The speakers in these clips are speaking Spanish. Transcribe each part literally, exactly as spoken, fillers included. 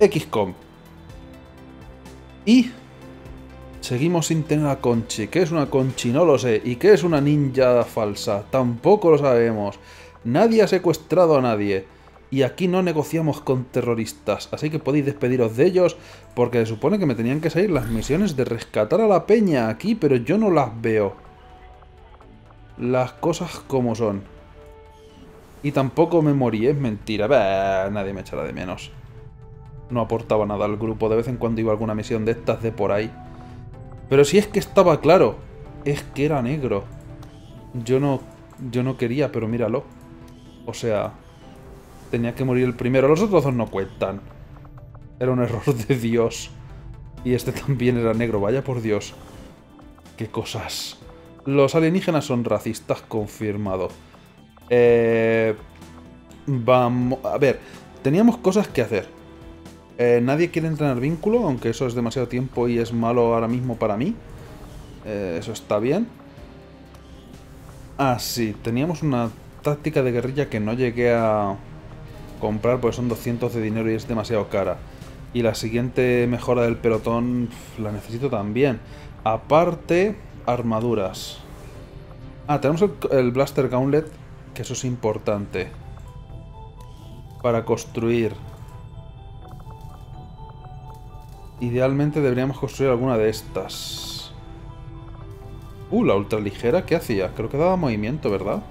X COM. Y seguimos sin tener a Conchi. ¿Qué es una Conchi? No lo sé. ¿Y qué es una ninja falsa? Tampoco lo sabemos. Nadie ha secuestrado a nadie. Y aquí no negociamos con terroristas. Así que podéis despediros de ellos. Porque se supone que me tenían que salir las misiones de rescatar a la peña aquí. Pero yo no las veo. Las cosas como son. Y tampoco me morí. Es mentira. Bah, nadie me echará de menos. No aportaba nada al grupo. De vez en cuando iba a alguna misión de estas de por ahí. Pero si es que estaba claro. Es que era negro. Yo no, yo no quería, pero míralo. O sea... Tenía que morir el primero. Los otros dos no cuentan. Era un error de Dios. Y este también era negro. Vaya por Dios. Qué cosas. Los alienígenas son racistas, confirmado. Eh... Vamos... A ver. Teníamos cosas que hacer. Eh, nadie quiere entrenar vínculo, aunque eso es demasiado tiempo y es malo ahora mismo para mí. Eh, eso está bien. Ah, sí. Teníamos una táctica de guerrilla que no llegué a... comprar porque son doscientos de dinero y es demasiado cara. Y la siguiente mejora del pelotón la necesito también. Aparte, armaduras. Ah, tenemos el, el Blaster Gauntlet, que eso es importante. Para construir. Idealmente deberíamos construir alguna de estas. Uh, la ultraligera, ¿qué hacía? Creo que daba movimiento, ¿verdad?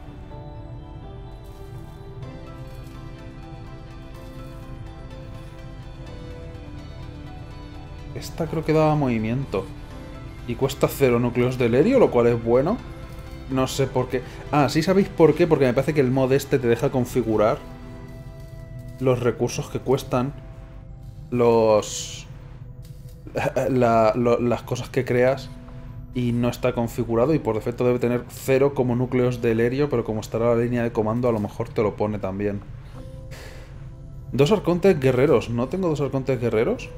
Esta creo que daba movimiento. Y cuesta cero núcleos de Lerio, lo cual es bueno. No sé por qué. Ah, ¿sí sabéis por qué? Porque me parece que el mod este te deja configurar los recursos que cuestan. Los... La, lo, las cosas que creas. Y no está configurado. Y por defecto debe tener cero como núcleos de Lerio. Pero como estará la línea de comando, a lo mejor te lo pone también. Dos arcontes guerreros. ¿No tengo dos arcontes guerreros?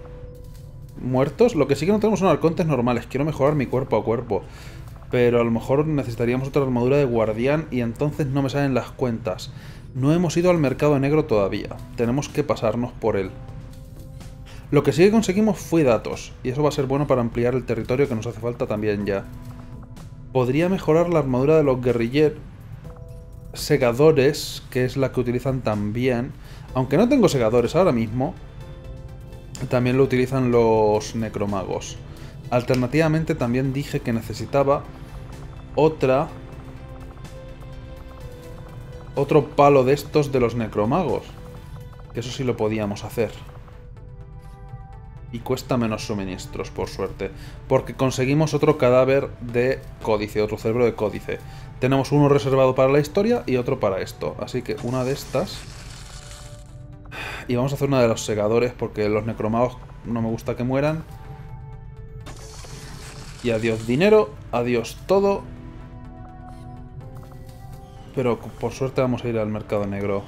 Muertos, lo que sí que no tenemos son arcontes normales. Quiero mejorar mi cuerpo a cuerpo. Pero a lo mejor necesitaríamos otra armadura de guardián. Y entonces no me salen las cuentas. No hemos ido al mercado negro todavía. Tenemos que pasarnos por él. Lo que sí que conseguimos fue datos. Y eso va a ser bueno para ampliar el territorio que nos hace falta también ya. Podría mejorar la armadura de los guerrilleros segadores, que es la que utilizan también. Aunque no tengo segadores ahora mismo. También lo utilizan los necromagos. Alternativamente también dije que necesitaba otra... Otro palo de estos de los necromagos. Que eso sí lo podíamos hacer. Y cuesta menos suministros, por suerte. Porque conseguimos otro cadáver de códice, otro cerebro de códice. Tenemos uno reservado para la historia y otro para esto. Así que una de estas... Y vamos a hacer una de los segadores porque los necromagos no me gusta que mueran. Y adiós dinero, adiós todo. Pero por suerte vamos a ir al mercado negro.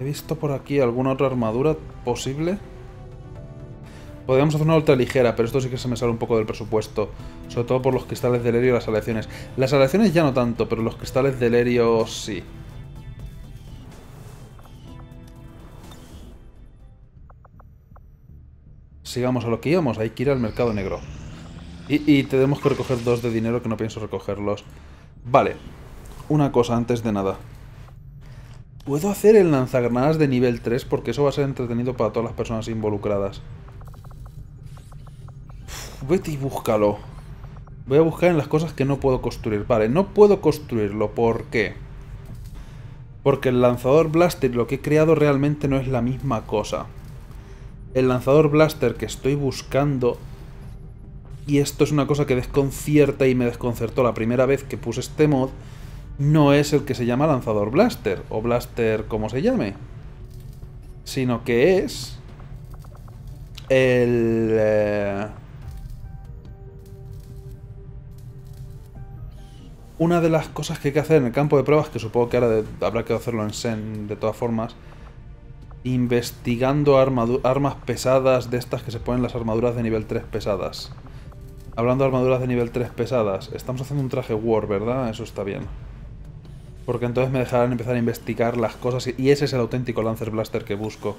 He visto por aquí alguna otra armadura posible. Podríamos hacer una ultraligera, pero esto sí que se me sale un poco del presupuesto. Sobre todo por los cristales de Lerio y las aleaciones. Las aleaciones ya no tanto, pero los cristales de Lerio sí. Sigamos a lo que íbamos, hay que ir al mercado negro. Y, y tenemos que recoger dos de dinero que no pienso recogerlos. Vale, una cosa antes de nada. ¿Puedo hacer el lanzagranadas de nivel tres? Porque eso va a ser entretenido para todas las personas involucradas. Uf, vete y búscalo. Voy a buscar en las cosas que no puedo construir. Vale, no puedo construirlo. ¿Por qué? Porque el lanzador blaster, lo que he creado realmente no es la misma cosa. El lanzador blaster que estoy buscando, y esto es una cosa que desconcierta y me desconcertó la primera vez que puse este mod, no es el que se llama lanzador blaster, o blaster como se llame, sino que es el... Eh, una de las cosas que hay que hacer en el campo de pruebas, que supongo que ahora de, habrá que hacerlo en Shen de todas formas, investigando armas pesadas de estas que se ponen las armaduras de nivel tres pesadas. Hablando de armaduras de nivel tres pesadas, estamos haciendo un traje war, ¿verdad? Eso está bien. Porque entonces me dejarán empezar a investigar las cosas. Y ese es el auténtico Lancer Blaster que busco.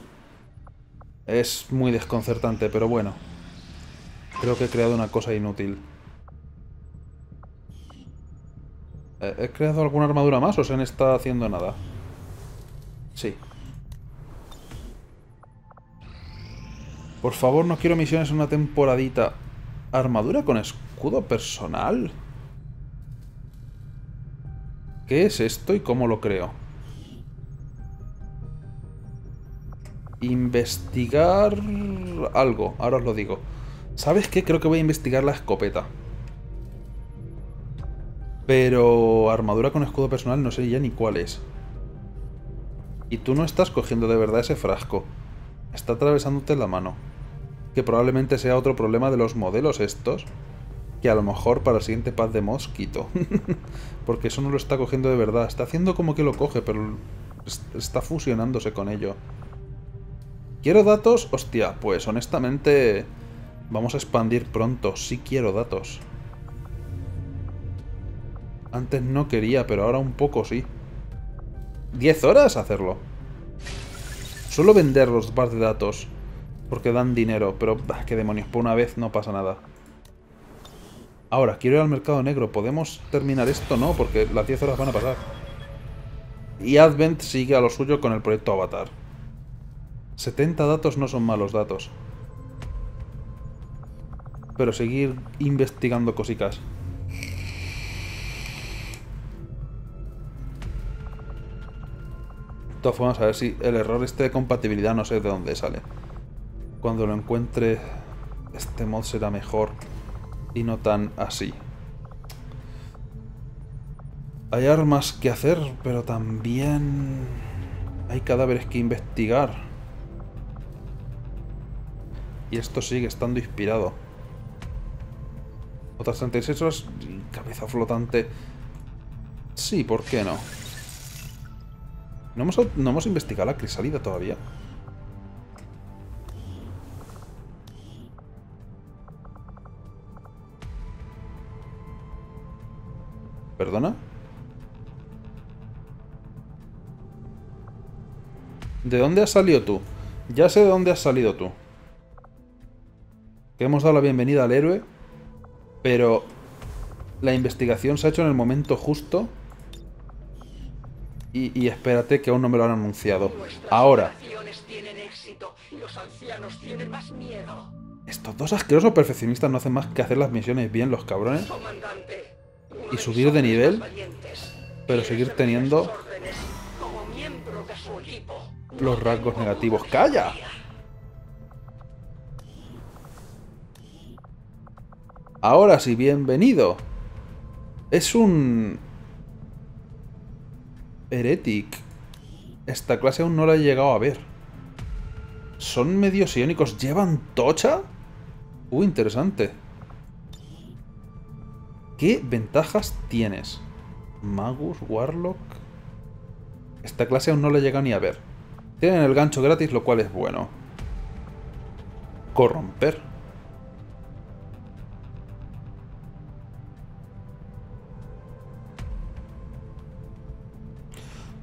Es muy desconcertante, pero bueno. Creo que he creado una cosa inútil. ¿He creado alguna armadura más o Shen está haciendo nada? Sí. Por favor, no quiero misiones en una temporadita. ¿Armadura con escudo personal? ¿Qué es esto y cómo lo creo? Investigar... algo, ahora os lo digo. ¿Sabes qué? Creo que voy a investigar la escopeta. Pero... armadura con escudo personal no sé ya ni cuál es. Y tú no estás cogiendo de verdad ese frasco. Está atravesándote la mano. Que probablemente sea otro problema de los modelos estos. Que a lo mejor para el siguiente pad de mods quito. Porque eso no lo está cogiendo de verdad. Está haciendo como que lo coge, pero... está fusionándose con ello. ¿Quiero datos? Hostia, pues honestamente... vamos a expandir pronto. Sí quiero datos. Antes no quería, pero ahora un poco sí. ¿diez horas hacerlo? Suelo vender los bars de datos porque dan dinero, pero bah, qué demonios, por una vez no pasa nada. Ahora, quiero ir al mercado negro. ¿Podemos terminar esto? No, porque las diez horas van a pasar. Y Advent sigue a lo suyo con el proyecto Avatar. setenta datos no son malos datos. Pero seguir investigando cositas. Vamos a ver si el error este de compatibilidad no sé de dónde sale. Cuando lo encuentre, este mod será mejor y no tan así. Hay armas que hacer, pero también hay cadáveres que investigar. Y esto sigue estando inspirado. Otras treinta y seis horas, cabeza flotante. Sí, ¿por qué no? ¿No hemos, no hemos investigado la crisálida todavía? ¿Perdona? ¿De dónde has salido tú? Ya sé de dónde has salido tú. Que hemos dado la bienvenida al héroe, pero la investigación se ha hecho en el momento justo. Y, y espérate que aún no me lo han anunciado. Ahora. Estos dos asquerosos perfeccionistas no hacen más que hacer las misiones bien, los cabrones. Y subir de nivel. Pero seguir teniendo los rasgos negativos. ¡Calla! Ahora sí, bienvenido. Es un... Heretic. Esta clase aún no la he llegado a ver. ¿Son medio iónicos? ¿Llevan tocha? Uh, interesante. ¿Qué ventajas tienes? Magus, Warlock... Esta clase aún no la he llegado ni a ver. Tienen el gancho gratis, lo cual es bueno. Corromper.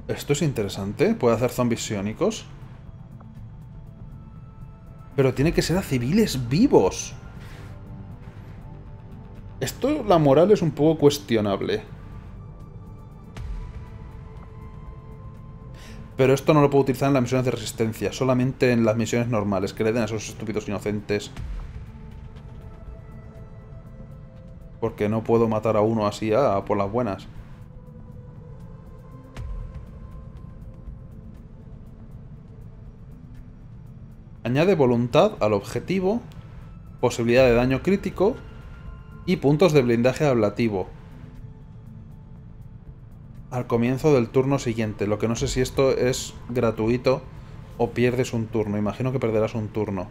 Esto es interesante. Puede hacer zombies psiónicos. Pero tiene que ser a civiles vivos. Esto, la moral es un poco cuestionable. Pero esto no lo puedo utilizar en las misiones de resistencia. Solamente en las misiones normales. Que le den a esos estúpidos inocentes. Porque no puedo matar a uno así ah, por las buenas. Añade voluntad al objetivo, posibilidad de daño crítico y puntos de blindaje ablativo al comienzo del turno siguiente. Lo que no sé si esto es gratuito o pierdes un turno. Imagino que perderás un turno.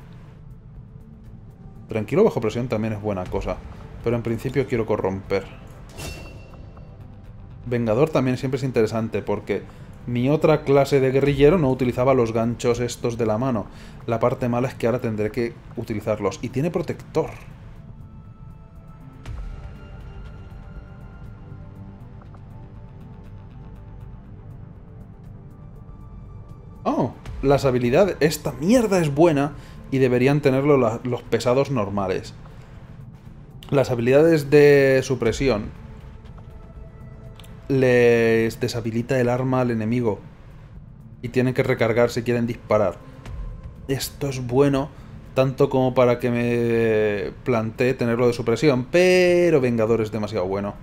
Tranquilo bajo presión también es buena cosa, pero en principio quiero corromper. Vengador también siempre es interesante porque... mi otra clase de guerrillero no utilizaba los ganchos estos de la mano. La parte mala es que ahora tendré que utilizarlos. Y tiene protector. las habilidades. Esta mierda es buena y deberían tenerlo la, los pesados normales. Las habilidades de supresión les deshabilita el arma al enemigo y tienen que recargar si quieren disparar. Esto es bueno tanto como para que me plantee tenerlo de supresión, pero Vengador es demasiado bueno.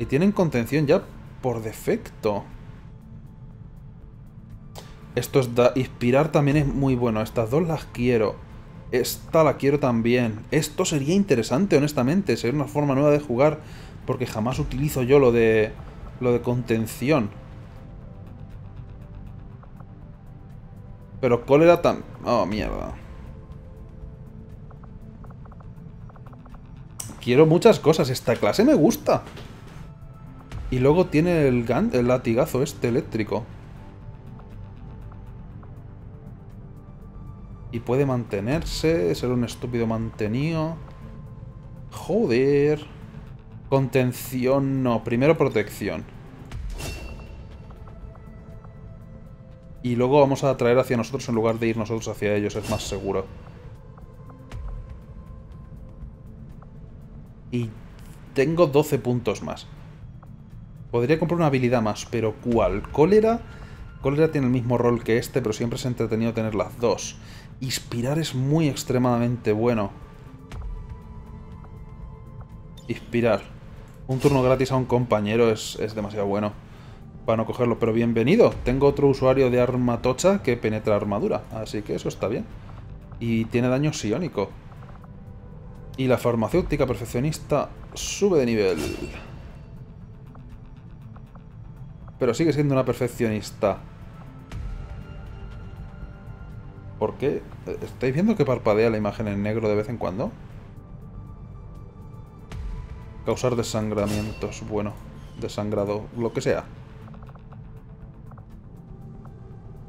Y tienen contención ya por defecto. Esto es da Inspirar también es muy bueno. Estas dos las quiero. Esta la quiero también. Esto sería interesante, honestamente. Sería una forma nueva de jugar, porque jamás utilizo yo lo de lo de contención. Pero cólera tan... Oh, mierda. Quiero muchas cosas. Esta clase me gusta. Y luego tiene el, gan el latigazo este eléctrico. Y puede mantenerse, ser un estúpido mantenido. Joder. Contención no, primero protección. Y luego vamos a atraer hacia nosotros en lugar de ir nosotros hacia ellos, es más seguro. Y tengo doce puntos más. Podría comprar una habilidad más, pero ¿cuál? Cólera. Cólera tiene el mismo rol que este, pero siempre es entretenido tener las dos. Inspirar es muy extremadamente bueno. Inspirar. Un turno gratis a un compañero es, es demasiado bueno para no cogerlo, pero bienvenido. Tengo otro usuario de arma tocha que penetra armadura, así que eso está bien. Y tiene daño psiónico. Y la farmacéutica perfeccionista sube de nivel. Pero sigue siendo una perfeccionista. ¿Por qué? ¿Estáis viendo que parpadea la imagen en negro de vez en cuando? Causar desangramientos. Bueno, desangrado, lo que sea.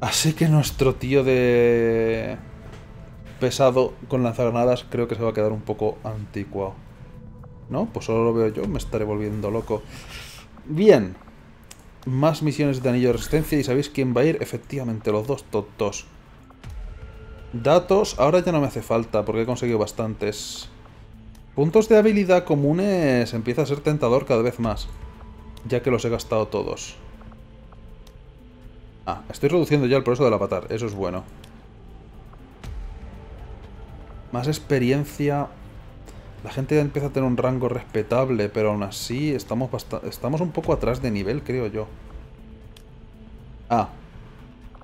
Así que nuestro tío de... pesado con lanzagranadas creo que se va a quedar un poco anticuado. ¿No? Pues solo lo veo yo, me estaré volviendo loco. Bien. Más misiones de anillo de resistencia. ¿Y sabéis quién va a ir? Efectivamente, los dos tontos. Datos. Ahora ya no me hace falta porque he conseguido bastantes. Puntos de habilidad comunes. Empieza a ser tentador cada vez más, ya que los he gastado todos. Ah, estoy reduciendo ya el progreso del avatar. Eso es bueno. Más experiencia. La gente ya empieza a tener un rango respetable, pero aún así estamos, estamos un poco atrás de nivel, creo yo. Ah,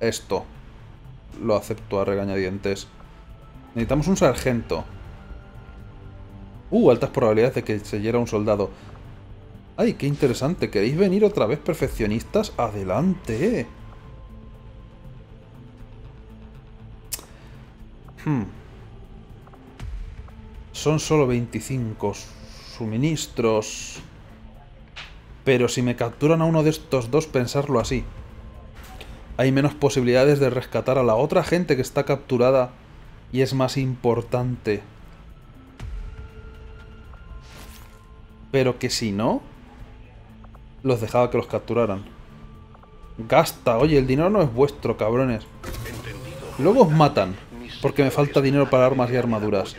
esto. Lo acepto a regañadientes. Necesitamos un sargento. Uh, altas probabilidades de que se hiera un soldado. Ay, qué interesante. ¿Queréis venir otra vez, perfeccionistas? ¡Adelante! Hmm... Son solo veinticinco suministros. Pero si me capturan a uno de estos dos, pensarlo así. Hay menos posibilidades de rescatar a la otra gente que está capturada y es más importante. Pero que si no, los dejaba que los capturaran. Gasta, oye, el dinero no es vuestro, cabrones. Luego os matan. Porque me falta dinero para armas y armaduras.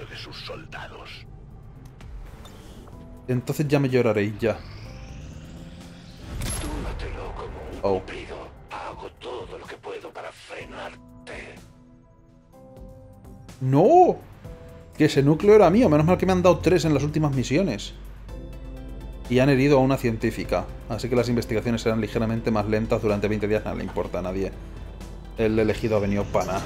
Entonces ya me lloraréis ya. Oh. ¡No! Que ese núcleo era mío. Menos mal que me han dado tres en las últimas misiones. Y han herido a una científica. Así que las investigaciones serán ligeramente más lentas durante veinte días. No le importa a nadie. El elegido ha venido pana.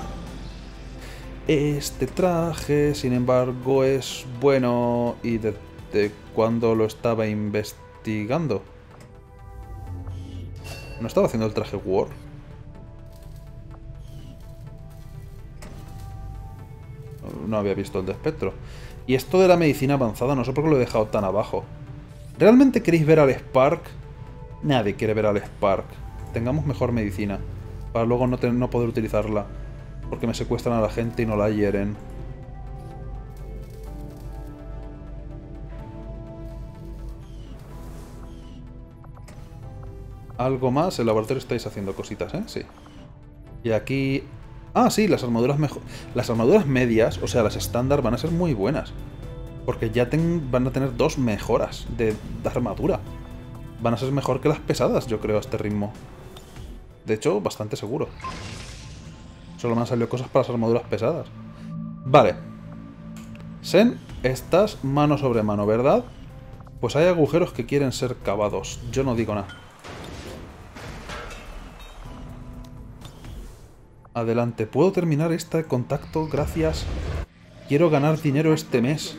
Este traje, sin embargo, es bueno. ¿Y desde cuando lo estaba investigando? ¿No estaba haciendo el traje War? No había visto el de espectro. Y esto de la medicina avanzada, no sé por qué lo he dejado tan abajo. ¿Realmente queréis ver al Spark? Nadie quiere ver al Spark. Tengamos mejor medicina, para luego no, tener, no poder utilizarla. Porque me secuestran a la gente y no la hieren. ¿Algo más? El laboratorio estáis haciendo cositas, ¿eh? Sí. Y aquí... Ah, sí, las armaduras mejor... Las armaduras medias, o sea, las estándar, van a ser muy buenas. Porque ya ten... van a tener dos mejoras de... de armadura. Van a ser mejor que las pesadas, yo creo, a este ritmo. De hecho, bastante seguro. Solo me han salido cosas para las armaduras pesadas. Vale. Shen, estás mano sobre mano, ¿verdad? Pues hay agujeros que quieren ser cavados. Yo no digo nada. Adelante. ¿Puedo terminar este contacto? Gracias. Quiero ganar dinero este mes.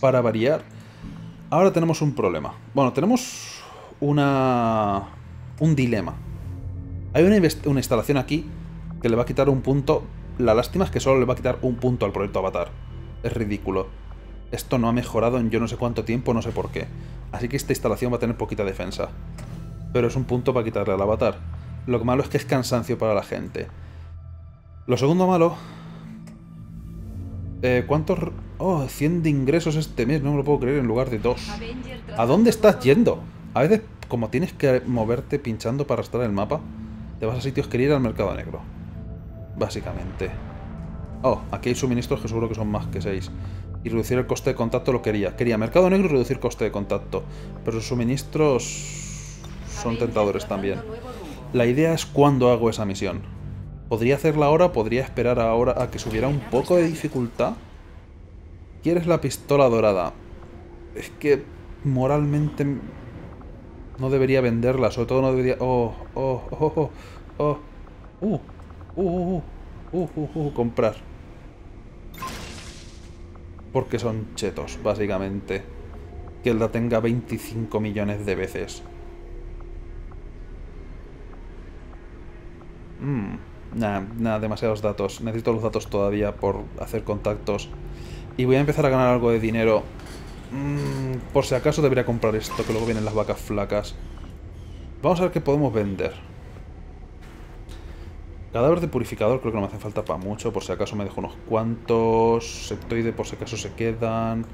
Para variar. Ahora tenemos un problema. Bueno, tenemos una... un dilema. Hay una, una instalación aquí que le va a quitar un punto. La lástima es que solo le va a quitar un punto al proyecto Avatar. Es ridículo. Esto no ha mejorado en yo no sé cuánto tiempo, no sé por qué. Así que esta instalación va a tener poquita defensa. Pero es un punto para quitarle al Avatar. Lo malo es que es cansancio para la gente. Lo segundo malo... Eh, ¿Cuántos...? Oh, cien de ingresos este mes, no me lo puedo creer, en lugar de dos. ¿A dónde estás yendo? A veces, como tienes que moverte pinchando para arrastrar el mapa, te vas a sitios que ir al mercado negro. Básicamente. Oh, aquí hay suministros que seguro que son más que seis. Y reducir el coste de contacto lo quería. Quería mercado negro y reducir coste de contacto. Pero sus suministros son tentadores también. La idea es cuándo hago esa misión. Podría hacerla ahora, podría esperar ahora a que subiera un poco de dificultad. ¿Quieres la pistola dorada? Es que moralmente no debería venderla, sobre todo no debería... Oh, oh, oh, oh, oh. Uh, uh, uh, uh, uh, uh, comprar. Porque son chetos, básicamente. Que la tenga veinticinco millones de veces. Mm, nada, nah, demasiados datos. Necesito los datos todavía por hacer contactos. Y voy a empezar a ganar algo de dinero. Mm, por si acaso debería comprar esto, que luego vienen las vacas flacas. Vamos a ver qué podemos vender. Cadáver de purificador creo que no me hacen falta para mucho. Por si acaso me dejo unos cuantos. Septoide por si acaso se quedan.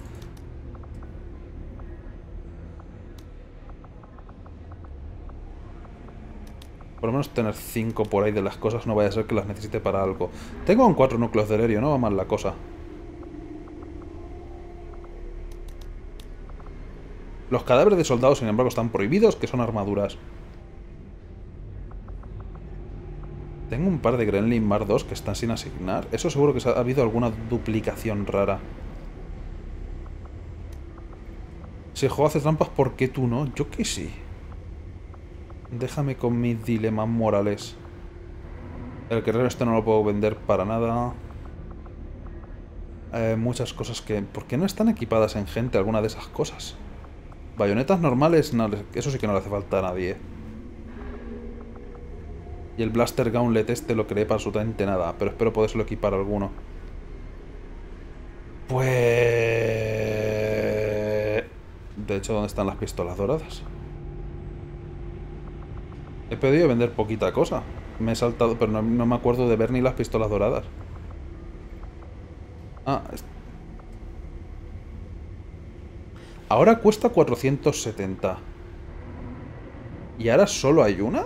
Por lo menos tener cinco por ahí de las cosas. No vaya a ser que las necesite para algo. Tengo aún cuatro núcleos de helerio, no va mal la cosa. Los cadáveres de soldados, sin embargo, están prohibidos, que son armaduras. Tengo un par de Gremlin Mark dos que están sin asignar. Eso seguro que ha habido alguna duplicación rara. Si el juego hace trampas, ¿por qué tú no? Yo que sí. Déjame con mis dilemas morales. El guerrero este no lo puedo vender para nada. Eh, muchas cosas que... ¿Por qué no están equipadas en gente alguna de esas cosas? Bayonetas normales, no, eso sí que no le hace falta a nadie. Y el Blaster Gauntlet este lo creé para absolutamente nada, pero espero podérselo equipar a alguno. Pues... De hecho, ¿dónde están las pistolas doradas? He pedido vender poquita cosa. Me he saltado, pero no, no me acuerdo de ver ni las pistolas doradas. Ah, es... Ahora cuesta cuatrocientos setenta. ¿Y ahora solo hay una?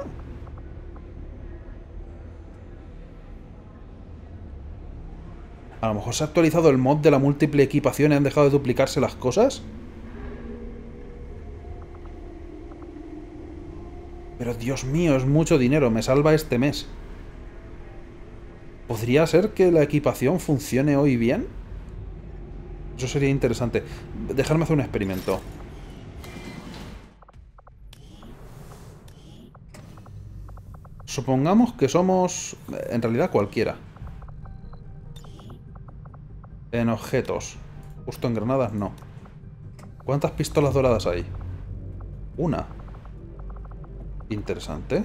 A lo mejor se ha actualizado el mod de la múltiple equipación y han dejado de duplicarse las cosas. Pero Dios mío, es mucho dinero. Me salva este mes. ¿Podría ser que la equipación funcione hoy bien? Eso sería interesante. Dejarme hacer un experimento. Supongamos que somos... En realidad cualquiera. En objetos. Justo en granadas no. ¿Cuántas pistolas doradas hay? Una. Interesante.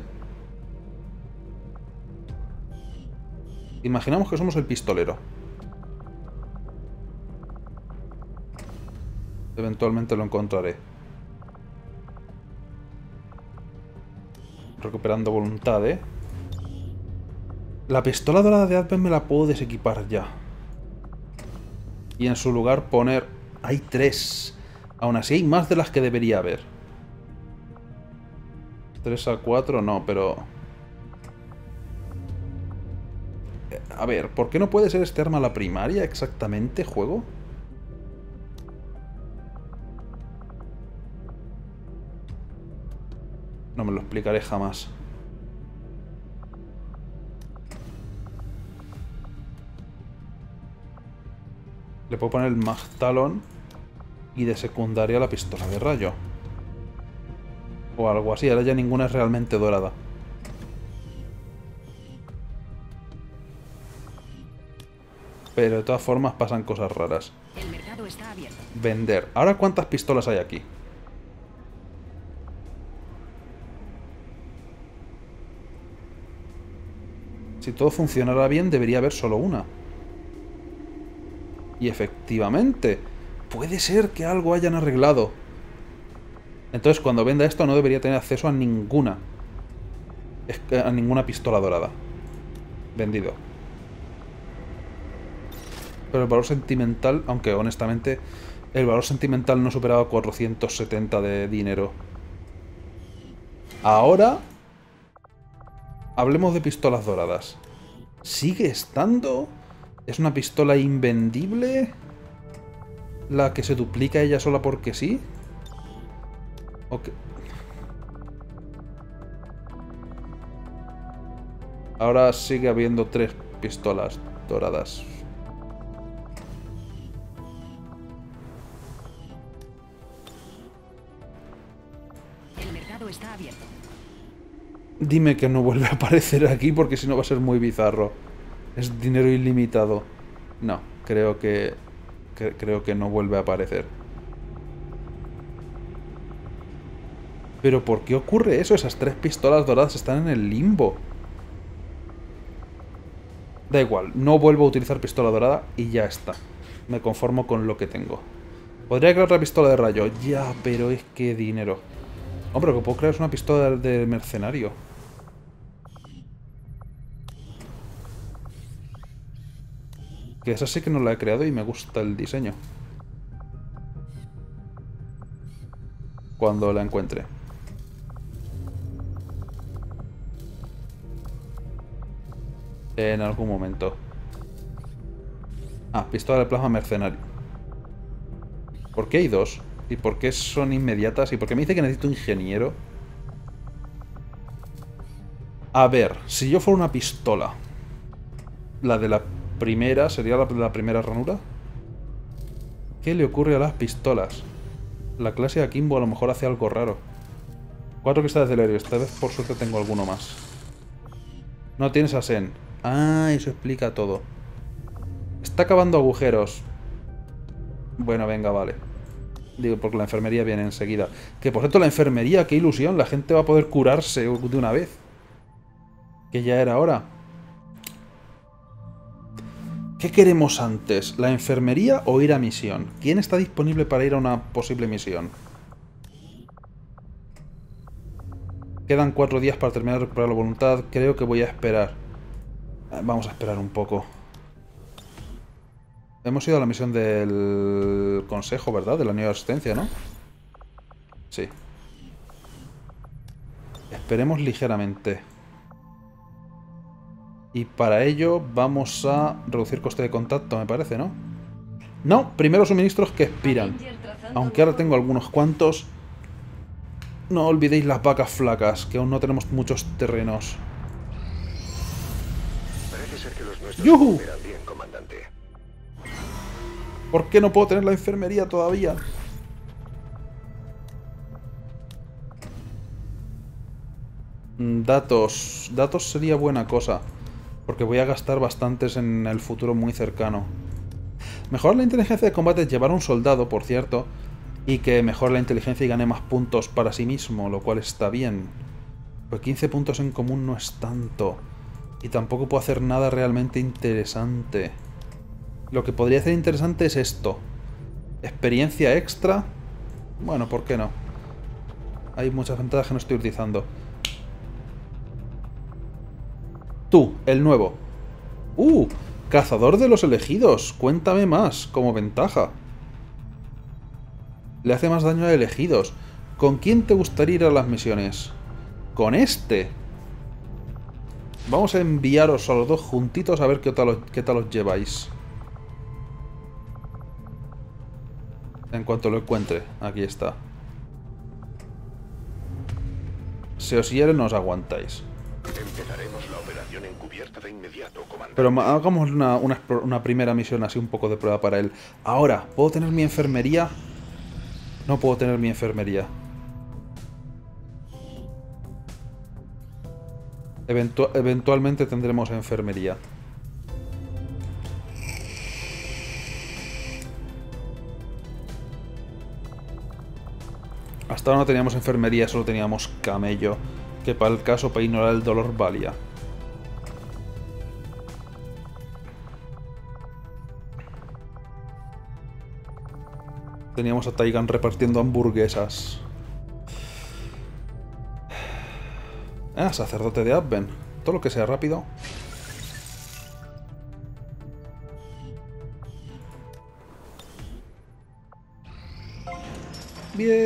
Imaginamos que somos el pistolero. Eventualmente lo encontraré. Recuperando voluntad, ¿eh? La pistola dorada de Advent me la puedo desequipar ya. Y en su lugar poner... Hay tres. Aún así hay más de las que debería haber. Tres a cuatro no, pero... A ver, ¿por qué no puede ser este arma la primaria exactamente, juego? No me lo explicaré jamás. Le puedo poner el Magtalon y de secundaria la pistola de rayo. O algo así, ahora ya ninguna es realmente dorada. Pero de todas formas pasan cosas raras. El mercado está abierto. Vender. Ahora, ¿cuántas pistolas hay aquí? Si todo funcionara bien, debería haber solo una. Y efectivamente, puede ser que algo hayan arreglado. Entonces, cuando venda esto, no debería tener acceso a ninguna. A ninguna pistola dorada. Vendido. Pero el valor sentimental, aunque honestamente, el valor sentimental no superaba cuatrocientos setenta de dinero. Ahora, hablemos de pistolas doradas. ¿Sigue estando? ¿Es una pistola invendible? ¿La que se duplica ella sola porque sí? Ok. Ahora sigue habiendo tres pistolas doradas. El mercado está abierto. Dime que no vuelve a aparecer aquí porque si no va a ser muy bizarro. Es dinero ilimitado. No, creo que, que... Creo que no vuelve a aparecer. ¿Pero por qué ocurre eso? Esas tres pistolas doradas están en el limbo. Da igual, no vuelvo a utilizar pistola dorada y ya está. Me conformo con lo que tengo. Podría crear otra pistola de rayo. Ya, pero es que dinero. Hombre, lo que puedo crear es una pistola de mercenario. Que esa sí que no la he creado y me gusta el diseño. Cuando la encuentre. En algún momento. Ah, pistola de plasma mercenario. ¿Por qué hay dos? ¿Y por qué son inmediatas? ¿Y por qué me dice que necesito un ingeniero? A ver, si yo fuera una pistola, la de la primera, ¿sería la de la primera ranura? ¿Qué le ocurre a las pistolas? La clase de Akimbo a lo mejor hace algo raro. Cuatro cristales de Lerio, esta vez por suerte tengo alguno más. No tienes a Shen. Ah, eso explica todo. Está cavando agujeros. Bueno, venga, vale. Digo, porque la enfermería viene enseguida. Que por cierto, la enfermería, qué ilusión. La gente va a poder curarse de una vez. Que ya era hora. ¿Qué queremos antes? ¿La enfermería o ir a misión? ¿Quién está disponible para ir a una posible misión? Quedan cuatro días para terminar de recuperar la voluntad. Creo que voy a esperar. Vamos a esperar un poco. Hemos ido a la misión del Consejo, ¿verdad? De la nueva asistencia, ¿no? Sí. Esperemos ligeramente. Y para ello vamos a reducir coste de contacto, me parece, ¿no? No, primero suministros que expiran. Aunque ahora tengo algunos cuantos. No olvidéis las vacas flacas, que aún no tenemos muchos terrenos. Parece ser que los nuestros ¡yuhu! ¿Por qué no puedo tener la enfermería todavía? Datos. Datos sería buena cosa. Porque voy a gastar bastantes en el futuro muy cercano. Mejorar la inteligencia de combate es llevar a un soldado, por cierto. Y que mejore la inteligencia y gane más puntos para sí mismo, lo cual está bien. Pues quince puntos en común no es tanto. Y tampoco puedo hacer nada realmente interesante. Lo que podría ser interesante es esto. Experiencia extra. Bueno, ¿por qué no? Hay muchas ventajas que no estoy utilizando. Tú, el nuevo. ¡Uh! Cazador de los elegidos. Cuéntame más, como ventaja. Le hace más daño a elegidos. ¿Con quién te gustaría ir a las misiones? Con este. Vamos a enviaros a los dos juntitos a ver qué tal, qué tal os lleváis. En cuanto lo encuentre, aquí está. Si os hieren, os aguantáis. Empezaremos la operación encubierta de inmediato, comandante. Pero hagamos una, una, una primera misión así, un poco de prueba para él. Ahora, ¿puedo tener mi enfermería? No puedo tener mi enfermería. Eventu- eventualmente tendremos enfermería. Hasta ahora no teníamos enfermería, solo teníamos camello, que para el caso, para ignorar el dolor, valía. Teníamos a Tygan repartiendo hamburguesas. Ah, sacerdote de Advent. Todo lo que sea rápido. Bien.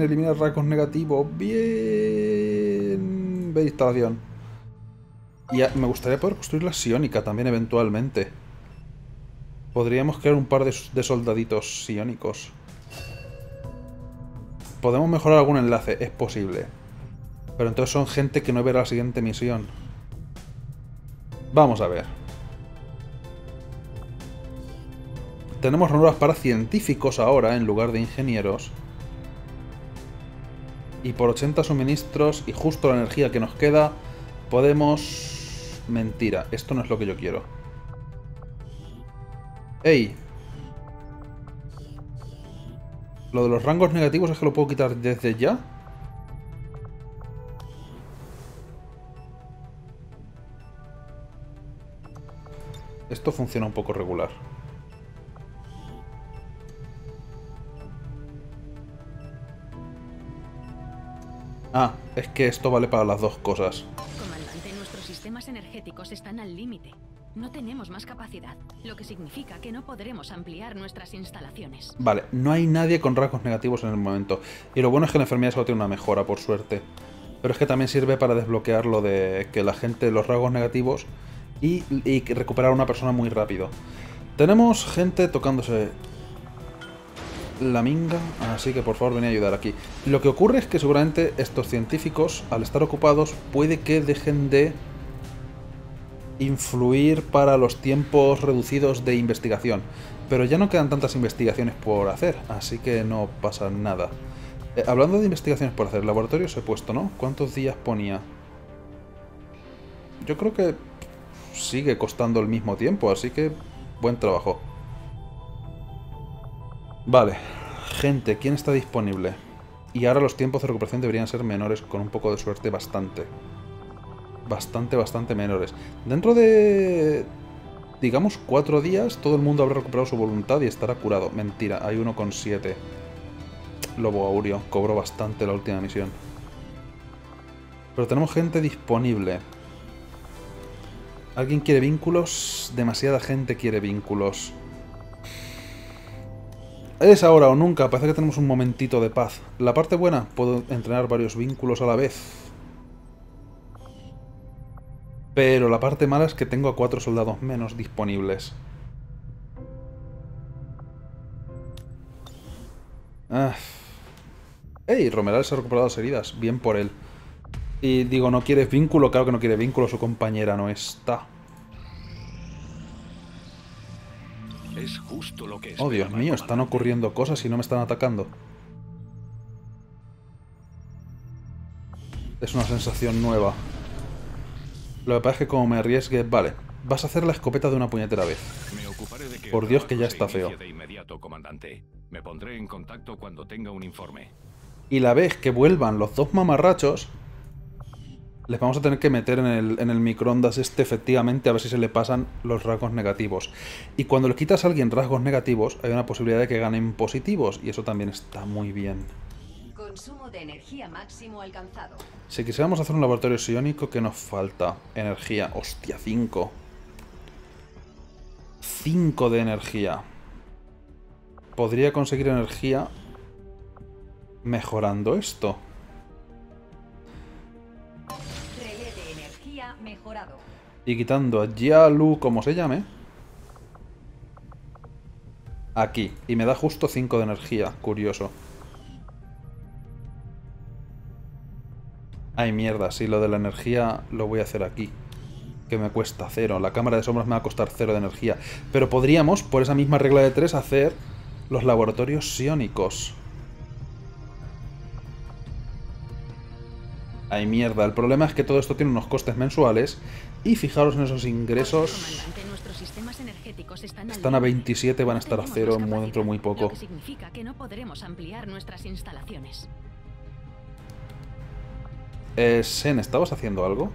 Eliminar rasgos negativos. Bien. Ver instalación. Y a, me gustaría poder construir la psiónica también eventualmente. Podríamos crear un par de, de soldaditos psiónicos. Podemos mejorar algún enlace, es posible. Pero entonces son gente que no verá la siguiente misión. Vamos a ver. Tenemos ranuras para científicos ahora, en lugar de ingenieros. Y por ochenta suministros y justo la energía que nos queda, podemos... Mentira, esto no es lo que yo quiero. ¡Ey! Lo de los rangos negativos es que lo puedo quitar desde ya. Esto funciona un poco regular. Ah, es que esto vale para las dos cosas. Comandante, nuestros sistemas energéticos están al límite. No tenemos más capacidad, lo que significa que no podremos ampliar nuestras instalaciones. Vale, no hay nadie con rasgos negativos en el momento. Y lo bueno es que la enfermedad solo tiene una mejora, por suerte. Pero es que también sirve para desbloquear lo de que la gente, los rasgos negativos, y, y recuperar a una persona muy rápido. Tenemos gente tocándose la minga, así que por favor venid a ayudar aquí. Lo que ocurre es que seguramente estos científicos, al estar ocupados, puede que dejen de... influir para los tiempos reducidos de investigación, pero ya no quedan tantas investigaciones por hacer, así que no pasa nada. Eh, hablando de investigaciones por hacer, laboratorios he puesto, ¿no? ¿Cuántos días ponía? Yo creo que sigue costando el mismo tiempo, así que buen trabajo. Vale, gente, ¿quién está disponible? Y ahora los tiempos de recuperación deberían ser menores, con un poco de suerte, bastante. Bastante, bastante menores. Dentro de... digamos, cuatro días, todo el mundo habrá recuperado su voluntad y estará curado. Mentira, hay uno con siete. Lobo Aurio. Cobró bastante la última misión. Pero tenemos gente disponible. ¿Alguien quiere vínculos? Demasiada gente quiere vínculos. Es ahora o nunca. Parece que tenemos un momentito de paz. La parte buena, puedo entrenar varios vínculos a la vez. Pero la parte mala es que tengo a cuatro soldados menos disponibles. Ah. ¡Ey! Romeral se ha recuperado las heridas. Bien por él. Y digo, ¿no quieres vínculo? Claro que no quiere vínculo. Su compañera no está. Es justo lo que es. Oh, Dios mío. Están ocurriendo cosas y no me están atacando. Es una sensación nueva. Lo que pasa es que como me arriesgue... Vale, vas a hacer la escopeta de una puñetera vez. Me ocuparé de que por Dios que ya está feo. De inmediato, comandante. Me pondré en contacto cuando tenga un informe. Y la vez que vuelvan los dos mamarrachos, les vamos a tener que meter en el, en el microondas este, efectivamente, a ver si se le pasan los rasgos negativos. Y cuando le quitas a alguien rasgos negativos, hay una posibilidad de que ganen positivos, y eso también está muy bien. Consumo de energía máximo alcanzado. Si quisiéramos hacer un laboratorio psiónico, ¿qué nos falta? Energía. Hostia, cinco. cinco de energía. Podría conseguir energía mejorando esto. Relé mejorado. Y quitando a Yalu, como se llame. Aquí. Y me da justo cinco de energía. Curioso. Ay, mierda. Sí, lo de la energía lo voy a hacer aquí. Que me cuesta cero. La cámara de sombras me va a costar cero de energía. Pero podríamos, por esa misma regla de tres, hacer los laboratorios psiónicos. Ay, mierda. El problema es que todo esto tiene unos costes mensuales. Y fijaros en esos ingresos. Están a veintisiete, van a estar a cero dentro muy poco. Que significa que no podremos ampliar nuestras instalaciones. Eh, Shen, ¿estabas haciendo algo?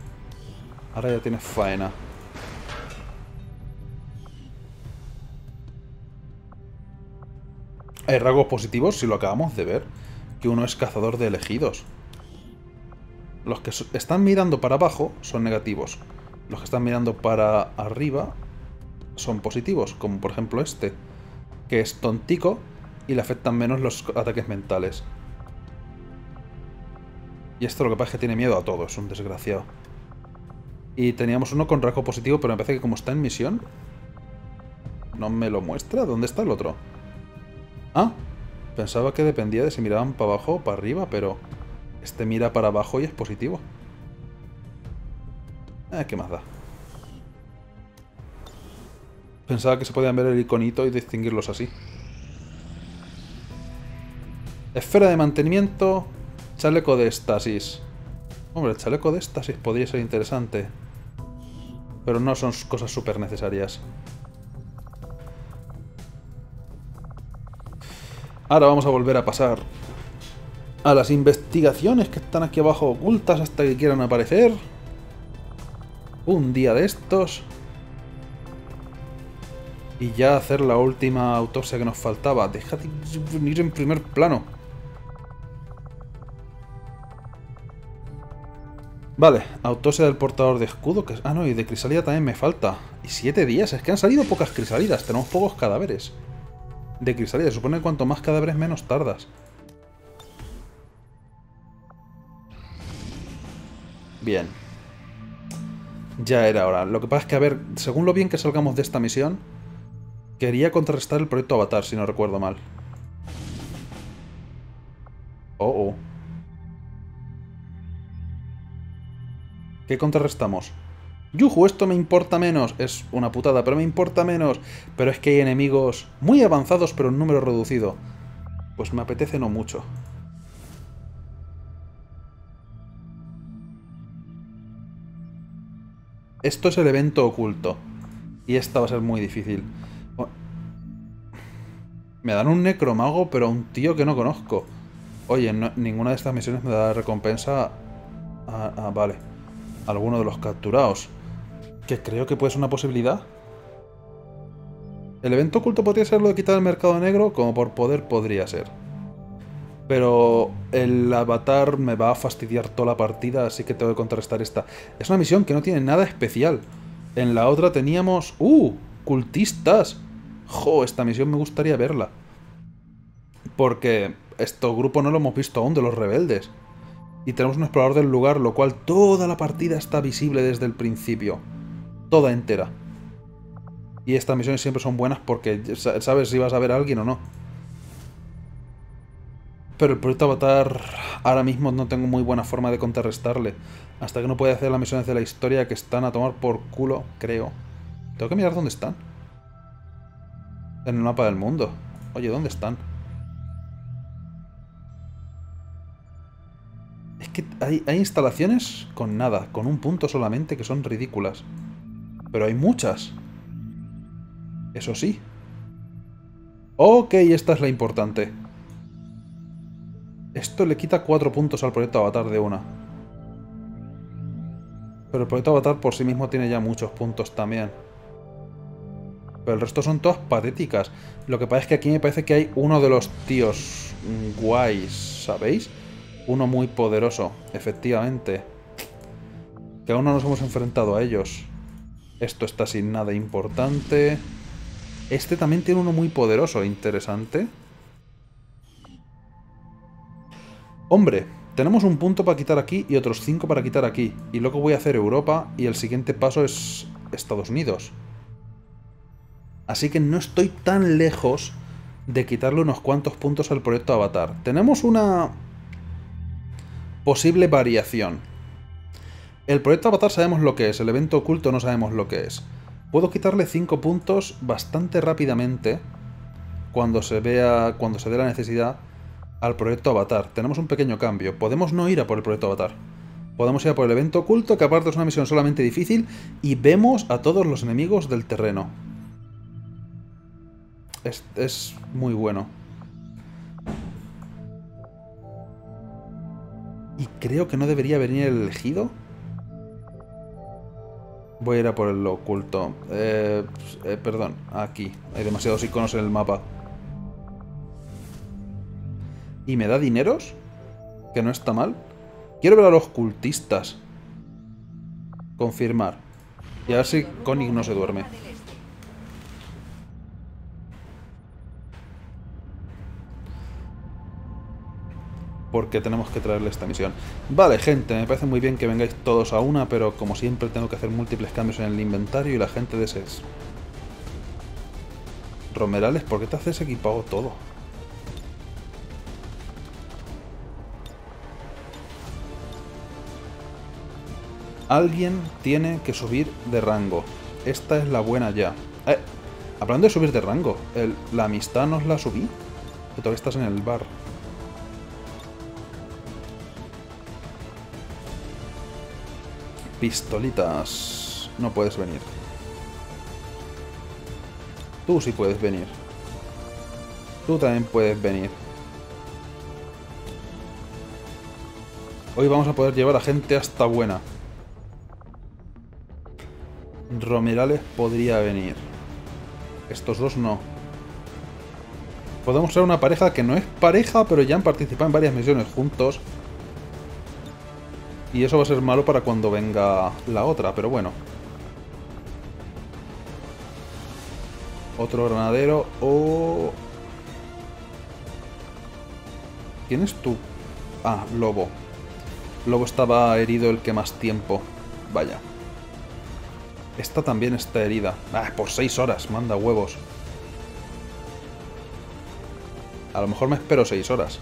Ahora ya tienes faena. Hay rasgos positivos, si lo acabamos de ver, que uno es cazador de elegidos. Los que están mirando para abajo son negativos. Los que están mirando para arriba son positivos, como por ejemplo este, que es tontico y le afectan menos los ataques mentales. Y esto lo que pasa es que tiene miedo a todo, es un desgraciado. Y teníamos uno con rasgo positivo, pero me parece que como está en misión... ¿No me lo muestra? ¿Dónde está el otro? Ah, pensaba que dependía de si miraban para abajo o para arriba, pero... Este mira para abajo y es positivo. Eh, ¿qué más da? Pensaba que se podían ver el iconito y distinguirlos así. Esfera de mantenimiento... Chaleco de éxtasis... Hombre, el chaleco de éxtasis podría ser interesante. Pero no son cosas súper necesarias. Ahora vamos a volver a pasar a las investigaciones que están aquí abajo ocultas hasta que quieran aparecer. Un día de estos. Y ya hacer la última autopsia que nos faltaba. Déjate venir en primer plano. Vale, autopsia del portador de escudo, que... Ah, no, y de crisálida también me falta. Y siete días, es que han salido pocas crisálidas, tenemos pocos cadáveres. De crisálida, se supone que cuanto más cadáveres menos tardas. Bien. Ya era hora. Lo que pasa es que, a ver, según lo bien que salgamos de esta misión, quería contrarrestar el proyecto Avatar, si no recuerdo mal. Oh, oh. ¿Qué contrarrestamos? ¡Yuju! Esto me importa menos. Es una putada, pero me importa menos. Pero es que hay enemigos muy avanzados, pero en número reducido. Pues me apetece no mucho. Esto es el evento oculto. Y esta va a ser muy difícil. Me dan un necromago, pero a un tío que no conozco. Oye, no, ninguna de estas misiones me da recompensa... Ah, ah, vale. Alguno de los capturados. Que creo que puede ser una posibilidad. El evento oculto podría ser lo de quitar el mercado negro. Como por poder podría ser. Pero el avatar me va a fastidiar toda la partida. Así que tengo que contrarrestar esta. Es una misión que no tiene nada especial. En la otra teníamos... ¡Uh! ¡Cultistas! ¡Jo! Esta misión me gustaría verla. Porque estos grupos no lo hemos visto aún, de los rebeldes. Y tenemos un explorador del lugar, lo cual toda la partida está visible desde el principio. Toda entera. Y estas misiones siempre son buenas porque sabes si vas a ver a alguien o no. Pero el proyecto Avatar ahora mismo no tengo muy buena forma de contrarrestarle. Hasta que no pueda hacer las misiones de la historia que están a tomar por culo, creo. Tengo que mirar dónde están. En el mapa del mundo. Oye, ¿dónde están? Es que hay, hay instalaciones con nada, con un punto solamente, que son ridículas. Pero hay muchas. Eso sí. Ok, esta es la importante. Esto le quita cuatro puntos al proyecto Avatar de una. Pero el proyecto Avatar por sí mismo tiene ya muchos puntos también. Pero el resto son todas patéticas. Lo que pasa es que aquí me parece que hay uno de los tíos guays, ¿sabéis? Uno muy poderoso, efectivamente. Que aún no nos hemos enfrentado a ellos. Esto está sin nada importante. Este también tiene uno muy poderoso, interesante. Hombre, Tenemos un punto para quitar aquí y otros cinco para quitar aquí. Y luego voy a hacer Europa y el siguiente paso es Estados Unidos. Así que no estoy tan lejos de quitarle unos cuantos puntos al proyecto Avatar. Tenemos una posible variación. El proyecto Avatar sabemos lo que es, el evento oculto no sabemos lo que es. Puedo quitarle cinco puntos bastante rápidamente cuando se vea, cuando se dé la necesidad al proyecto Avatar. Tenemos un pequeño cambio. Podemos no ir a por el proyecto Avatar. Podemos ir a por el evento oculto, que aparte es una misión solamente difícil, y vemos a todos los enemigos del terreno. Es, es muy bueno. Y creo que no debería venir el elegido. Voy a ir a por el oculto. Eh, eh, perdón, aquí. Hay demasiados iconos en el mapa. Y me da dineros, que no está mal. Quiero ver a los cultistas. Confirmar. Y a ver si Konig no se duerme. Porque tenemos que traerle esta misión. Vale, gente, me parece muy bien que vengáis todos a una, pero como siempre tengo que hacer múltiples cambios en el inventario y la gente de ese es... Romerales, ¿por qué te haces equipado todo? Alguien tiene que subir de rango. Esta es la buena ya. Eh, hablando de subir de rango, el, la amistad nos la subí. Que todavía estás en el bar. Pistolitas. No puedes venir. Tú sí puedes venir. Tú también puedes venir. Hoy vamos a poder llevar a gente hasta buena. Romerales podría venir. Estos dos no. Podemos ser una pareja que no es pareja, pero ya han participado en varias misiones juntos. Y eso va a ser malo para cuando venga la otra, pero bueno. Otro granadero o... ¿Quién es tú? Ah, Lobo. Lobo estaba herido el que más tiempo. Vaya. Esta también está herida. Ah, por seis horas, manda huevos. A lo mejor me espero seis horas.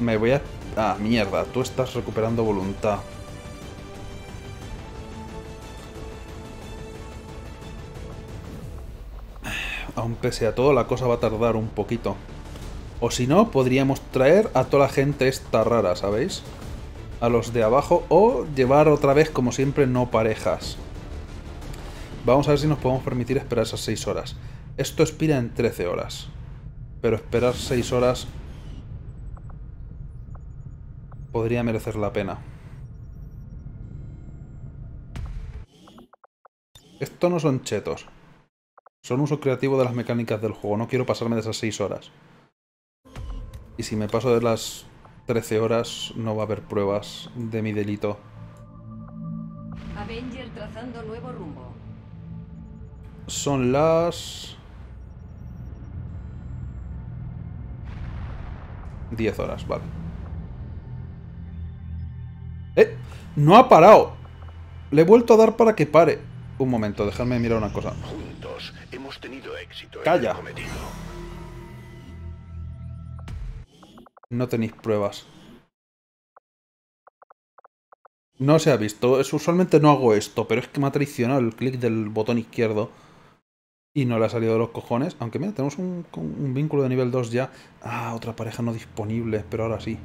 Me voy a... Ah, mierda, tú estás recuperando voluntad. Aun pese a todo, la cosa va a tardar un poquito. O si no, podríamos traer a toda la gente esta rara, ¿sabéis? A los de abajo, o llevar otra vez, como siempre, no parejas. Vamos a ver si nos podemos permitir esperar esas seis horas. Esto expira en trece horas. Pero esperar seis horas... podría merecer la pena. Esto no son chetos. Son uso creativo de las mecánicas del juego. No quiero pasarme de esas seis horas. Y si me paso de las trece horas, no va a haber pruebas de mi delito. Avenger trazando nuevo rumbo. Son las... diez horas, vale. ¡Eh! ¡No ha parado! Le he vuelto a dar para que pare. Un momento, dejadme mirar una cosa. Juntos hemos tenido éxito. ¡Calla! En el cometido. No tenéis pruebas. No se ha visto. Es, usualmente no hago esto, pero es que me ha traicionado el clic del botón izquierdo. Y no le ha salido de los cojones. Aunque mira, tenemos un, un vínculo de nivel dos ya. Ah, otra pareja no disponible, pero ahora sí.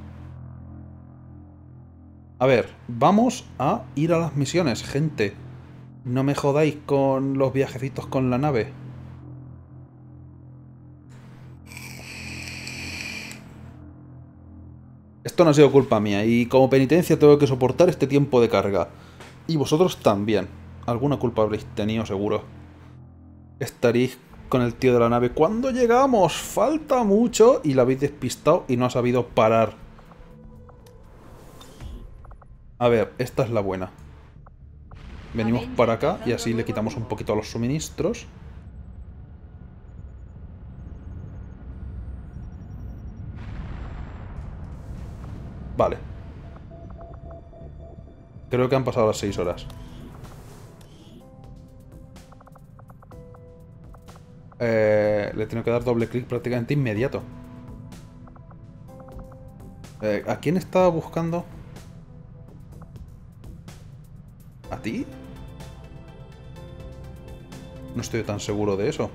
A ver, vamos a ir a las misiones, gente. No me jodáis con los viajecitos con la nave. Esto no ha sido culpa mía y como penitencia tengo que soportar este tiempo de carga. Y vosotros también. Alguna culpa habréis tenido, seguro. Estaréis con el tío de la nave. ¿Cuándo llegamos? Falta mucho. Y la habéis despistado y no ha sabido parar. A ver, esta es la buena. Venimos para acá y así le quitamos un poquito a los suministros. Vale. Creo que han pasado las seis horas. Eh, le tengo que dar doble clic prácticamente inmediato. Eh, ¿A quién estaba buscando? ¿A ti? No estoy tan seguro de eso.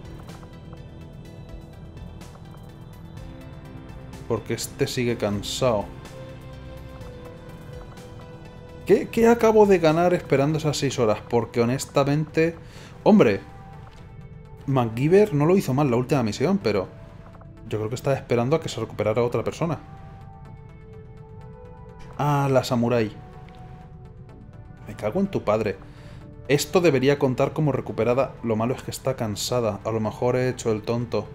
Porque este sigue cansado. ¿Qué, qué acabo de ganar esperando esas seis horas? Porque honestamente... ¡Hombre! MacGyver no lo hizo mal la última misión, pero... yo creo que estaba esperando a que se recuperara otra persona. Ah, la samurái. Me cago en tu padre. Esto debería contar como recuperada. Lo malo es que está cansada. A lo mejor he hecho el tonto.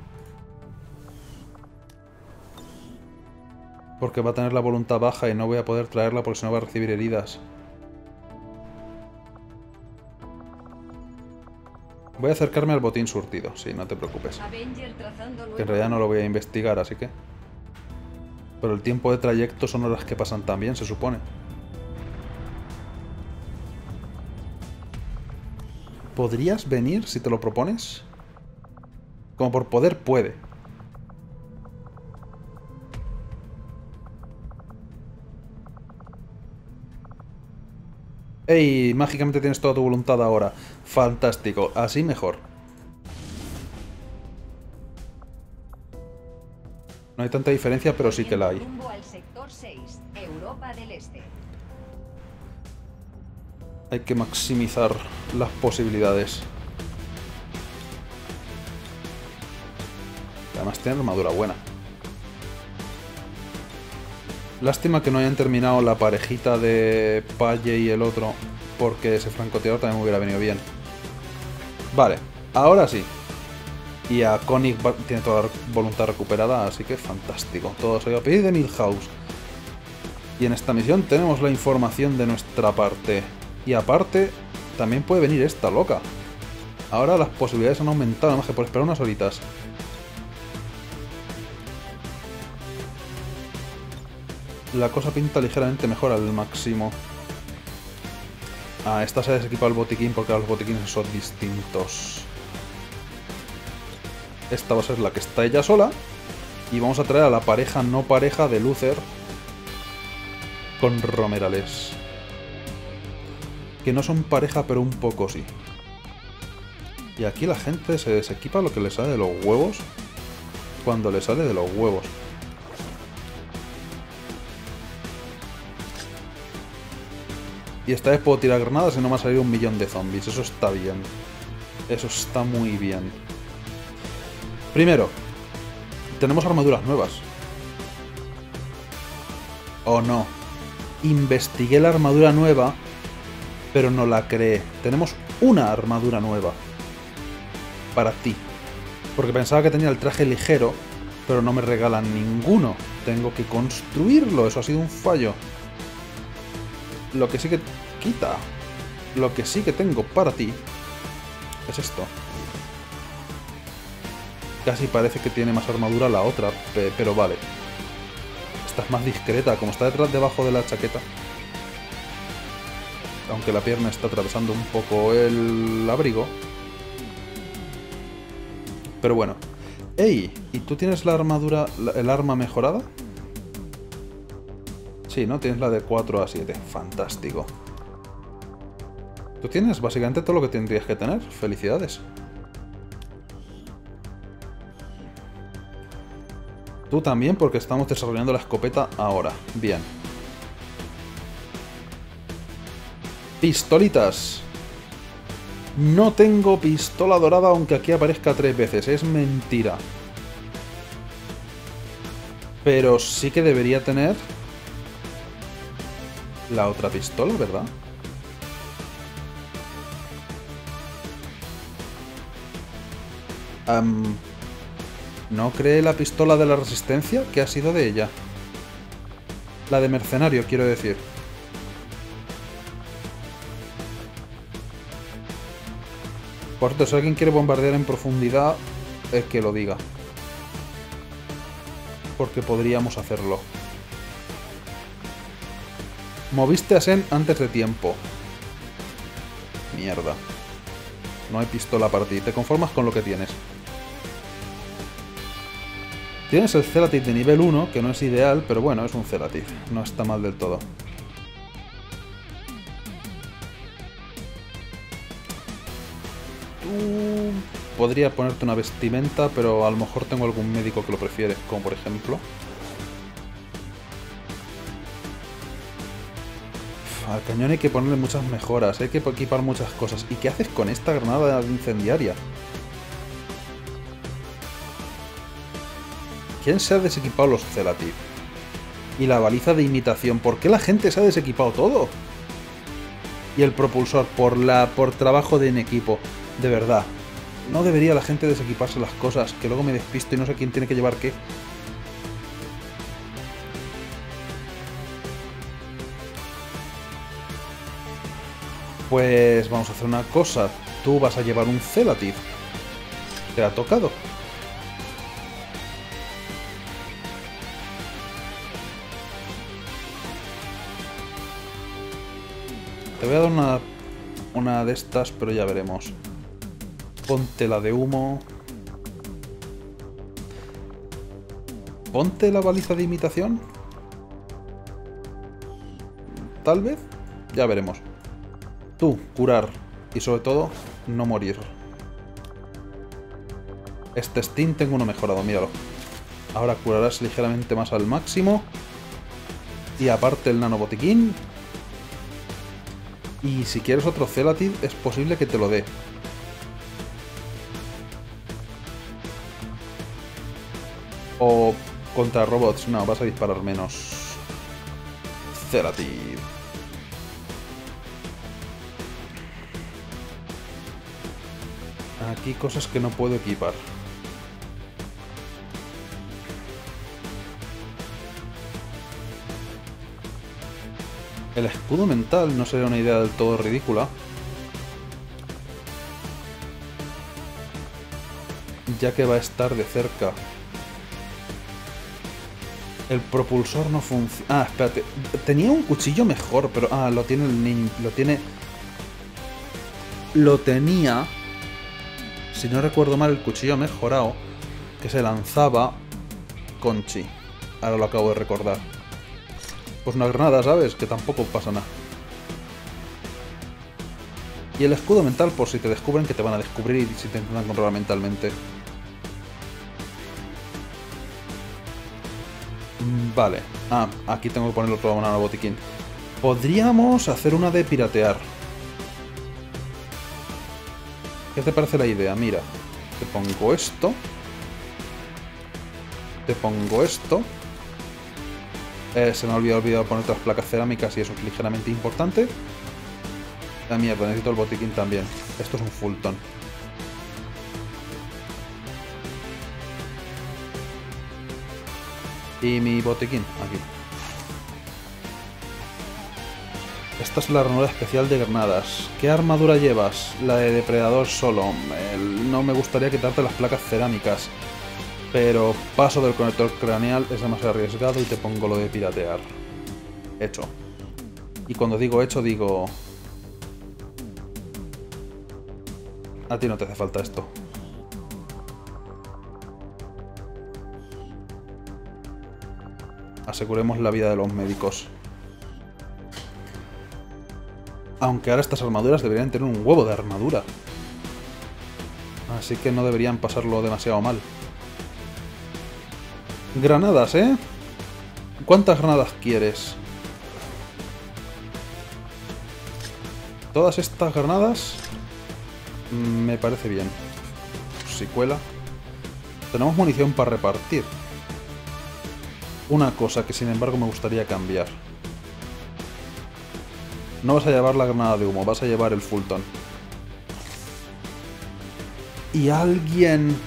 Porque va a tener la voluntad baja y no voy a poder traerla porque si no va a recibir heridas. Voy a acercarme al botín surtido, sí, no te preocupes. Que en realidad no lo voy a investigar, así que... Pero el tiempo de trayecto son horas que pasan también, se supone. ¿Podrías venir si te lo propones? Como por poder puede. ¡Ey! Mágicamente tienes toda tu voluntad ahora. Fantástico. Así mejor. No hay tanta diferencia, pero sí que la hay. Hay que maximizar las posibilidades. Además tiene armadura buena. Lástima que no hayan terminado la parejita de Palle y el otro, porque ese francotirador también me hubiera venido bien. Vale, ahora sí. Y a Konig tiene toda la voluntad recuperada, así que fantástico. Todo se lo voy a pedir de Milhouse. Y en esta misión tenemos la información de nuestra parte. Y aparte, también puede venir esta loca. Ahora las posibilidades han aumentado, nada más que por esperar unas horitas. La cosa pinta ligeramente mejor al máximo. Ah, esta se ha desequipado el botiquín porque ahora los botiquines son distintos. Esta va a ser la que está ella sola. Y vamos a traer a la pareja no pareja de Lucer con Romerales. Que no son pareja, pero un poco sí. Y aquí la gente se desequipa lo que le sale de los huevos cuando le sale de los huevos. Y esta vez puedo tirar granadas y no me ha salido un millón de zombies. Eso está bien. Eso está muy bien. Primero, tenemos armaduras nuevas. ¿O no? Investigué la armadura nueva, pero no la creé. Tenemos una armadura nueva. Para ti. Porque pensaba que tenía el traje ligero, pero no me regalan ninguno. Tengo que construirlo. Eso ha sido un fallo. Lo que sí que quita, lo que sí que tengo para ti es esto. Casi parece que tiene más armadura la otra, pero vale. Esta es más discreta, como está detrás debajo de la chaqueta. Aunque la pierna está atravesando un poco el abrigo. Pero bueno. ¡Ey! ¿Y tú tienes la armadura, el arma mejorada? Sí, ¿no? Tienes la de cuatro a siete. Fantástico. Tú tienes básicamente todo lo que tendrías que tener. Felicidades. Tú también, porque estamos desarrollando la escopeta ahora. Bien. Pistolitas. No tengo pistola dorada, aunque aquí aparezca tres veces. Es mentira. Pero sí que debería tener... la otra pistola, ¿verdad? Um, ¿No cree la pistola de la resistencia? ¿Qué ha sido de ella? La de mercenario, quiero decir. Por cierto, si alguien quiere bombardear en profundidad, es que lo diga. Porque podríamos hacerlo. Moviste a Shen antes de tiempo. Mierda. No hay pistola para ti. Te conformas con lo que tienes. Tienes el Celatid de nivel uno, que no es ideal, pero bueno, es un Celatid. No está mal del todo. Tú... Podría ponerte una vestimenta, pero a lo mejor tengo algún médico que lo prefiere, como por ejemplo... Al cañón hay que ponerle muchas mejoras, hay que equipar muchas cosas. ¿Y qué haces con esta granada incendiaria? ¿Quién se ha desequipado los Celatid? Y la baliza de imitación, ¿por qué la gente se ha desequipado todo? Y el propulsor, por, la, por trabajo de en equipo. De verdad, no debería la gente desequiparse las cosas, que luego me despisto y no sé quién tiene que llevar qué. Pues vamos a hacer una cosa, tú vas a llevar un Celatid, te ha tocado. Te voy a dar una, una de estas, pero ya veremos. Ponte la de humo. Ponte la baliza de imitación. Tal vez, ya veremos. Tú, curar. Y sobre todo, no morir. Este Steam tengo uno mejorado, míralo. Ahora curarás ligeramente más al máximo. Y aparte el nanobotiquín. Y si quieres otro Celatid, es posible que te lo dé. O contra robots. No, vas a disparar menos. Celatid. Aquí cosas que no puedo equipar. El escudo mental no sería una idea del todo ridícula. Ya que va a estar de cerca. El propulsor no funciona. Ah, espérate. Tenía un cuchillo mejor, pero... Ah, lo tiene el nin... Lo tiene... Lo tenía... Si no recuerdo mal, el cuchillo mejorado que se lanzaba Conchi. Ahora lo acabo de recordar. Pues una granada, ¿sabes? Que tampoco pasa nada. Y el escudo mental por si te descubren, que te van a descubrir y si te intentan controlar mentalmente. Vale. Ah, aquí tengo que poner otro nanobotiquín. Podríamos hacer una de piratear. ¿Qué te parece la idea? Mira, te pongo esto, te pongo esto, eh, se me ha olvidado, olvidado poner otras placas cerámicas y eso es ligeramente importante. La mierda, necesito el botiquín también, esto es un Fulton. Y mi botiquín, aquí. Esta es la armadura especial de granadas. ¿Qué armadura llevas? La de depredador solo. No me gustaría quitarte las placas cerámicas. Pero paso del conector craneal, es demasiado arriesgado y te pongo lo de piratear. Hecho. Y cuando digo hecho, digo... A ti no te hace falta esto. Aseguremos la vida de los médicos. Aunque ahora estas armaduras deberían tener un huevo de armadura. Así que no deberían pasarlo demasiado mal. Granadas, ¿eh? ¿Cuántas granadas quieres? Todas estas granadas... Me parece bien. Si cuela. Tenemos munición para repartir. Una cosa que sin embargo me gustaría cambiar. No vas a llevar la granada de humo, vas a llevar el Fulton. Y alguien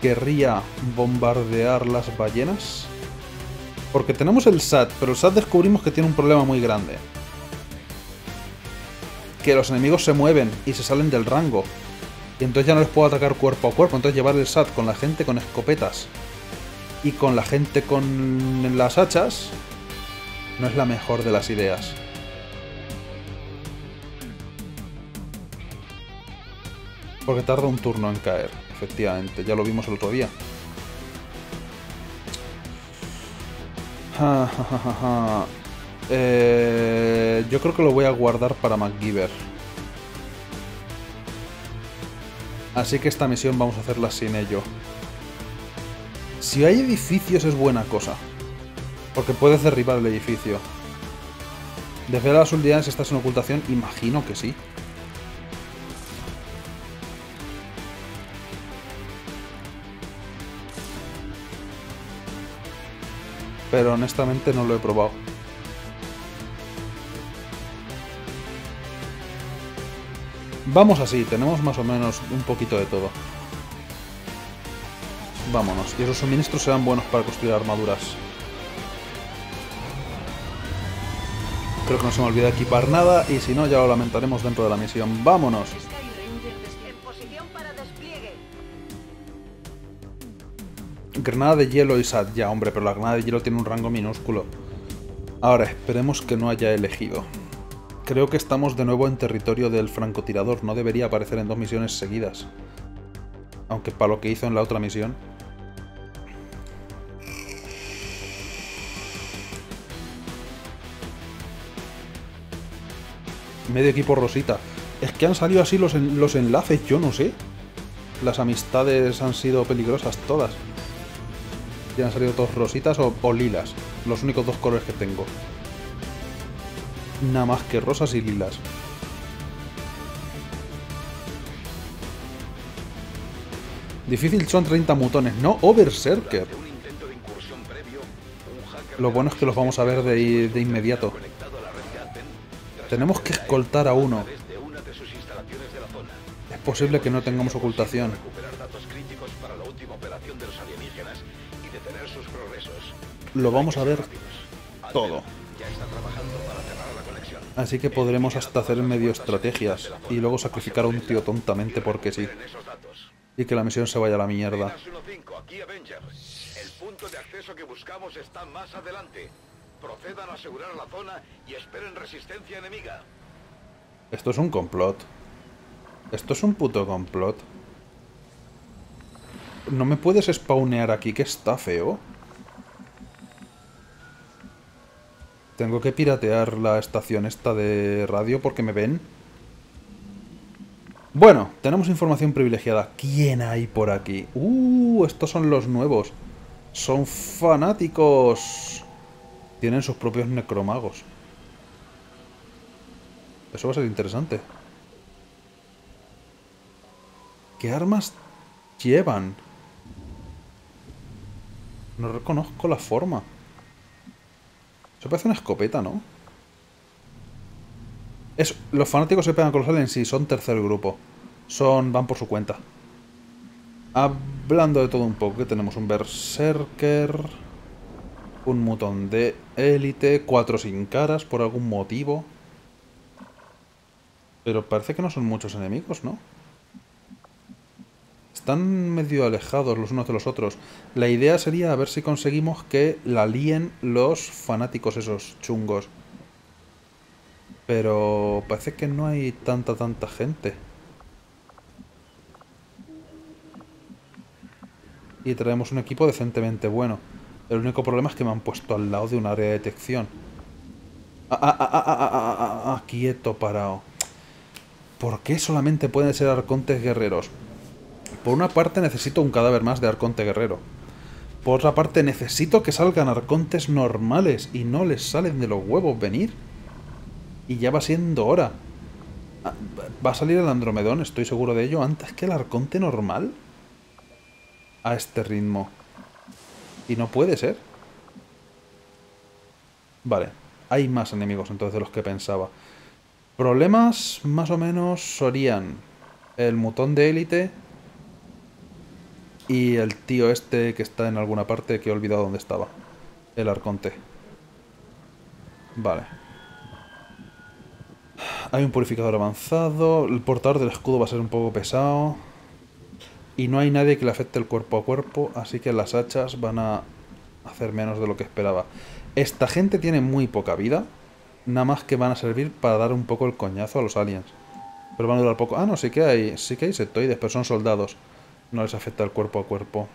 querría bombardear las ballenas. Porque tenemos el S A T, pero el S A T descubrimos que tiene un problema muy grande. Que los enemigos se mueven y se salen del rango. Y entonces ya no les puedo atacar cuerpo a cuerpo, entonces llevar el S A T con la gente con escopetas y con la gente con las hachas... No es la mejor de las ideas. Porque tarda un turno en caer, efectivamente. Ya lo vimos el otro día. Ja, ja, ja, ja, ja. Eh, yo creo que lo voy a guardar para MacGyver. Así que esta misión vamos a hacerla sin ello. Si hay edificios es buena cosa. Porque puedes derribar el edificio. ¿Desvelar las unidades estás en ocultación? Imagino que sí. Pero honestamente no lo he probado. Vamos así, tenemos más o menos un poquito de todo. Vámonos, y esos suministros serán buenos para construir armaduras. Creo que no se me olvida equipar nada, y si no ya lo lamentaremos dentro de la misión. ¡Vámonos! Granada de hielo y S A T, ya hombre, pero la granada de hielo tiene un rango minúsculo. Ahora, esperemos que no haya elegido. Creo que estamos de nuevo en territorio del francotirador. No debería aparecer en dos misiones seguidas. Aunque para lo que hizo en la otra misión. Medio equipo rosita. Es que han salido así los, en los enlaces, yo no sé. Las amistades han sido peligrosas todas. Ya han salido todos rositas o, o lilas. Los únicos dos colores que tengo. Nada más que rosas y lilas. Difícil son treinta mutones, ¿no? O Berserker. Lo bueno es que los vamos a ver de, de inmediato. Tenemos que escoltar a uno. Es posible que no tengamos ocultación. Lo vamos a ver todo. Así que podremos hasta hacer medio estrategias y luego sacrificar a un tío tontamente porque sí. Y que la misión se vaya a la mierda. Esto es un complot. Esto es un puto complot. ¿No me puedes spawnear aquí que está feo? Tengo que piratear la estación esta de radio porque me ven. Bueno, tenemos información privilegiada. ¿Quién hay por aquí? ¡Uh! Estos son los nuevos. Son fanáticos. Tienen sus propios necromagos. Eso va a ser interesante. ¿Qué armas llevan? No reconozco la forma. Eso parece una escopeta, ¿no? Es, los fanáticos se pegan con los aliens, sí, son tercer grupo. Son, van por su cuenta. Hablando de todo un poco, que tenemos un berserker, un mutón de élite, cuatro sin caras por algún motivo. Pero parece que no son muchos enemigos, ¿no? Están medio alejados los unos de los otros. La idea sería a ver si conseguimos que la líen los fanáticos esos chungos. Pero parece que no hay tanta, tanta gente. Y traemos un equipo decentemente bueno. El único problema es que me han puesto al lado de un área de detección. Ah, ah, ah, ah, ah, ah, ah, ah, quieto, parado. ¿Por qué solamente pueden ser arcontes guerreros? Por una parte necesito un cadáver más de arconte guerrero. Por otra parte necesito que salgan arcontes normales y no les salen de los huevos venir. Y ya va siendo hora. Va a salir el Andromedón, estoy seguro de ello, antes que el arconte normal. A este ritmo. Y no puede ser. Vale, hay más enemigos entonces de los que pensaba. Problemas más o menos serían el mutón de élite. Y el tío este que está en alguna parte que he olvidado dónde estaba. El arconte. Vale. Hay un purificador avanzado. El portador del escudo va a ser un poco pesado. Y no hay nadie que le afecte el cuerpo a cuerpo. Así que las hachas van a hacer menos de lo que esperaba. Esta gente tiene muy poca vida. Nada más que van a servir para dar un poco el coñazo a los aliens. Pero van a durar poco. Ah, no, sí que hay, sí que hay septoides, pero son soldados. No les afecta el cuerpo a cuerpo.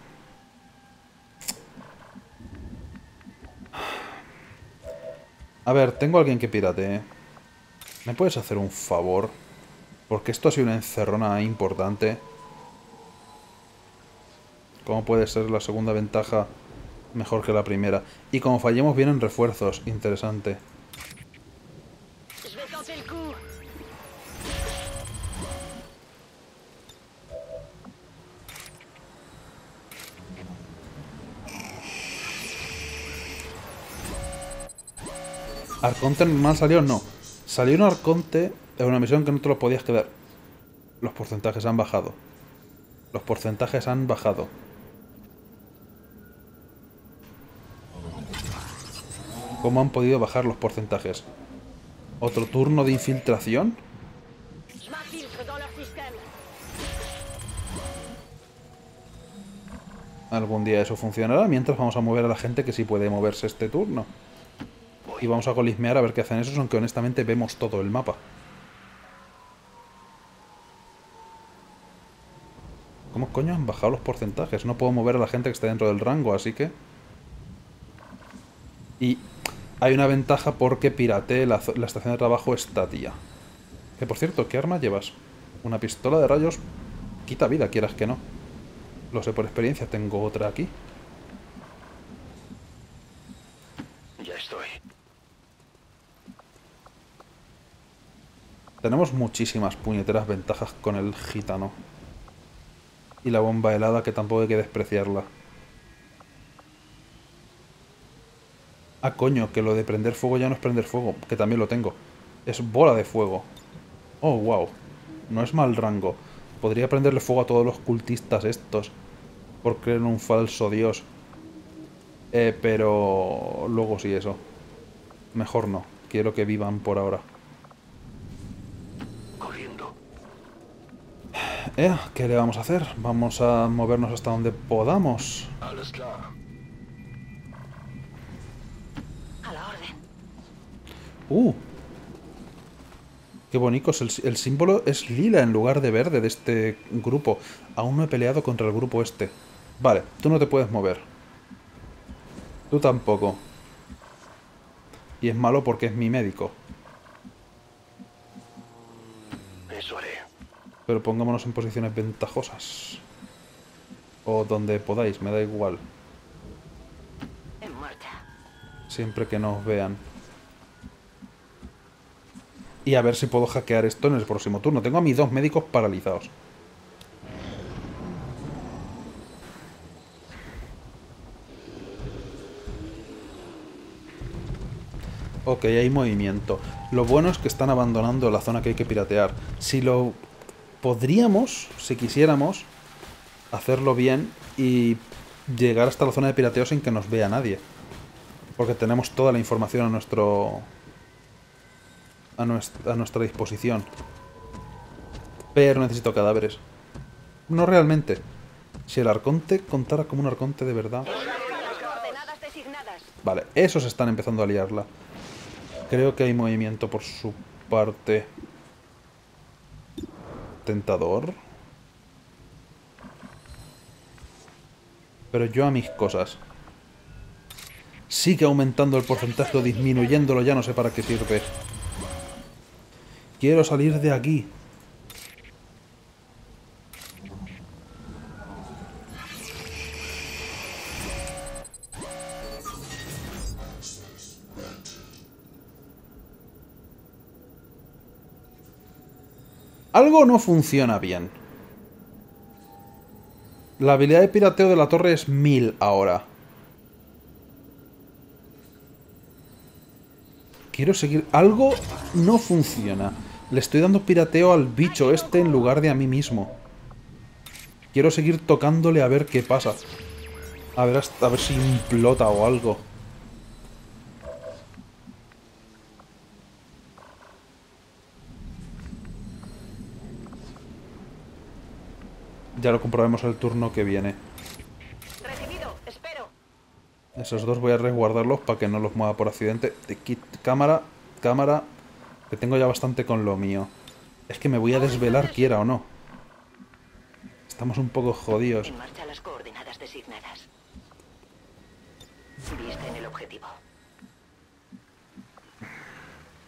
A ver, tengo a alguien que piratee. ¿Me puedes hacer un favor? Porque esto ha sido una encerrona importante. ¿Cómo puede ser la segunda ventaja mejor que la primera? Y como fallemos vienen refuerzos. Interesante. ¿Arconte mal salió? No. Salió un arconte en una misión que no te lo podías quedar. Los porcentajes han bajado. Los porcentajes han bajado. ¿Cómo han podido bajar los porcentajes? ¿Otro turno de infiltración? Algún día eso funcionará. Mientras vamos a mover a la gente que sí puede moverse este turno. Y vamos a golismear a ver qué hacen esos, aunque honestamente vemos todo el mapa. ¿Cómo coño han bajado los porcentajes? No puedo mover a la gente que está dentro del rango, así que... Y hay una ventaja porque pirateé la, la estación de trabajo esta día. Que por cierto, ¿qué arma llevas? Una pistola de rayos quita vida, quieras que no. Lo sé por experiencia, tengo otra aquí. Ya estoy. Tenemos muchísimas puñeteras ventajas con el gitano. Y la bomba helada, que tampoco hay que despreciarla. Ah, coño, que lo de prender fuego ya no es prender fuego, que también lo tengo. Es bola de fuego. Oh, wow. No es mal rango. Podría prenderle fuego a todos los cultistas estos por creer en un falso dios. Eh, pero... luego sí eso. Mejor no. Quiero que vivan por ahora. Eh, ¿qué le vamos a hacer? Vamos a movernos hasta donde podamos. A la orden. Uh. Qué bonito. El, el símbolo es lila en lugar de verde de este grupo. Aún no he peleado contra el grupo este. Vale, tú no te puedes mover. Tú tampoco. Y es malo porque es mi médico. Eso haré. Pero pongámonos en posiciones ventajosas. O donde podáis, me da igual. Siempre que nos vean. Y a ver si puedo hackear esto en el próximo turno. Tengo a mis dos médicos paralizados. Ok, hay movimiento. Lo bueno es que están abandonando la zona que hay que piratear. Si lo... Podríamos, si quisiéramos, hacerlo bien y llegar hasta la zona de pirateo sin que nos vea nadie. Porque tenemos toda la información a nuestro a, nuestra, a nuestra disposición. Pero necesito cadáveres. No realmente. Si el arconte contara como un arconte de verdad... Vale, esos están empezando a liarla. Creo que hay movimiento por su parte... Tentador. Pero yo a mis cosas. Sigue aumentando el porcentaje o disminuyéndolo, ya no sé para qué sirve. Quiero salir de aquí. Algo no funciona bien. La habilidad de pirateo de la torre es mil ahora. Quiero seguir... Algo no funciona. Le estoy dando pirateo al bicho este en lugar de a mí mismo. Quiero seguir tocándole a ver qué pasa. A ver, hasta, a ver si implota o algo. Ya lo comprobaremos el turno que viene. Recibido, espero. Esos dos voy a resguardarlos para que no los mueva por accidente. Kit, cámara, cámara. Que tengo ya bastante con lo mío. Es que me voy a desvelar, quiera o no. Estamos un poco jodidos. En marcha las coordenadas designadas. Vista en el objetivo.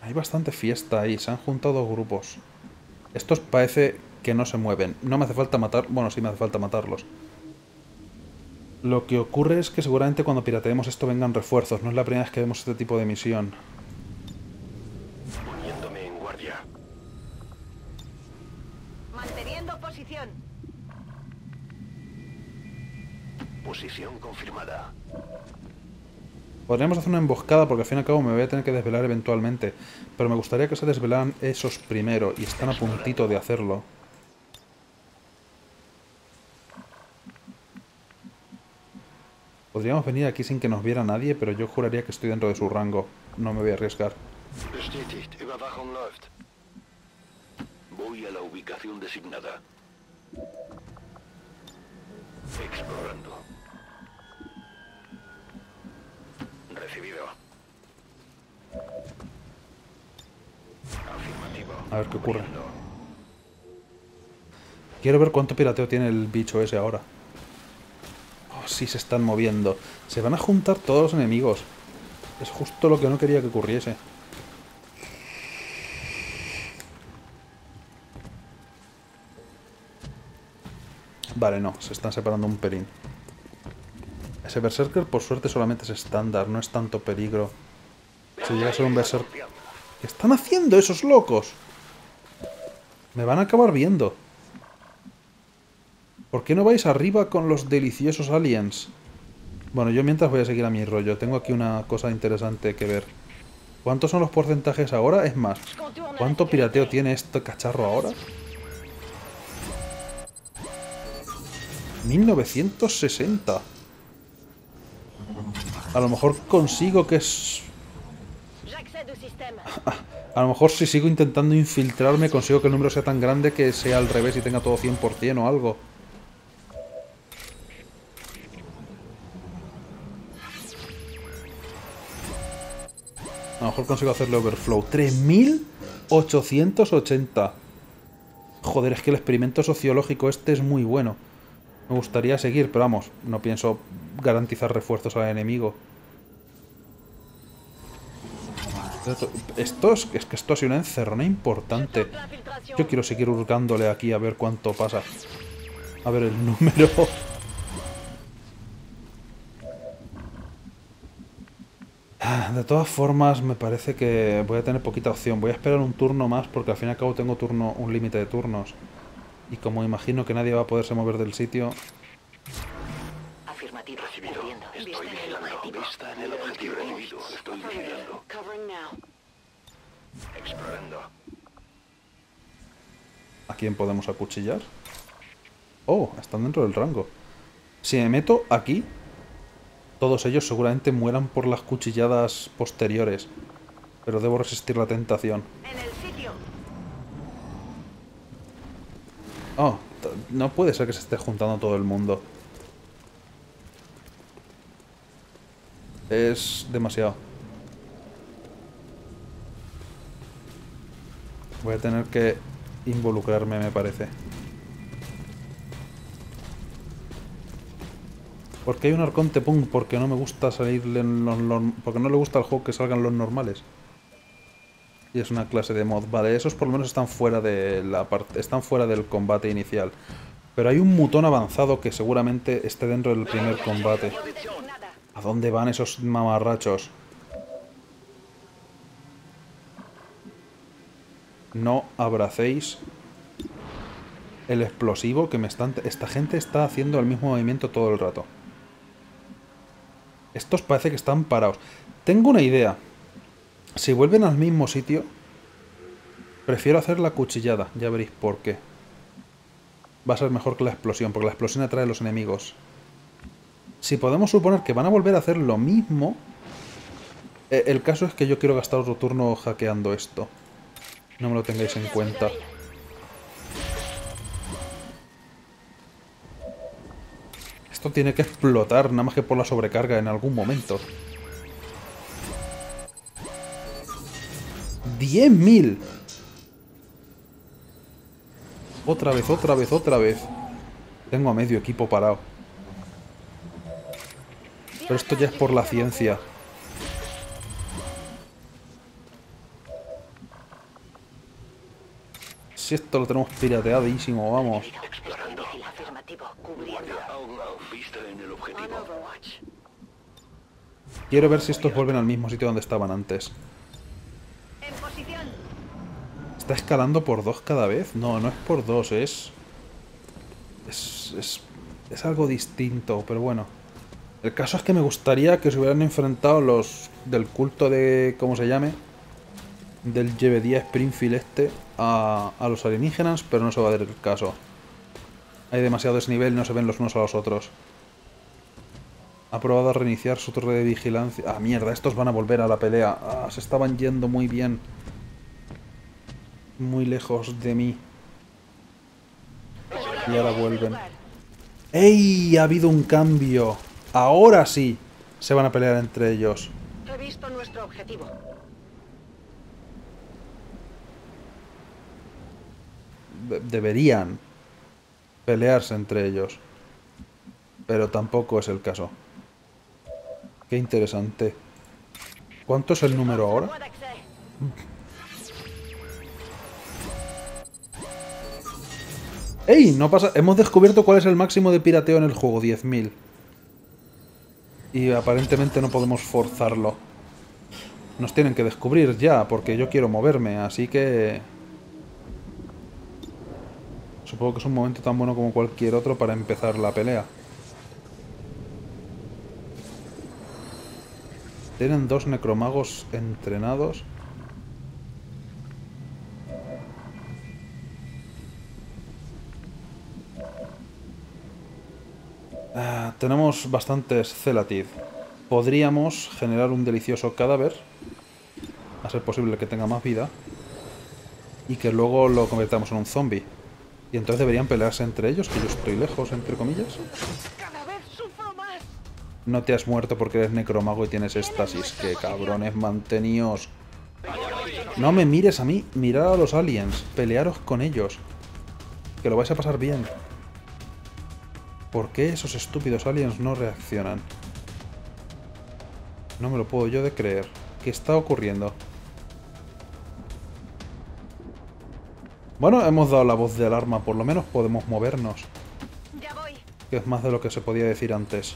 Hay bastante fiesta ahí. Se han juntado dos grupos. Estos parece que no se mueven. No me hace falta matar... Bueno, sí me hace falta matarlos. Lo que ocurre es que seguramente cuando pirateemos esto vengan refuerzos. No es la primera vez que vemos este tipo de misión. Poniéndome en guardia. Manteniendo posición. Posición confirmada. Podríamos hacer una emboscada porque al fin y al cabo me voy a tener que desvelar eventualmente. Pero me gustaría que se desvelaran esos primero y están a puntito de hacerlo. Podríamos venir aquí sin que nos viera nadie, pero yo juraría que estoy dentro de su rango. No me voy a arriesgar. Voy a la ubicación designada. Explorando. Recibido. Afirmativo. A ver qué ocurre. Quiero ver cuánto pirateo tiene el bicho ese ahora. Sí, se están moviendo. Se van a juntar todos los enemigos. Es justo lo que no quería que ocurriese. Vale, no. Se están separando un pelín. Ese berserker, por suerte, solamente es estándar. No es tanto peligro. Si llega a ser un berserker... ¿Qué están haciendo esos locos? Me van a acabar viendo. ¿Por qué no vais arriba con los deliciosos aliens? Bueno, yo mientras voy a seguir a mi rollo. Tengo aquí una cosa interesante que ver. ¿Cuántos son los porcentajes ahora? Es más, ¿cuánto pirateo tiene este cacharro ahora? mil novecientos sesenta. A lo mejor consigo que es... A lo mejor si sigo intentando infiltrarme consigo que el número sea tan grande que sea al revés y tenga todo cien por cien o algo. A lo mejor consigo hacerle overflow. tres mil ochocientos ochenta. Joder, es que el experimento sociológico este es muy bueno. Me gustaría seguir, pero vamos, no pienso garantizar refuerzos al enemigo. Esto es, es que esto ha sido una encerrona importante. Yo quiero seguir hurgándole aquí a ver cuánto pasa. A ver el número... De todas formas, me parece que voy a tener poquita opción. Voy a esperar un turno más porque al fin y al cabo tengo turno, un límite de turnos. Y como imagino que nadie va a poderse mover del sitio... Afirmativo. Recibido. Estoy vigilando. Vista en el objetivo. Estoy vigilando. Explorando. ¿A quién podemos acuchillar? Oh, están dentro del rango. Si me meto aquí... Todos ellos seguramente mueran por las cuchilladas posteriores. Pero debo resistir la tentación. Oh, no puede ser que se esté juntando todo el mundo. Es demasiado. Voy a tener que involucrarme, me parece. ¿Por qué hay un arconte punk? Porque no me gusta salirle en los, los... Porque no le gusta al juego que salgan los normales. Y es una clase de mod. Vale, esos por lo menos están fuera de la parte... Están fuera del combate inicial. Pero hay un mutón avanzado que seguramente esté dentro del primer combate. ¿A dónde van esos mamarrachos? No abracéis... El explosivo que me están... Esta gente está haciendo el mismo movimiento todo el rato. Estos parece que están parados. Tengo una idea. Si vuelven al mismo sitio, prefiero hacer la cuchillada. Ya veréis por qué. Va a ser mejor que la explosión, porque la explosión atrae a los enemigos. Si podemos suponer que van a volver a hacer lo mismo... Eh, el caso es que yo quiero gastar otro turno hackeando esto. No me lo tengáis en cuenta. Esto tiene que explotar, nada más que por la sobrecarga en algún momento. ¡diez mil! Otra vez, otra vez, otra vez. Tengo a medio equipo parado. Pero esto ya es por la ciencia. Si esto lo tenemos pirateadísimo, vamos. Quiero ver si estos vuelven al mismo sitio donde estaban antes. ¿Está escalando por dos cada vez? No, no es por dos, es... Es, es... es algo distinto, pero bueno. El caso es que me gustaría que se hubieran enfrentado los del culto de... ¿cómo se llame? Del Yevedía Springfield este a, a los alienígenas, pero no se va a dar el caso. Hay demasiado desnivel, no se ven los unos a los otros. Ha probado a reiniciar su torre de vigilancia. Ah, mierda, estos van a volver a la pelea. Ah, se estaban yendo muy bien. Muy lejos de mí. Y ahora vuelven. ¡Ey! Ha habido un cambio. Ahora sí se van a pelear entre ellos. He visto nuestro objetivo. De- deberían pelearse entre ellos. Pero tampoco es el caso. Qué interesante. ¿Cuánto es el número ahora? ¡Ey! No pasa... Hemos descubierto cuál es el máximo de pirateo en el juego, diez mil. Y aparentemente no podemos forzarlo. Nos tienen que descubrir ya, porque yo quiero moverme, así que... Supongo que es un momento tan bueno como cualquier otro para empezar la pelea. Tienen dos necromagos entrenados... Uh, tenemos bastantes Celatid. Podríamos generar un delicioso cadáver, a ser posible que tenga más vida, y que luego lo convertamos en un zombie. Y entonces deberían pelearse entre ellos, que yo estoy lejos, entre comillas. Cada vez sufro más. No te has muerto porque eres necromago y tienes éxtasis. ¡Qué cabrones, manteníos! No me mires a mí, mirad a los aliens, pelearos con ellos, que lo vais a pasar bien. ¿Por qué esos estúpidos aliens no reaccionan? No me lo puedo yo de creer. ¿Qué está ocurriendo? Bueno, hemos dado la voz de alarma. Por lo menos podemos movernos. Ya voy. Que es más de lo que se podía decir antes.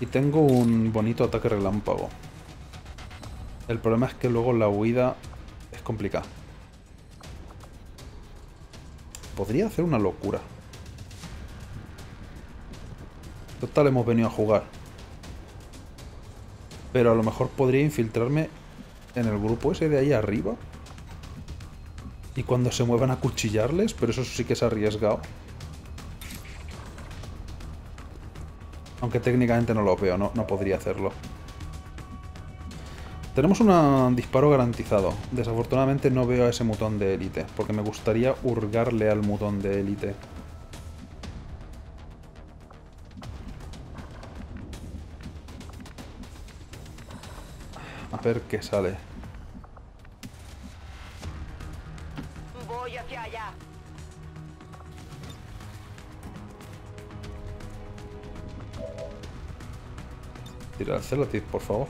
Y tengo un bonito ataque relámpago. El problema es que luego la huida es complicada. Podría hacer una locura. Total, hemos venido a jugar. Pero a lo mejor podría infiltrarme en el grupo ese de ahí arriba. Y cuando se muevan a cuchillarles, pero eso sí que es arriesgado. Aunque técnicamente no lo veo, no, no podría hacerlo. Tenemos un disparo garantizado. Desafortunadamente no veo a ese mutón de élite, porque me gustaría hurgarle al mutón de élite. A ver qué sale. Voy hacia allá. Tira el Celatid, por favor.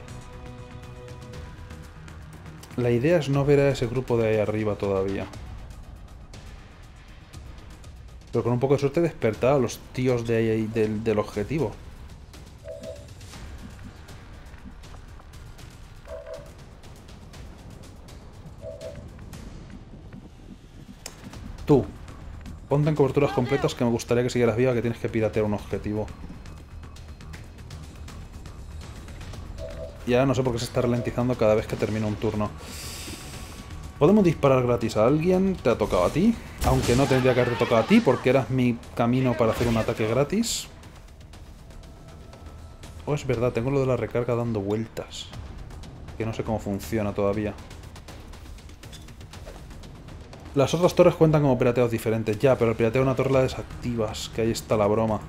La idea es no ver a ese grupo de ahí arriba todavía. Pero con un poco de suerte despertar a los tíos de ahí del, del objetivo. Tú, ponte en coberturas completas, que me gustaría que siguieras viva, que tienes que piratear un objetivo. Y ahora no sé por qué se está ralentizando cada vez que termina un turno. ¿Podemos disparar gratis a alguien? Te ha tocado a ti. Aunque no tendría que haber tocado a ti, porque eras mi camino para hacer un ataque gratis. Oh, es verdad, tengo lo de la recarga dando vueltas. Que no sé cómo funciona todavía. Las otras torres cuentan como pirateos diferentes. Ya, pero el pirateo de una torre la desactivas. Que ahí está la broma.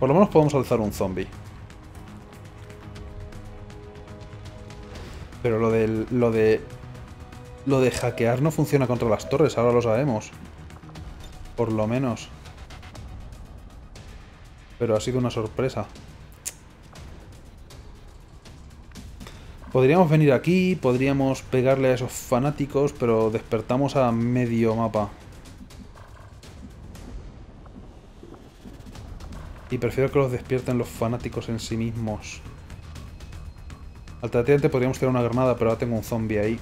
Por lo menos podemos alzar un zombie. Pero lo de... Lo de... Lo de hackear no funciona contra las torres. Ahora lo sabemos. Por lo menos. Pero ha sido una sorpresa. Podríamos venir aquí, podríamos pegarle a esos fanáticos, pero despertamos a medio mapa. Y prefiero que los despierten los fanáticos en sí mismos. Alternativamente podríamos tirar una granada, pero ahora tengo un zombie ahí.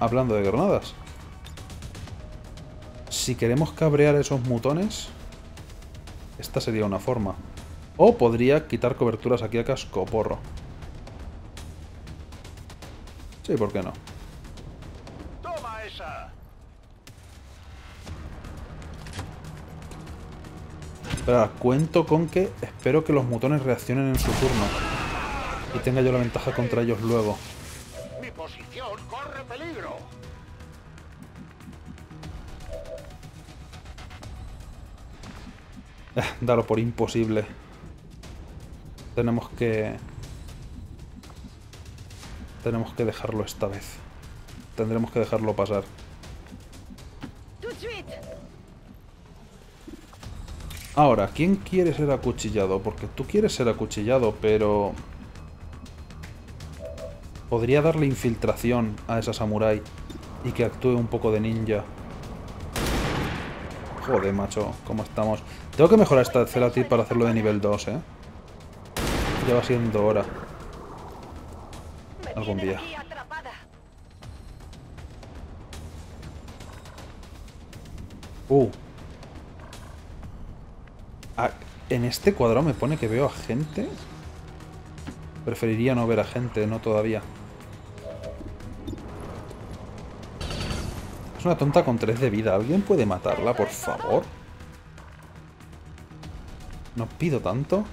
Hablando de granadas. Si queremos cabrear a esos mutones... Esta sería una forma. O podría quitar coberturas aquí a cascoporro. Sí, ¿por qué no? Toma esa. Espera, cuento con que espero que los mutones reaccionen en su turno. Y tenga yo la ventaja contra ellos luego. Mi posición corre peligro. Dalo por imposible. Tenemos que... Tenemos que dejarlo esta vez. Tendremos que dejarlo pasar. Ahora, ¿quién quiere ser acuchillado? Porque tú quieres ser acuchillado, pero... Podría darle infiltración a esa samurái y que actúe un poco de ninja. Joder, macho, ¿cómo estamos? Tengo que mejorar esta Celatid para hacerlo de nivel dos, ¿eh? Ya va siendo hora. Algún día. Uh. Ah, en este cuadrado me pone que veo a gente. Preferiría no ver a gente, no todavía. Es una tonta con tres de vida. ¿Alguien puede matarla, por favor? No pido tanto.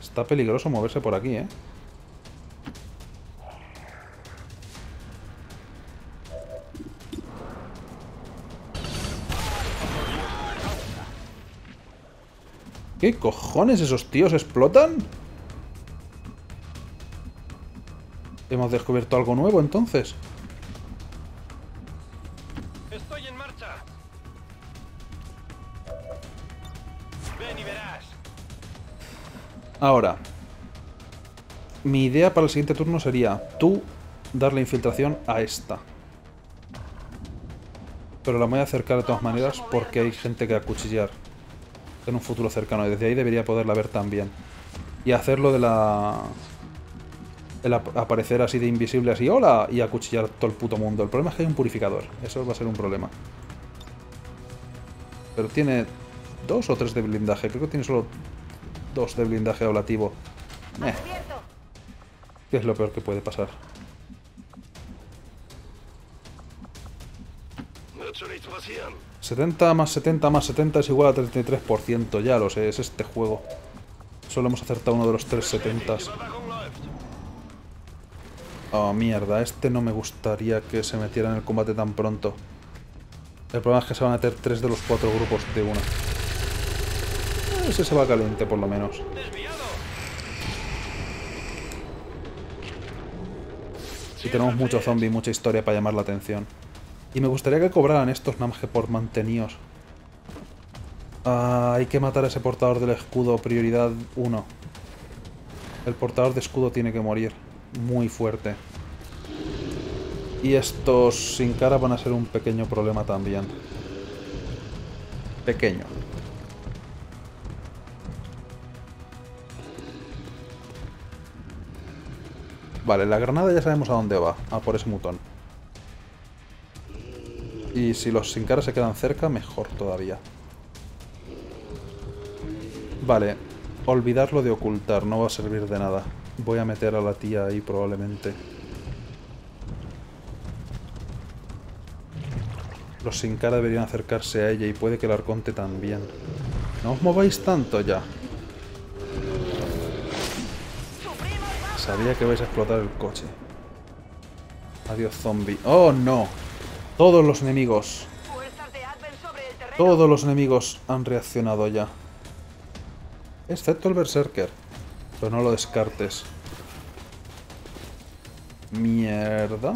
Está peligroso moverse por aquí, ¿eh? ¿Qué cojones? ¿Esos tíos explotan? ¿Hemos descubierto algo nuevo, entonces? Ahora, mi idea para el siguiente turno sería tú darle infiltración a esta. Pero la voy a acercar de todas maneras porque hay gente que acuchillar en un futuro cercano. Y desde ahí debería poderla ver también. Y hacerlo de la... El ap- aparecer así de invisible, así, ¡hola! Y acuchillar todo el puto mundo. El problema es que hay un purificador. Eso va a ser un problema. Pero tiene dos o tres de blindaje. Creo que tiene solo... Dos de blindaje ablativo. Eh. ¿Qué es lo peor que puede pasar? setenta más setenta más setenta es igual a treinta y tres por ciento. Ya lo sé, es este juego. Solo hemos acertado uno de los tres setentas. Oh, mierda. Este no me gustaría que se metiera en el combate tan pronto. El problema es que se van a meter tres de los cuatro grupos de una. Ese se va caliente, por lo menos. Si tenemos mucho zombie, mucha historia para llamar la atención. Y me gustaría que cobraran estos nada más que por mantenidos. Ah, hay que matar a ese portador del escudo, prioridad uno. El portador de escudo tiene que morir. Muy fuerte. Y estos sin cara van a ser un pequeño problema también. Pequeño. Vale, la granada ya sabemos a dónde va. A por ese mutón. Y si los sin cara se quedan cerca, mejor todavía. Vale. Olvidarlo de ocultar. No va a servir de nada. Voy a meter a la tía ahí probablemente. Los sin cara deberían acercarse a ella y puede que el arconte también. No os mováis tanto ya. Sabía que vais a explotar el coche. Adiós, zombie. ¡Oh, no! Todos los enemigos. Todos los enemigos han reaccionado ya. Excepto el berserker. Pero no lo descartes. Mierda.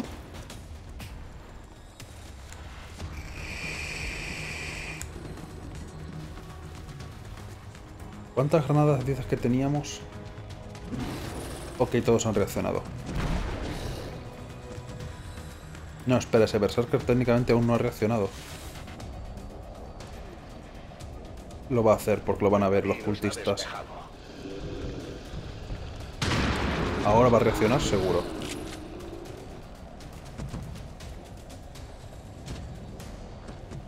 ¿Cuántas granadas dices que teníamos? Ok, todos han reaccionado. No, espera, ese berserker técnicamente aún no ha reaccionado. Lo va a hacer porque lo van a ver los cultistas. Ahora va a reaccionar seguro.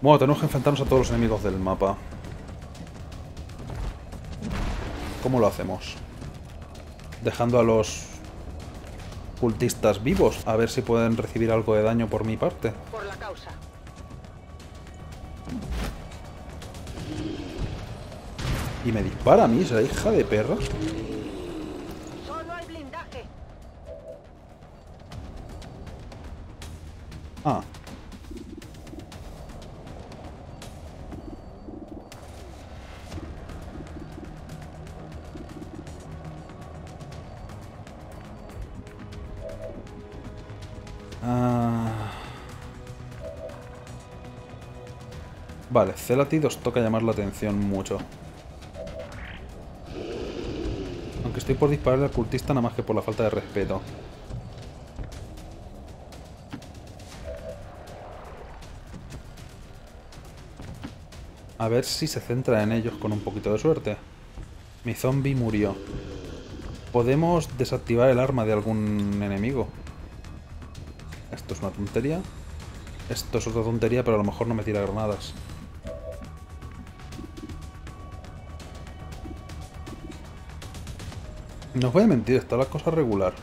Bueno, tenemos que enfrentarnos a todos los enemigos del mapa. ¿Cómo lo hacemos? Dejando a los cultistas vivos, a ver si pueden recibir algo de daño por mi parte. Por la causa. Y me dispara a mí, esa hija de perra. Solo al blindaje. Ah. Vale, Celatid os toca llamar la atención mucho. Aunque estoy por dispararle al cultista nada más que por la falta de respeto. A ver si se centra en ellos con un poquito de suerte. Mi zombie murió. ¿Podemos desactivar el arma de algún enemigo? Esto es una tontería. Esto es otra tontería, pero a lo mejor no me tira granadas. No os voy a mentir, está la cosa regular.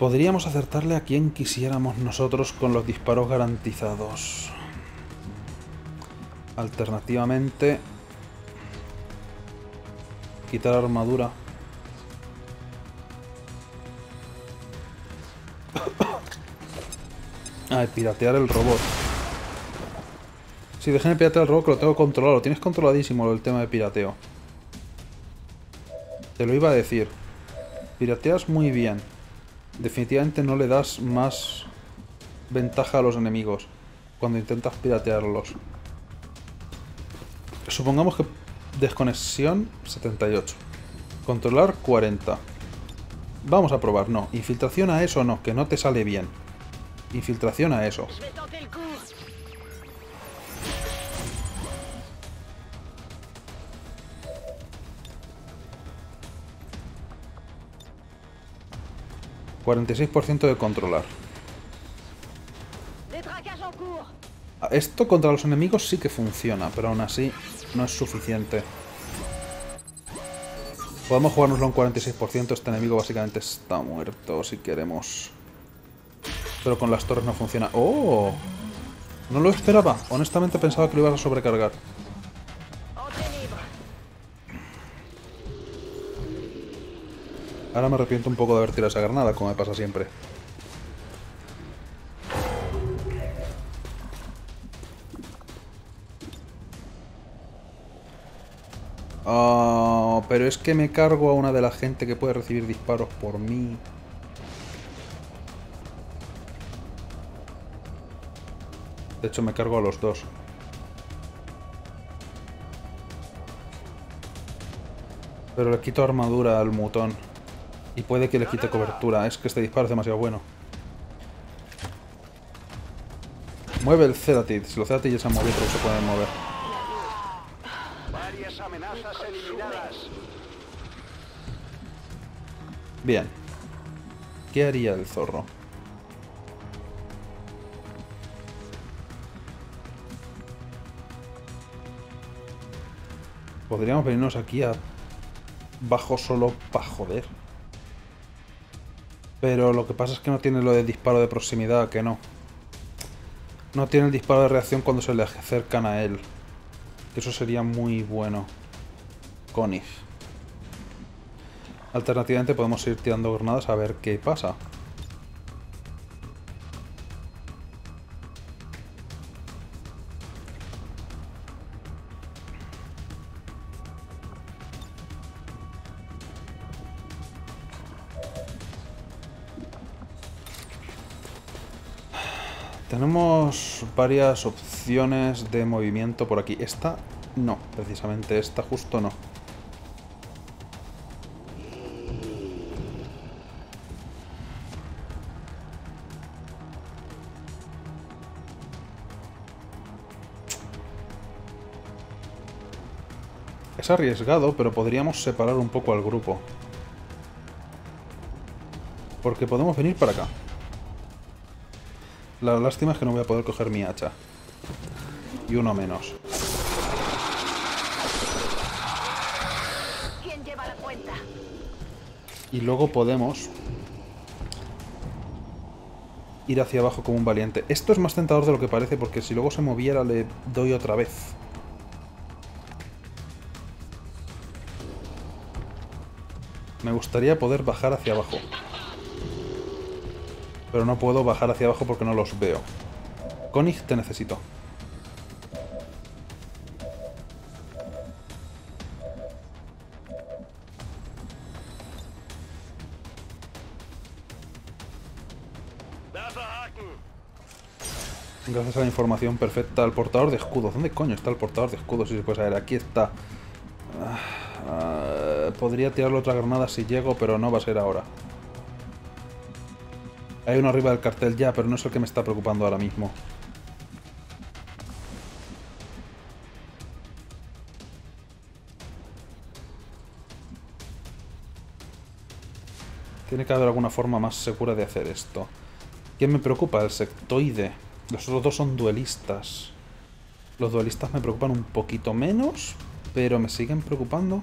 Podríamos acertarle a quien quisiéramos nosotros con los disparos garantizados. Alternativamente, quitar armadura. Ah, piratear el robot. Sí, déjenme piratear el robot, que lo tengo controlado. Lo tienes controladísimo, el tema de pirateo. Te lo iba a decir. Pirateas muy bien. Definitivamente no le das más ventaja a los enemigos cuando intentas piratearlos. Supongamos que desconexión setenta y ocho. Controlar cuarenta. Vamos a probar, no. Infiltración a eso no, que no te sale bien. Infiltración a eso. cuarenta y seis por ciento de controlar. Esto contra los enemigos sí que funciona, pero aún así no es suficiente. Podemos jugárnoslo en cuarenta y seis por ciento. Este enemigo básicamente está muerto si queremos. Pero con las torres no funciona. ¡Oh! No lo esperaba. Honestamente pensaba que lo ibas a sobrecargar. Ahora me arrepiento un poco de haber tirado esa granada, como me pasa siempre. Oh, pero es que me cargo a una de la gente que puede recibir disparos por mí. De hecho, me cargo a los dos. Pero le quito armadura al mutón. Y puede que le quite cobertura. Es que este disparo es demasiado bueno. Mueve el Celatid. Si lo Celatid ya se ha movido, pero se puede mover. Bien. ¿Qué haría el zorro? Podríamos venirnos aquí a bajo solo para joder. Pero lo que pasa es que no tiene lo de disparo de proximidad, que no. No tiene el disparo de reacción cuando se le acercan a él. Eso sería muy bueno. Konig. Alternativamente podemos ir tirando granadas a ver qué pasa. Tenemos varias opciones de movimiento por aquí. Esta no, precisamente esta justo no. Es arriesgado, pero podríamos separar un poco al grupo. Porque podemos venir para acá. La lástima es que no voy a poder coger mi hacha. Y uno menos. ¿Quién lleva la cuenta? Y luego podemos ir hacia abajo como un valiente. Esto es más tentador de lo que parece, porque si luego se moviera le doy otra vez. Me gustaría poder bajar hacia abajo. Pero no puedo bajar hacia abajo porque no los veo. Konig, te necesito. Gracias a la información perfecta. El portador de escudos. ¿Dónde coño está el portador de escudos? Si se puede saber. Aquí está. Uh, podría tirarle otra granada si llego, pero no va a ser ahora. Hay uno arriba del cartel ya, pero no es el que me está preocupando ahora mismo. Tiene que haber alguna forma más segura de hacer esto. ¿Quién me preocupa? El sectoide. Los otros dos son duelistas. Los duelistas me preocupan un poquito menos, pero me siguen preocupando.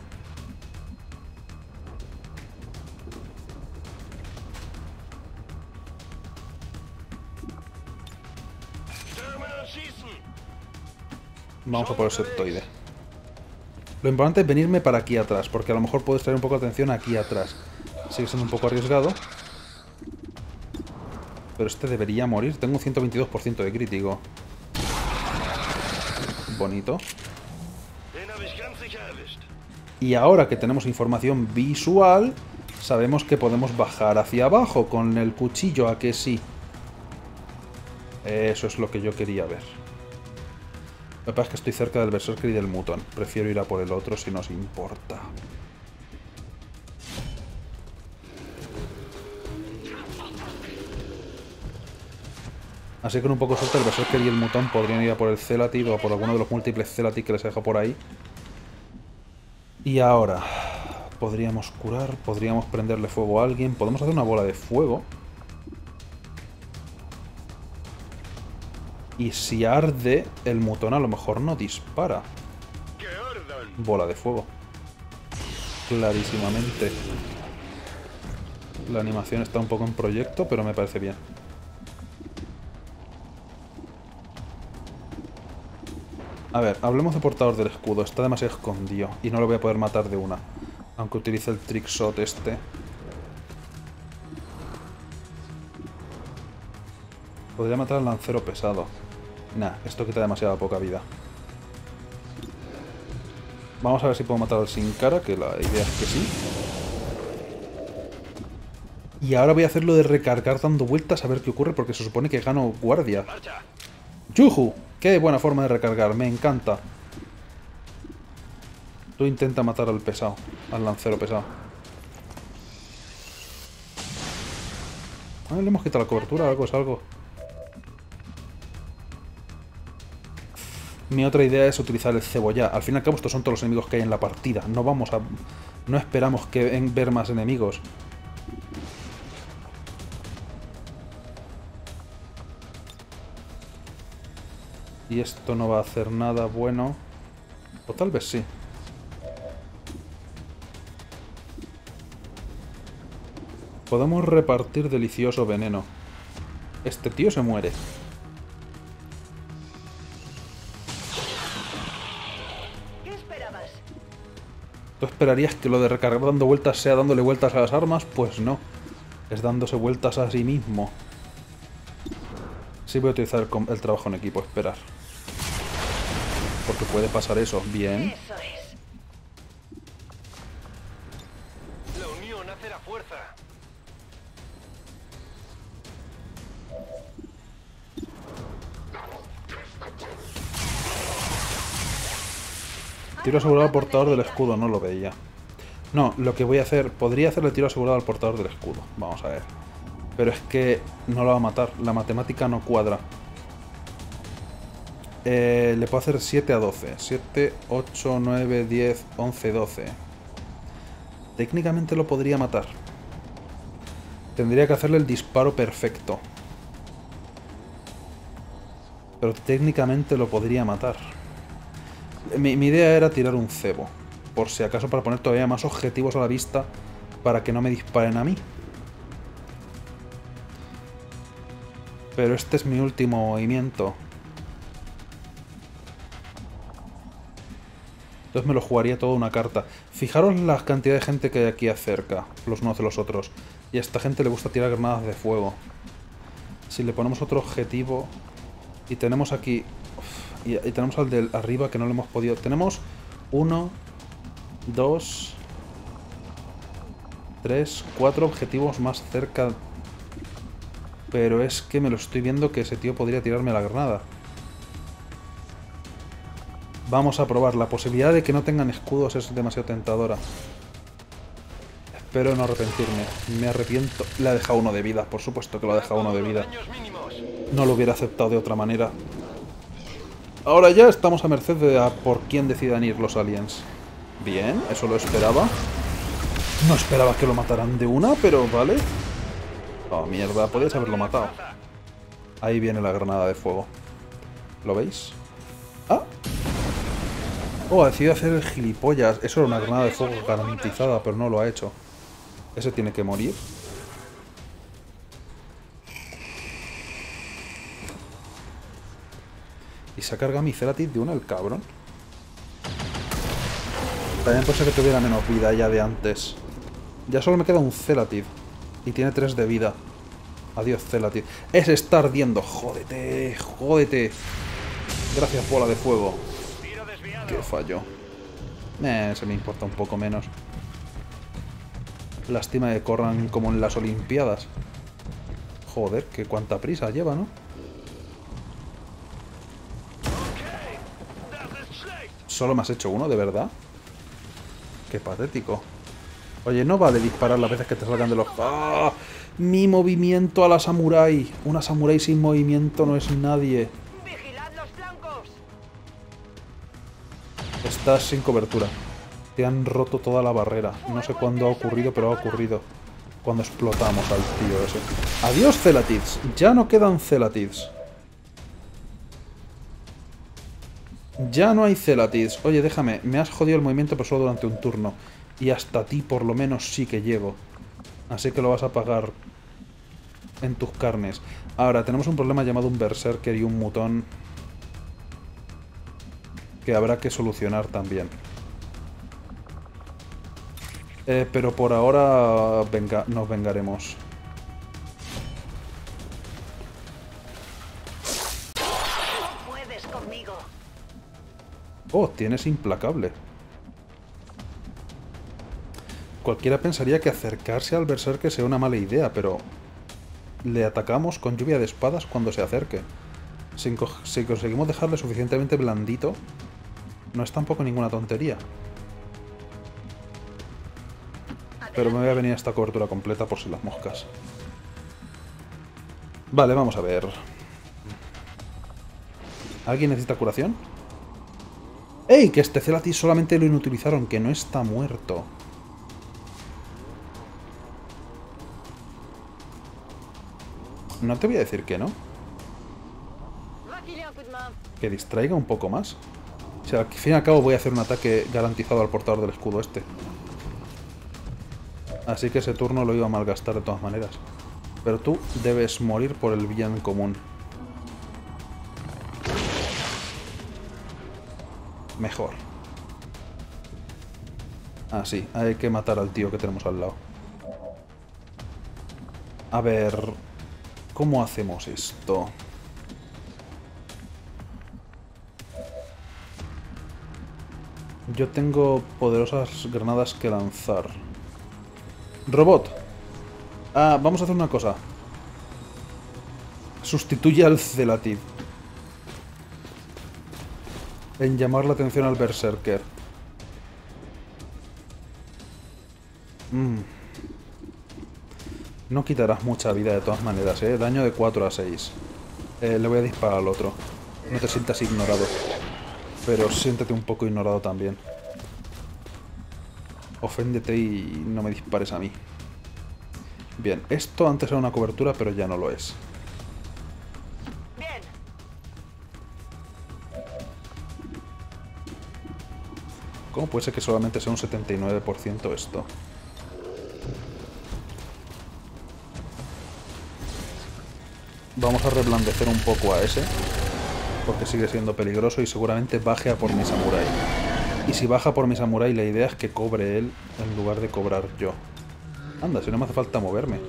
Vamos a por el septoide. Lo importante es venirme para aquí atrás, porque a lo mejor puedo extraer un poco de atención aquí atrás. Sigue siendo un poco arriesgado. Pero este debería morir. Tengo un ciento veintidós por ciento de crítico. Bonito. Y ahora que tenemos información visual, sabemos que podemos bajar hacia abajo con el cuchillo, ¿a que sí? Eso es lo que yo quería ver. Lo que pasa es que estoy cerca del Berserker y del Mutón. Prefiero ir a por el otro si nos importa. Así que con un poco de suerte el Berserker y el Mutón podrían ir a por el Celatid o a por alguno de los múltiples Celatid que les dejo por ahí. Y ahora podríamos curar, podríamos prenderle fuego a alguien, podemos hacer una bola de fuego. Y si arde, el Mutón a lo mejor no dispara. Bola de fuego. Clarísimamente. La animación está un poco en proyecto, pero me parece bien. A ver, hablemos de portador del escudo. Está demasiado escondido y no lo voy a poder matar de una. Aunque utilice el trickshot este. Podría matar al lancero pesado. Nah, esto quita demasiada poca vida. Vamos a ver si puedo matar al sin cara, que la idea es que sí. Y ahora voy a hacerlo de recargar dando vueltas a ver qué ocurre, porque se supone que gano guardia. ¡Yuju! ¡Qué buena forma de recargar! ¡Me encanta! Tú intenta matar al pesado, al lancero pesado. Ah, le hemos quitado la cobertura, algo es algo. Mi otra idea es utilizar el cebolla. Al fin y al cabo estos son todos los enemigos que hay en la partida. No vamos a... No esperamos que en ver más enemigos. Y esto no va a hacer nada bueno. O tal vez sí. Podemos repartir delicioso veneno. Este tío se muere. ¿Qué esperabas? ¿Tú esperarías que lo de recargar dando vueltas sea dándole vueltas a las armas? Pues no. Es dándose vueltas a sí mismo. Sí voy a utilizar el, el trabajo en equipo, esperar. Porque puede pasar eso. Bien. Eso es. La unión hace la fuerza. Tiro asegurado al portador del escudo, no lo veía. No, lo que voy a hacer... Podría hacerle tiro asegurado al portador del escudo. Vamos a ver. Pero es que no lo va a matar. La matemática no cuadra. Eh, le puedo hacer siete a doce. siete, ocho, nueve, diez, once, doce. Técnicamente lo podría matar. Tendría que hacerle el disparo perfecto. Pero técnicamente lo podría matar. Mi, mi idea era tirar un cebo. Por si acaso, para poner todavía más objetivos a la vista, para que no me disparen a mí. Pero este es mi último movimiento. Entonces me lo jugaría toda una carta. Fijaros la cantidad de gente que hay aquí cerca, los unos de los otros. Y a esta gente le gusta tirar granadas de fuego. Si le ponemos otro objetivo... Y tenemos aquí... Uf, y, y tenemos al de arriba que no lo hemos podido... Tenemos uno... Dos... Tres... Cuatro objetivos más cerca. Pero es que me lo estoy viendo que ese tío podría tirarme la granada. Vamos a probar. La posibilidad de que no tengan escudos es demasiado tentadora. Espero no arrepentirme. Me arrepiento. Le ha dejado uno de vida. Por supuesto que lo ha dejado uno de vida. No lo hubiera aceptado de otra manera. Ahora ya estamos a merced de a por quién decidan ir los aliens. Bien, eso lo esperaba. No esperaba que lo mataran de una, pero vale. Oh, mierda, podías haberlo matado. Ahí viene la granada de fuego. ¿Lo veis? ¡Ah! Oh, ha decidido hacer el gilipollas. Eso era una granada de fuego garantizada, pero no lo ha hecho. Ese tiene que morir. Y se ha cargado mi Celatid de una, el cabrón. También pensé que tuviera menos vida ya de antes. Ya solo me queda un Celatid. Y tiene tres de vida. Adiós, Celatid. ¡Ese está ardiendo! ¡Jódete! ¡Jódete! Gracias, bola de fuego. ¡Qué fallo! Eh, se me importa un poco menos. Lástima que corran como en las Olimpiadas. Joder, que cuánta prisa lleva, ¿no? ¿Solo me has hecho uno, de verdad? Qué patético. Oye, no vale disparar las veces que te salgan de los... ¡Ah! Mi movimiento a la samurái. Una samurái sin movimiento no es nadie. Vigilad los blancos. Estás sin cobertura. Te han roto toda la barrera. No sé cuándo ha ocurrido, pero ha ocurrido. Cuando explotamos al tío ese. ¡Adiós, Celatids! Ya no quedan Celatids. Ya no hay Celatids. Oye, déjame. Me has jodido el movimiento, pero solo durante un turno. Y hasta ti, por lo menos, sí que llego. Así que lo vas a pagar en tus carnes. Ahora, tenemos un problema llamado un berserker y un mutón que habrá que solucionar también. Eh, pero por ahora venga, nos vengaremos. Oh, tienes implacable. Cualquiera pensaría que acercarse al berserker sea una mala idea, pero le atacamos con lluvia de espadas cuando se acerque. Si, si conseguimos dejarle suficientemente blandito, no es tampoco ninguna tontería. Pero me voy a venir a esta cobertura completa por si las moscas. Vale, vamos a ver. ¿Alguien necesita curación? ¡Ey! Que este Celatid solamente lo inutilizaron, que no está muerto. No te voy a decir que no. Que distraiga un poco más. O sea, al fin y al cabo voy a hacer un ataque garantizado al portador del escudo este. Así que ese turno lo iba a malgastar de todas maneras. Pero tú debes morir por el bien común. Mejor. Ah, sí. Hay que matar al tío que tenemos al lado. A ver... ¿Cómo hacemos esto? Yo tengo poderosas granadas que lanzar. ¡Robot! Ah, vamos a hacer una cosa. Sustituye al Celatid. En llamar la atención al Berserker. Mm. No quitarás mucha vida de todas maneras, ¿eh? Daño de cuatro a seis. Eh, le voy a disparar al otro. No te sientas ignorado. Pero siéntete un poco ignorado también. Oféndete y no me dispares a mí. Bien, esto antes era una cobertura, pero ya no lo es. Bien. ¿Cómo puede ser que solamente sea un setenta y nueve por ciento esto? Vamos a reblandecer un poco a ese. Porque sigue siendo peligroso y seguramente baje a por mi samurái. Y si baja por mi samurái, la idea es que cobre él en lugar de cobrar yo. Anda, si no me hace falta moverme.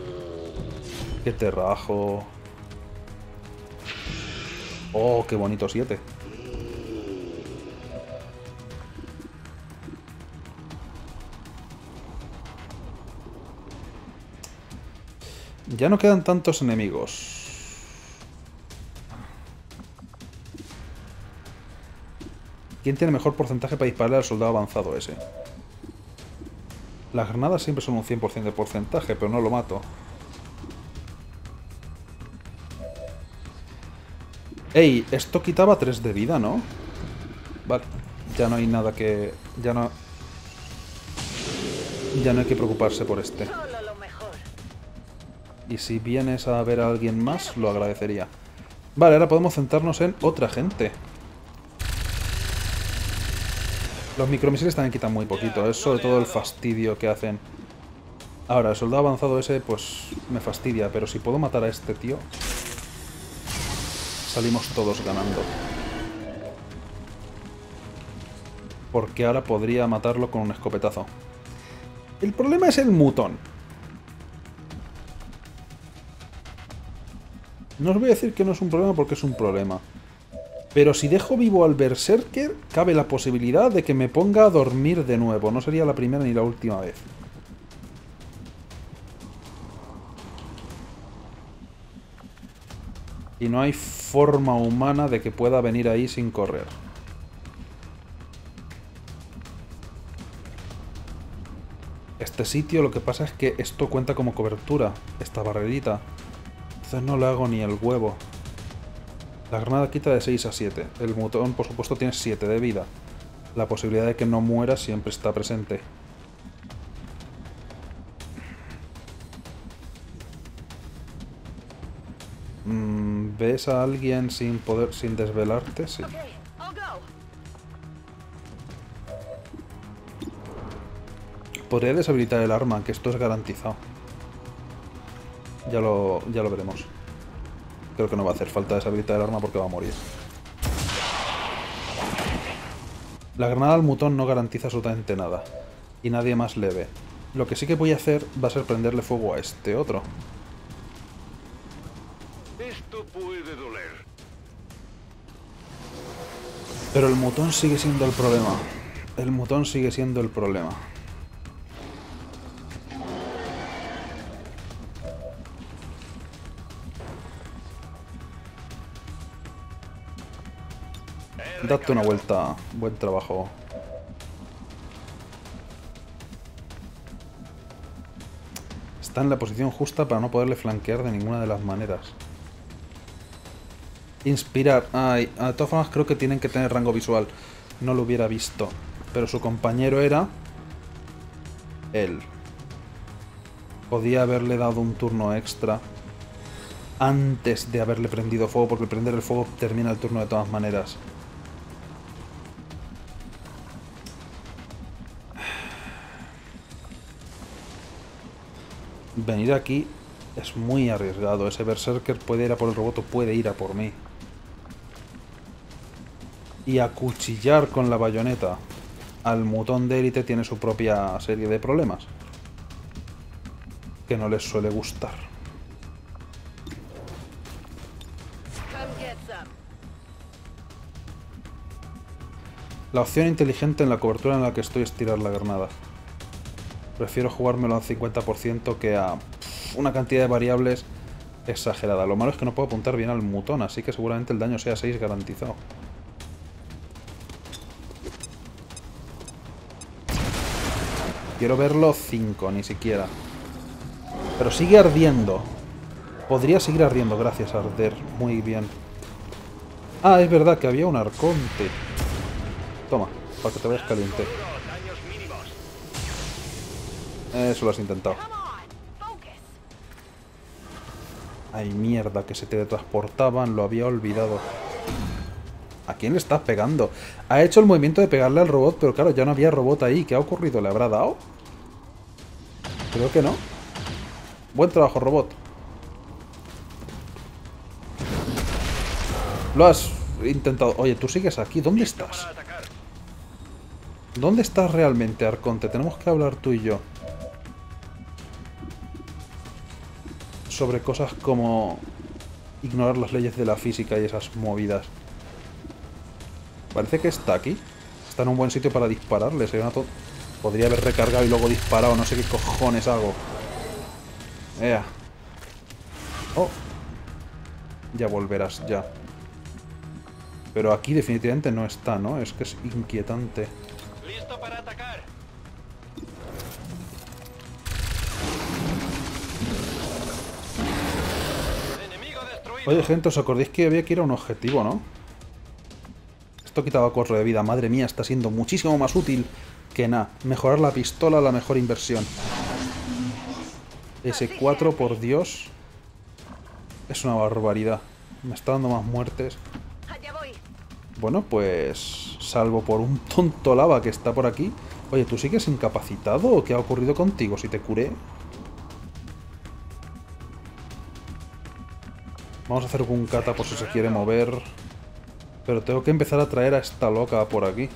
Que te rajo. Oh, qué bonito siete. Ya no quedan tantos enemigos. ¿Quién tiene mejor porcentaje para dispararle al soldado avanzado ese? Las granadas siempre son un cien por ciento de porcentaje, pero no lo mato. Ey, esto quitaba tres de vida, ¿no? Vale, ya no hay nada que... Ya no... Ya no hay que preocuparse por este. Y si vienes a ver a alguien más, lo agradecería. Vale, ahora podemos centrarnos en otra gente. Los micromisiles también quitan muy poquito, es sobre todo el fastidio que hacen. Ahora, el soldado avanzado ese, pues, me fastidia, pero si puedo matar a este tío, salimos todos ganando. Porque ahora podría matarlo con un escopetazo. El problema es el mutón. No os voy a decir que no es un problema porque es un problema. Pero si dejo vivo al Berserker, cabe la posibilidad de que me ponga a dormir de nuevo. No sería la primera ni la última vez. Y no hay forma humana de que pueda venir ahí sin correr. Este sitio, lo que pasa es que esto cuenta como cobertura, esta barrerita. Entonces no le hago ni el huevo. La granada quita de seis a siete. El mutón, por supuesto, tiene siete de vida. La posibilidad de que no muera siempre está presente. Mm, ¿Ves a alguien sin poder, sin desvelarte? Sí. Podría deshabilitar el arma, que esto es garantizado. Ya lo, ya lo veremos. Creo que no va a hacer falta deshabilitar el arma porque va a morir. La granada al mutón no garantiza absolutamente nada. Y nadie más le ve. Lo que sí que voy a hacer va a ser prenderle fuego a este otro. Esto puede doler. Pero el mutón sigue siendo el problema. El mutón sigue siendo el problema. Date una vuelta. Buen trabajo. Está en la posición justa para no poderle flanquear de ninguna de las maneras. Inspirar. Ay, de todas formas creo que tienen que tener rango visual. No lo hubiera visto. Pero su compañero era... él. Podía haberle dado un turno extra antes de haberle prendido fuego, porque prender el fuego termina el turno de todas maneras. Venir aquí es muy arriesgado. Ese berserker puede ir a por el robot o puede ir a por mí. Y acuchillar con la bayoneta al mutón de élite tiene su propia serie de problemas que no les suele gustar. La opción inteligente en la cobertura en la que estoy es tirar la granada. Prefiero jugármelo al cincuenta por ciento que a una cantidad de variables exagerada. Lo malo es que no puedo apuntar bien al mutón, así que seguramente el daño sea seis garantizado. Quiero verlo cinco, ni siquiera. Pero sigue ardiendo. Podría seguir ardiendo, gracias a arder. Muy bien. Ah, es verdad que había un arconte. Toma, para que te veas caliente. Eso lo has intentado. Ay, mierda, que se teletransportaban. Lo había olvidado. ¿A quién le estás pegando? Ha hecho el movimiento de pegarle al robot, pero claro, ya no había robot ahí. ¿Qué ha ocurrido? ¿Le habrá dado? Creo que no. Buen trabajo, robot. Lo has intentado. Oye, tú sigues aquí. ¿Dónde estás? ¿Dónde estás realmente, Arconte? Tenemos que hablar tú y yo. Sobre cosas como ignorar las leyes de la física y esas movidas. Parece que está aquí. Está en un buen sitio para dispararle. Sería una to... Podría haber recargado y luego disparado. No sé qué cojones hago. Ea. Oh. Ya volverás, ya. Pero aquí definitivamente no está, ¿no? Es que es inquietante. Listo para atacar. Enemigo destruido. Oye, gente, ¿os acordáis que había que ir a un objetivo, no? Quitaba cuatro de vida. Madre mía, está siendo muchísimo más útil que nada. Mejorar la pistola, la mejor inversión. Ese cuatro, por Dios, es una barbaridad. Me está dando más muertes. Bueno, pues salvo por un tonto lava que está por aquí. Oye, ¿tú sigues incapacitado o qué ha ocurrido contigo? Si te curé. Vamos a hacer Gunkata por si se quiere mover. Pero tengo que empezar a traer a esta loca por aquí.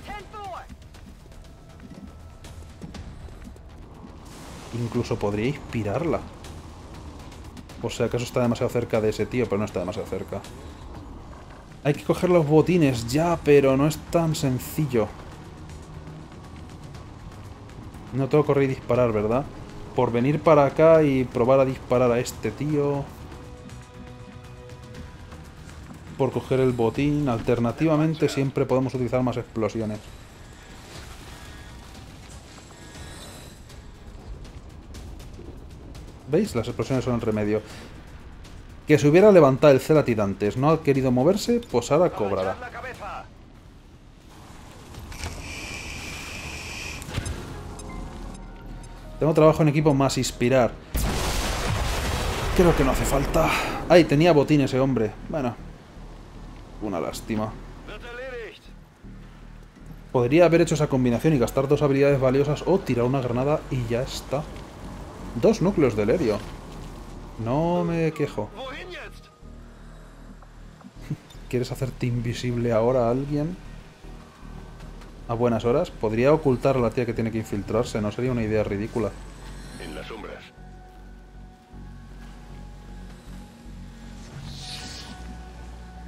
Incluso podría inspirarla. Por si acaso está demasiado cerca de ese tío, pero no está demasiado cerca. Hay que coger los botines ya, pero no es tan sencillo. No tengo que correr y disparar, ¿verdad? Por venir para acá y probar a disparar a este tío... por coger el botín, alternativamente siempre podemos utilizar más explosiones. ¿Veis? Las explosiones son el remedio. Que se hubiera levantado el Celatid antes, no ha querido moverse, pues ahora cobrará. Tengo trabajo en equipo más inspirar. Creo que no hace falta. Ay, tenía botín ese hombre. Bueno. Una lástima. Podría haber hecho esa combinación y gastar dos habilidades valiosas o tirar una granada y ya está. Dos núcleos de helerio. No me quejo. ¿Quieres hacerte invisible ahora a alguien? A buenas horas. Podría ocultar a la tía que tiene que infiltrarse. No sería una idea ridícula. En las sombras.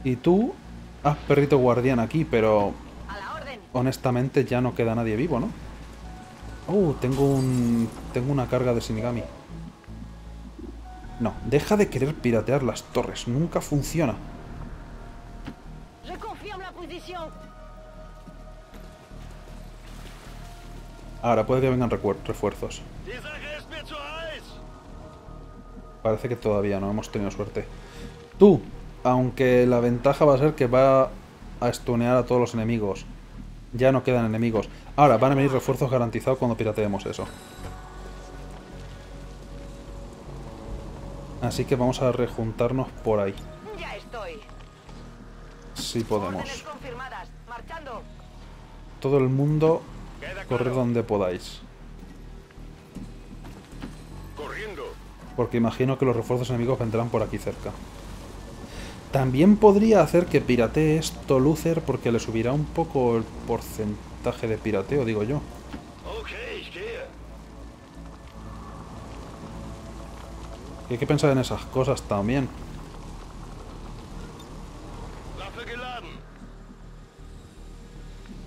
Y tú... haz perrito guardián aquí, pero... honestamente ya no queda nadie vivo, ¿no? Oh, tengo un... tengo una carga de Shinigami. No, deja de querer piratear las torres. Nunca funciona. Ahora puede que vengan refuerzos. Parece que todavía no hemos tenido suerte. ¡Tú! Aunque la ventaja va a ser que va a stunear a todos los enemigos. Ya no quedan enemigos. Ahora, van a venir refuerzos garantizados cuando pirateemos eso. Así que vamos a rejuntarnos por ahí. Sí podemos. Todo el mundo, corred donde podáis. porque imagino que los refuerzos enemigos vendrán por aquí cerca. También podría hacer que piratee esto Lucer, porque le subirá un poco el porcentaje de pirateo, digo yo. Y hay que pensar en esas cosas también.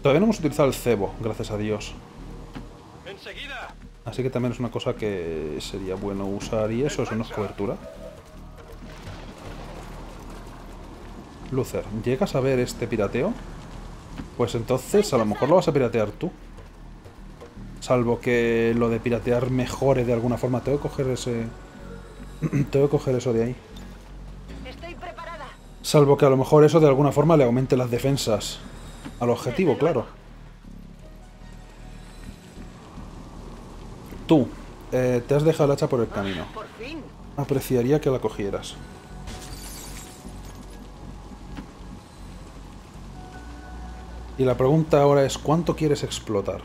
Todavía no hemos utilizado el cebo, gracias a Dios. Así que también es una cosa que sería bueno usar, y eso, eso no es cobertura. Lucer, ¿llegas a ver este pirateo? Pues entonces a lo mejor lo vas a piratear tú. Salvo que lo de piratear mejore de alguna forma. Tengo que coger ese... Tengo que coger eso de ahí. Estoy preparada. Salvo que a lo mejor eso de alguna forma le aumente las defensas al objetivo, claro. Tú, eh, te has dejado el hacha por el camino. Apreciaría que la cogieras. Y la pregunta ahora es, ¿cuánto quieres explotar?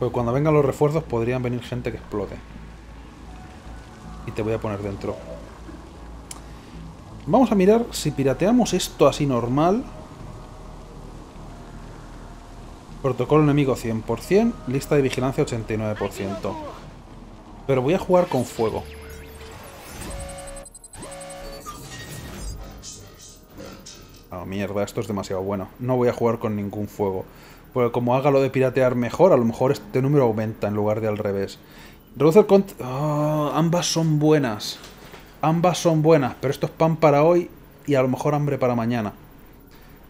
Porque cuando vengan los refuerzos podrían venir gente que explote. Y te voy a poner dentro. Vamos a mirar si pirateamos esto así normal. Protocolo enemigo cien por cien, lista de vigilancia ochenta y nueve por ciento. Pero voy a jugar con fuego. Oh, mierda, esto es demasiado bueno. No voy a jugar con ningún fuego. Porque como haga lo de piratear mejor, a lo mejor este número aumenta en lugar de al revés. Reduce el cont... Oh, ambas son buenas. Ambas son buenas, pero esto es pan para hoy y a lo mejor hambre para mañana.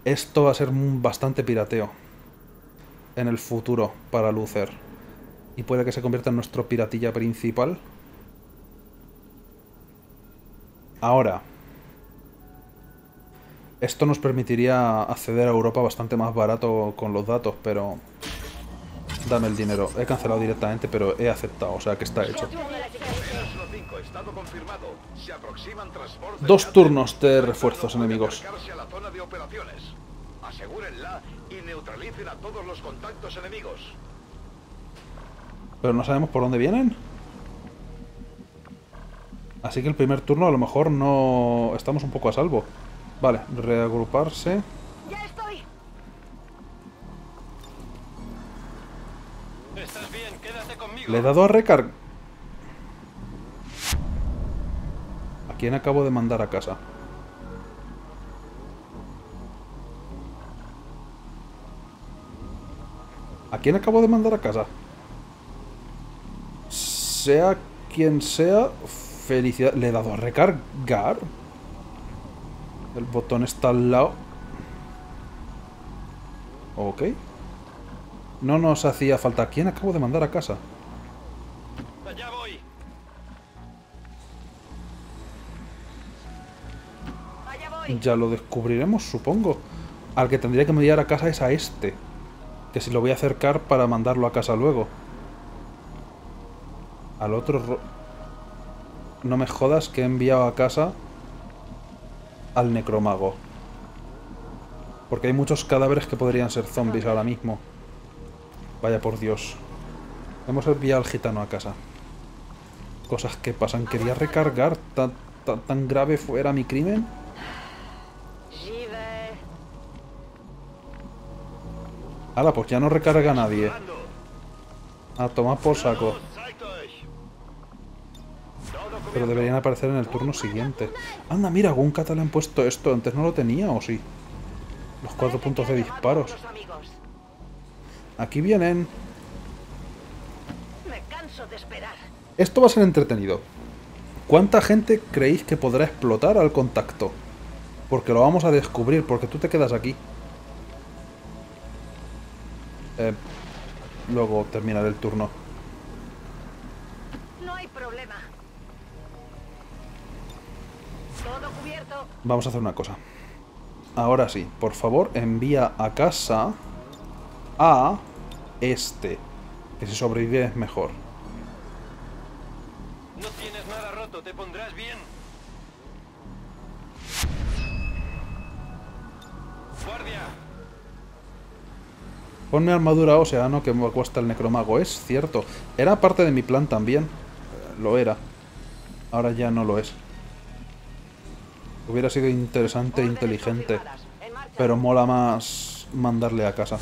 Esto va a ser bastante pirateo en el futuro para Lucer. Y puede que se convierta en nuestro piratilla principal. Ahora... Esto nos permitiría acceder a Europa bastante más barato con los datos, pero... Dame el dinero. He cancelado directamente, pero he aceptado, o sea que está hecho. Dos turnos de refuerzos enemigos. Pero no sabemos por dónde vienen. Así que el primer turno a lo mejor no... Estamos un poco a salvo. Vale, reagruparse. Ya estoy. ¿Estás bien? Quédate conmigo. Le he dado a recargar. ¿A quién acabo de mandar a casa? ¿A quién acabo de mandar a casa? Sea quien sea, felicidad. Le he dado a recargar. El botón está al lado. Ok. No nos hacía falta. ¿A quién acabo de mandar a casa? Allá voy. Allá voy. Ya lo descubriremos, supongo. Al que tendría que enviar a casa es a este. Que si lo voy a acercar para mandarlo a casa luego. Al otro... Ro... No me jodas que he enviado a casa... al necromago. Porque hay muchos cadáveres que podrían ser zombies ahora mismo. Vaya por Dios. Hemos enviado al gitano a casa. Cosas que pasan. Quería recargar. ¿Tan, tan, tan grave fuera mi crimen? Ala, pues ya no recarga a nadie. A tomar por saco. Pero deberían aparecer en el turno siguiente. Anda, mira, Guncat le han puesto esto. Antes no lo tenía, ¿o sí? Los cuatro puntos de disparos. Aquí vienen. Esto va a ser entretenido. ¿Cuánta gente creéis que podrá explotar al contacto? Porque lo vamos a descubrir, porque tú te quedas aquí. Eh, luego terminaré el turno. No hay problema. Vamos a hacer una cosa. Ahora sí, por favor, envía a casa a este. Que si sobrevive es mejor. No tienes nada roto, te pondrás bien. Guardia. Ponme armadura ósea, ¿no? Que me cuesta el necromago. Es cierto. Era parte de mi plan también. Lo era. Ahora ya no lo es. Hubiera sido interesante e inteligente, pero mola más mandarle a casa.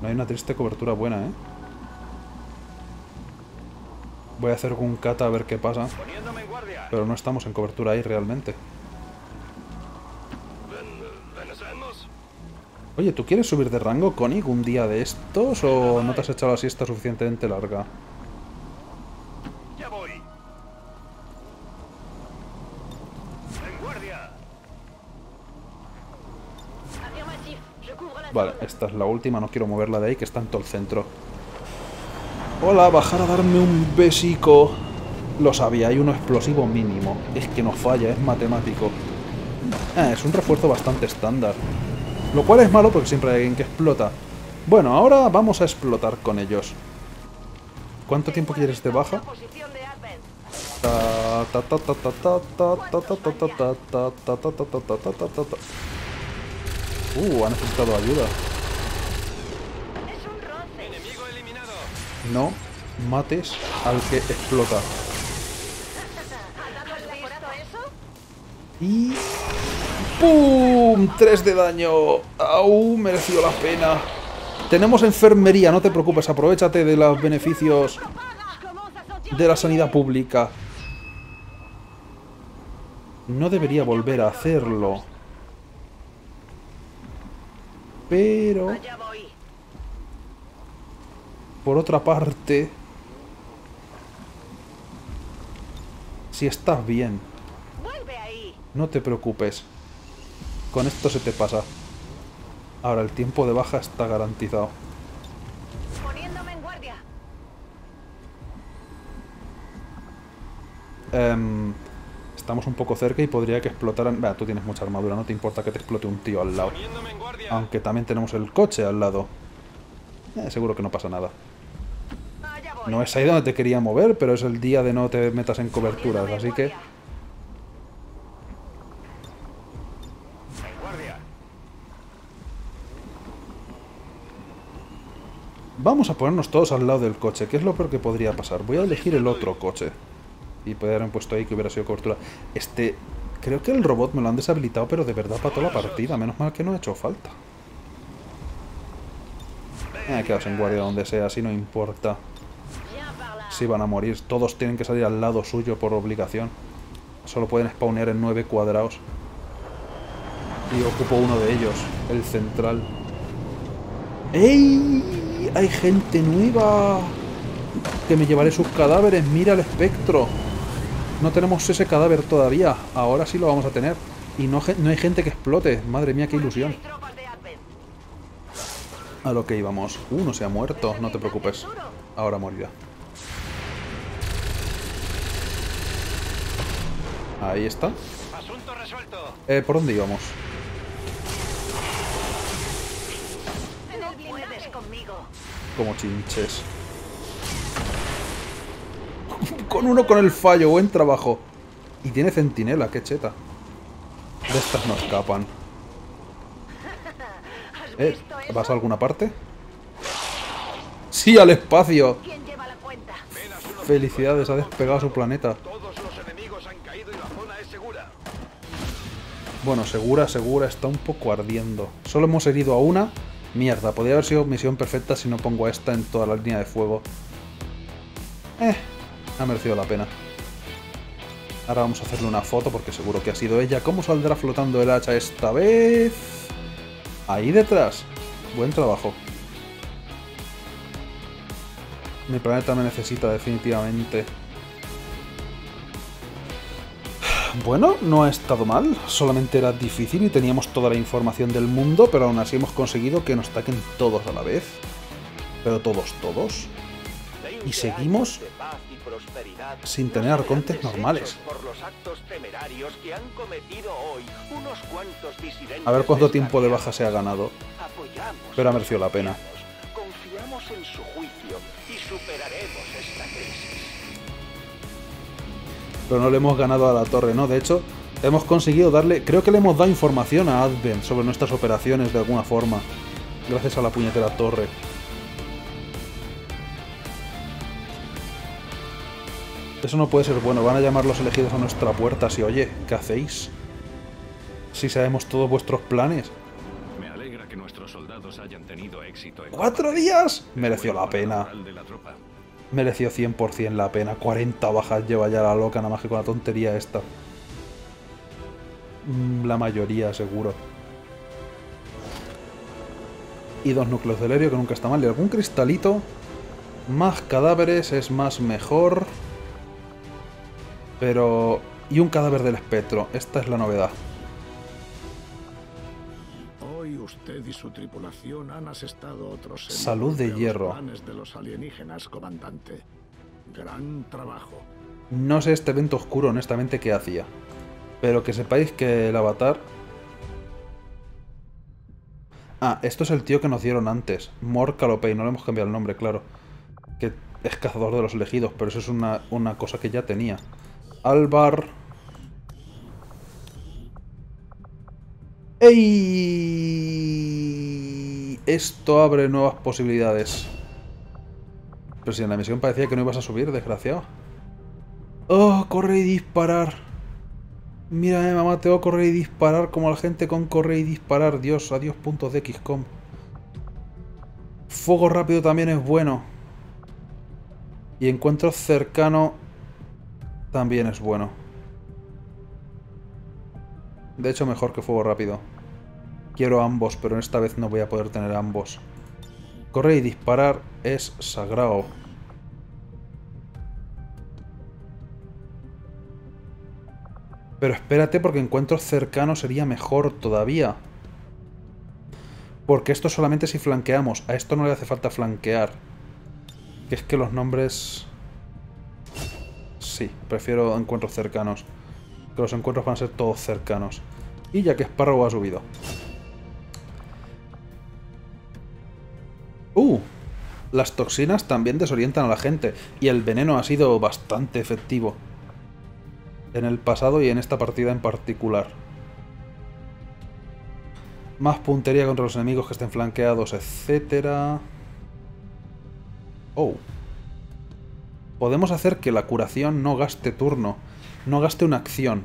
No hay una triste cobertura buena, ¿eh? Voy a hacer Guncat a ver qué pasa. Pero no estamos en cobertura ahí realmente. Oye, ¿tú quieres subir de rango, Konig, un día de estos? ¿O no te has echado la siesta suficientemente larga? Vale, esta es la última, no quiero moverla de ahí, que está en todo el centro. Hola, bajar a darme un besico. Lo sabía, hay uno explosivo mínimo. Es que no falla, es matemático. Ah, es un refuerzo bastante estándar. Lo cual es malo porque siempre hay alguien que explota. Bueno, ahora vamos a explotar con ellos. ¿Cuánto tiempo quieres de baja? Uh, ha necesitado ayuda. No mates al que explota. Y... ¡pum! tres de daño. ¡Au! Mereció la pena. Tenemos enfermería, no te preocupes. Aprovechate de los beneficios de la sanidad pública. No debería volver a hacerlo. Pero... por otra parte... si estás bien, no te preocupes. Con esto se te pasa. Ahora el tiempo de baja está garantizado. Um, estamos un poco cerca y podría que explotaran... Bah, tú tienes mucha armadura, no te importa que te explote un tío al lado. Aunque también tenemos el coche al lado. Eh, seguro que no pasa nada. No es ahí donde te quería mover, pero es el día de no te metas en coberturas, así que... vamos a ponernos todos al lado del coche, que es lo peor que podría pasar. Voy a elegir el otro coche. Y podrían haber puesto ahí que hubiera sido cobertura. Este... creo que el robot me lo han deshabilitado, pero de verdad para toda la partida. Menos mal que no ha hecho falta. Eh, quedaos en guardia donde sea, así no importa. Si van a morir, todos tienen que salir al lado suyo por obligación. Solo pueden spawnear en nueve cuadrados. Y ocupo uno de ellos, el central. ¡Ey! ¡Hay gente nueva! Que me llevaré sus cadáveres, mira el espectro. No tenemos ese cadáver todavía, ahora sí lo vamos a tener. Y no, no hay gente que explote, madre mía, qué ilusión. A lo que íbamos. Uh, no se ha muerto, no te preocupes. Ahora morirá. Ahí está. Eh, ¿por dónde íbamos? Como chinches. Con uno con el fallo, buen trabajo. Y tiene centinela, qué cheta. De estas no escapan. Eh, ¿vas a alguna parte? ¡Sí, al espacio! Felicidades, ha despegado su planeta. Bueno, segura, segura, está un poco ardiendo. Solo hemos herido a una. Mierda, podría haber sido misión perfecta si no pongo a esta en toda la línea de fuego. Eh, ha merecido la pena. Ahora vamos a hacerle una foto porque seguro que ha sido ella. ¿Cómo saldrá flotando el hacha esta vez? Ahí detrás. Buen trabajo. Mi planeta me necesita definitivamente. Bueno, no ha estado mal. Solamente era difícil y teníamos toda la información del mundo, pero aún así hemos conseguido que nos ataquen todos a la vez. Pero todos, todos. Y seguimos sin tener arcontes normales. A ver cuánto tiempo de baja se ha ganado. Pero ha merecido la pena. Pero no le hemos ganado a la torre, ¿no? De hecho, hemos conseguido darle... creo que le hemos dado información a Advent sobre nuestras operaciones de alguna forma. Gracias a la puñetera torre. Eso no puede ser bueno. Van a llamar los elegidos a nuestra puerta. Si, oye, ¿qué hacéis? Si sabemos todos vuestros planes. Me alegra que nuestros soldados hayan tenido éxito en... ¡Cuatro días! Mereció la pena. Mereció cien por cien la pena. cuarenta bajas lleva ya la loca, nada más que con la tontería esta. La mayoría, seguro. Y dos núcleos de helerio, que nunca está mal. Y algún cristalito. Más cadáveres es más mejor. Pero... y un cadáver del espectro. Esta es la novedad. Hoy usted y su tripulación han asestado otros... Salud de hierro. ...de los alienígenas, comandante. Gran trabajo. No sé este evento oscuro, honestamente, qué hacía. Pero que sepáis que el avatar... Ah, esto es el tío que nos dieron antes. Mor Calopey, no le hemos cambiado el nombre, claro. Que es cazador de los elegidos, pero eso es una, una cosa que ya tenía. Alvar... ¡Ey! Esto abre nuevas posibilidades. Pero si en la misión parecía que no ibas a subir, desgraciado. ¡Oh, corre y disparar! Mira, eh, mamá, te voy a correr y disparar como la gente con correr y disparar. Dios, adiós puntos de equis com. Fuego rápido también es bueno. Y encuentro cercano también es bueno. De hecho, mejor que fuego rápido. Quiero ambos, pero esta vez no voy a poder tener ambos. Correr y disparar es sagrado. Pero espérate, porque encuentro cercano sería mejor todavía. Porque esto solamente si flanqueamos. A esto no le hace falta flanquear. Que es que los nombres... Sí, prefiero encuentros cercanos. Que los encuentros van a ser todos cercanos. Y ya que Sparrow ha subido. ¡Uh! Las toxinas también desorientan a la gente. Y el veneno ha sido bastante efectivo. En el pasado y en esta partida en particular. Más puntería contra los enemigos que estén flanqueados, etcétera. Oh. Podemos hacer que la curación no gaste turno, no gaste una acción,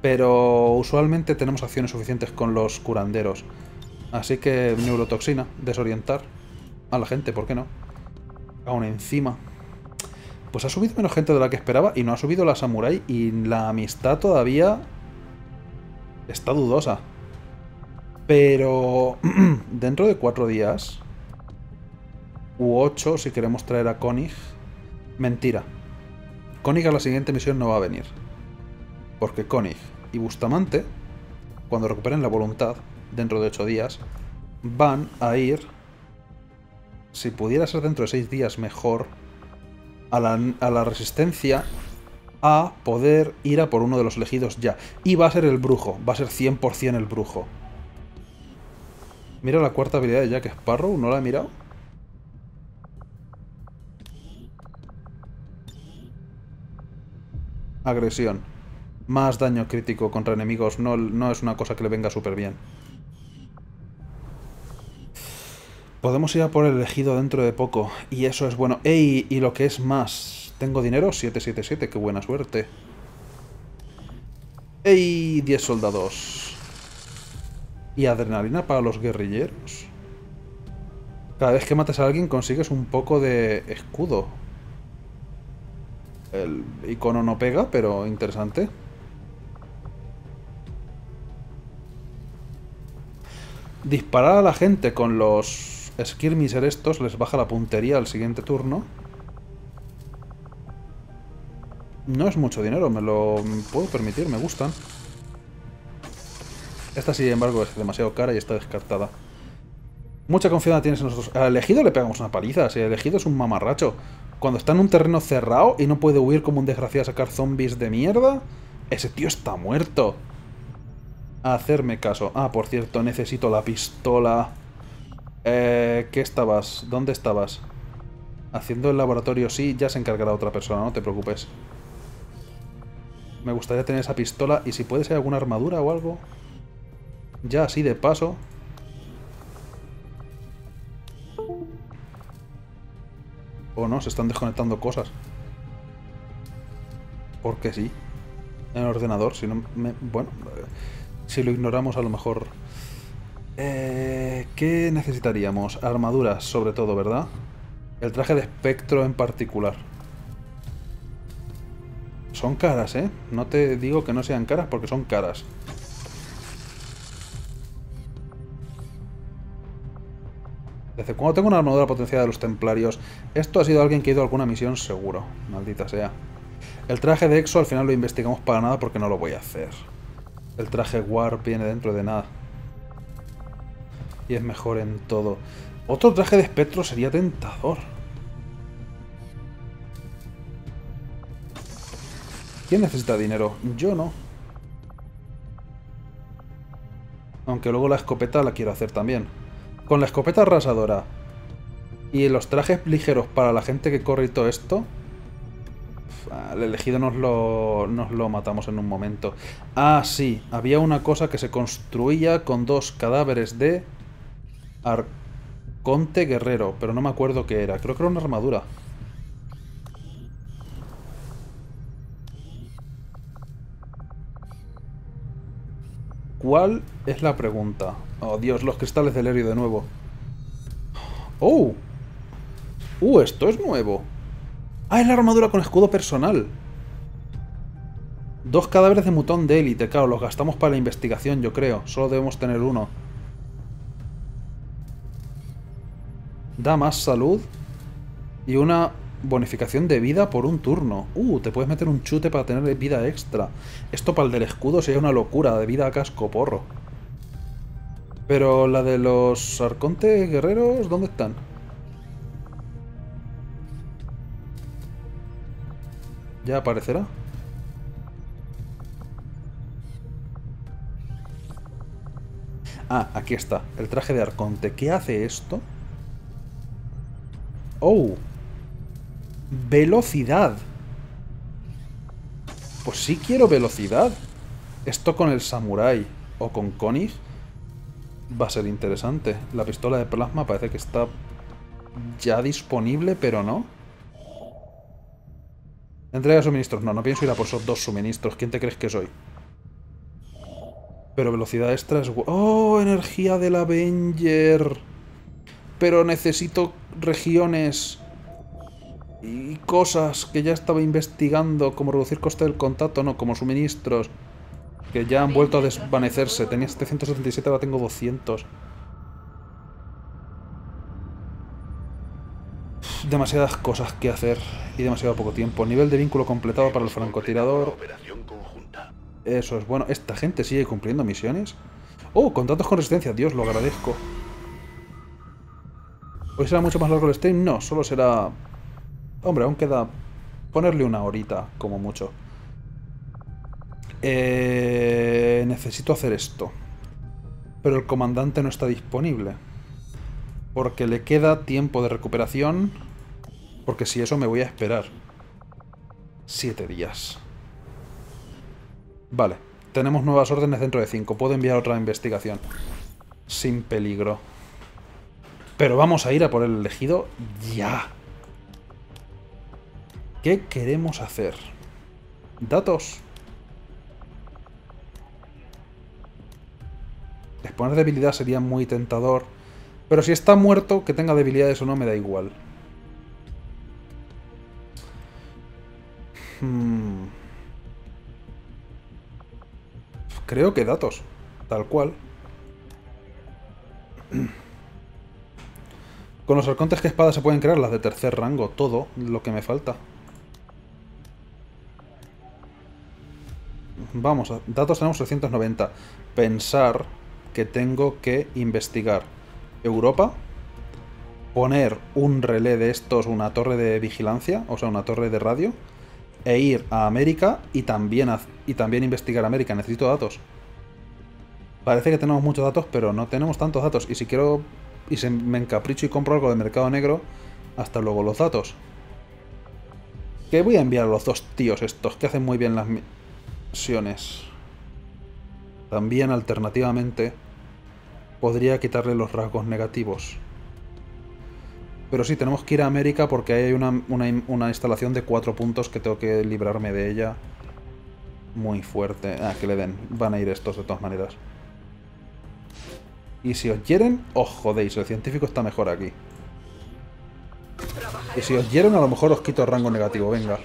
pero usualmente tenemos acciones suficientes con los curanderos. Así que neurotoxina, desorientar a la gente, ¿por qué no? Aún encima. Pues ha subido menos gente de la que esperaba y no ha subido la Samurai y la amistad todavía está dudosa. Pero dentro de cuatro días, u ocho si queremos traer a Konig, mentira. Konig a la siguiente misión no va a venir. Porque Konig y Bustamante, cuando recuperen la voluntad, dentro de ocho días, van a ir, si pudiera ser dentro de seis días mejor, A la, a la resistencia a poder ir a por uno de los elegidos ya. Y va a ser el brujo. Va a ser cien por cien el brujo. Mira la cuarta habilidad de Jack Sparrow. ¿No la he mirado? Agresión. Más daño crítico contra enemigos. No, no es una cosa que le venga súper bien. Podemos ir a por el elegido dentro de poco. Y eso es bueno. ¡Ey! Y lo que es más. Tengo dinero. siete siete siete. ¡Qué buena suerte! ¡Ey! diez soldados. ¿Y adrenalina para los guerrilleros? Cada vez que matas a alguien consigues un poco de escudo. El icono no pega, pero interesante. Disparar a la gente con los... Skirmisher estos les baja la puntería al siguiente turno. No es mucho dinero, me lo puedo permitir, me gustan. Esta sin embargo es demasiado cara y está descartada. Mucha confianza tienes en nosotros. Al elegido le pegamos una paliza, si el elegido es un mamarracho. Cuando está en un terreno cerrado y no puede huir como un desgraciado a sacar zombies de mierda, ese tío está muerto. A hacerme caso. Ah, por cierto, necesito la pistola... Eh, ¿Qué estabas? ¿Dónde estabas? Haciendo el laboratorio, sí, ya se encargará otra persona, no te preocupes. Me gustaría tener esa pistola y si puede ser alguna armadura o algo. Ya así de paso. O no, se están desconectando cosas. porque sí, en el ordenador. Si no me, bueno, si lo ignoramos a lo mejor... Eh, ¿Qué necesitaríamos? Armaduras, sobre todo, ¿verdad? El traje de espectro en particular. Son caras, ¿eh? No te digo que no sean caras porque son caras. Desde cuando tengo una armadura potenciada de los templarios, esto ha sido alguien que ha ido a alguna misión seguro. Maldita sea. El traje de Exo al final lo investigamos para nada porque no lo voy a hacer. El traje Warp viene dentro de nada. Y es mejor en todo. Otro traje de espectro sería tentador. ¿Quién necesita dinero? Yo no. Aunque luego la escopeta la quiero hacer también. Con la escopeta arrasadora y los trajes ligeros para la gente que corre y todo esto, el elegido nos lo, nos lo matamos en un momento. Ah, sí, había una cosa que se construía con dos cadáveres de Arconte Guerrero, pero no me acuerdo qué era. Creo que era una armadura. ¿Cuál es la pregunta? Oh, Dios, los cristales del Helios de nuevo. ¡Oh! ¡Uh, esto es nuevo! ¡Ah, es la armadura con escudo personal! Dos cadáveres de mutón de élite. Claro, los gastamos para la investigación, yo creo. Solo debemos tener uno. Da más salud. Y una bonificación de vida por un turno. ¡Uh! Te puedes meter un chute para tener vida extra. Esto para el del escudo sería una locura. De vida a casco porro. Pero la de los arcontes guerreros, ¿dónde están? ¿Ya aparecerá? Ah, aquí está. El traje de arconte. ¿Qué hace esto? ¡Oh! ¡Velocidad! Pues sí quiero velocidad. Esto con el samurái o con Konig va a ser interesante. La pistola de plasma parece que está ya disponible, pero no. Entrega suministros. No, no pienso ir a por esos dos suministros. ¿Quién te crees que soy? Pero velocidad extra es... ¡Oh! Energía del Avenger. Pero necesito regiones y cosas que ya estaba investigando, como reducir coste del contacto, no, como suministros. Que ya han vuelto a desvanecerse. Tenía setecientos setenta y siete, ahora tengo doscientos. Demasiadas cosas que hacer y demasiado poco tiempo. Nivel de vínculo completado para el francotirador. Eso es bueno. ¿Esta gente sigue cumpliendo misiones? ¡Oh! Contratos con resistencia. Dios, lo agradezco. ¿Hoy será mucho más largo el stream? No, solo será... Hombre, aún queda ponerle una horita como mucho. Eh, necesito hacer esto, pero el comandante no está disponible porque le queda tiempo de recuperación, porque si eso me voy a esperar siete días. Vale, tenemos nuevas órdenes dentro de cinco. Puedo enviar otra investigación sin peligro, pero vamos a ir a por el elegido ya. ¿Qué queremos hacer? Datos. Exponer debilidad sería muy tentador, pero si está muerto, que tenga debilidades o no, me da igual. Hmm. Creo que datos, tal cual. Con los arcontes, ¿qué espadas se pueden crear? Las de tercer rango, todo lo que me falta. Vamos, datos tenemos trescientos noventa. Pensar... que tengo que investigar Europa, poner un relé de estos, una torre de vigilancia, o sea, una torre de radio, e ir a América y también, a, y también investigar América. Necesito datos. Parece que tenemos muchos datos, pero no tenemos tantos datos. Y si quiero, y si me encapricho y compro algo de mercado negro, hasta luego los datos. Que voy a enviar a los dos tíos estos, que hacen muy bien las misiones. También, alternativamente, podría quitarle los rasgos negativos. Pero sí, tenemos que ir a América porque ahí hay una, una, una instalación de cuatro puntos que tengo que librarme de ella. Muy fuerte. Ah, que le den. Van a ir estos de todas maneras. Y si os hieren, os jodéis. El científico está mejor aquí. Y si os hieren, a lo mejor os quito el rango negativo. Venga.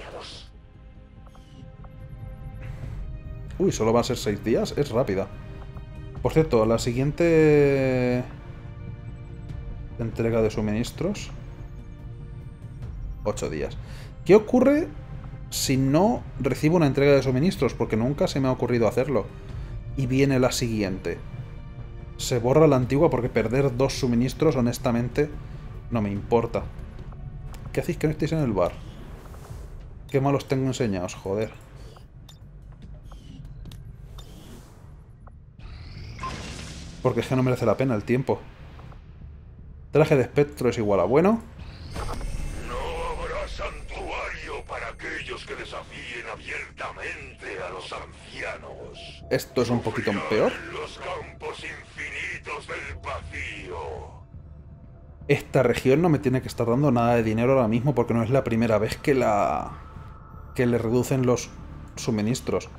Uy, solo va a ser seis días. Es rápida. Por cierto, la siguiente... entrega de suministros. Ocho días. ¿Qué ocurre si no recibo una entrega de suministros? Porque nunca se me ha ocurrido hacerlo. Y viene la siguiente. Se borra la antigua porque perder dos suministros, honestamente, no me importa. ¿Qué hacéis que no estéis en el bar? Qué malos tengo enseñados, joder. Porque es que no merece la pena el tiempo. Traje de espectro es igual a bueno. No habrá santuario para aquellos que desafíen abiertamente a los ancianos. Esto es un poquito peor. Los campos infinitos del vacío. Esta región no me tiene que estar dando nada de dinero ahora mismo porque no es la primera vez que la que le reducen los suministros.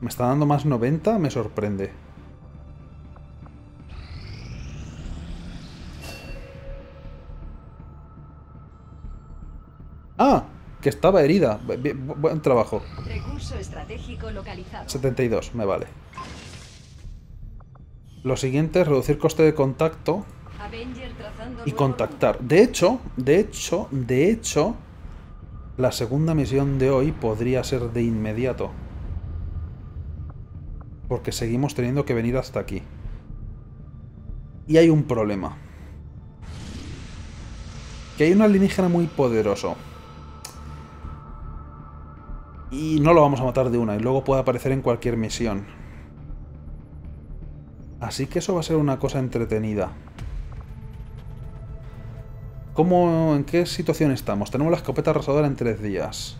Me está dando más noventa, me sorprende. ¡Ah! Que estaba herida. Bien, buen trabajo. Recurso estratégico localizado. setenta y dos, me vale. Lo siguiente es reducir coste de contacto y contactar. De hecho, de hecho, de hecho, la segunda misión de hoy podría ser de inmediato. Porque seguimos teniendo que venir hasta aquí. Y hay un problema. Que hay un alienígena muy poderoso. Y no lo vamos a matar de una, y luego puede aparecer en cualquier misión. Así que eso va a ser una cosa entretenida. ¿Cómo, en qué situación estamos? Tenemos la escopeta arrasadora en tres días.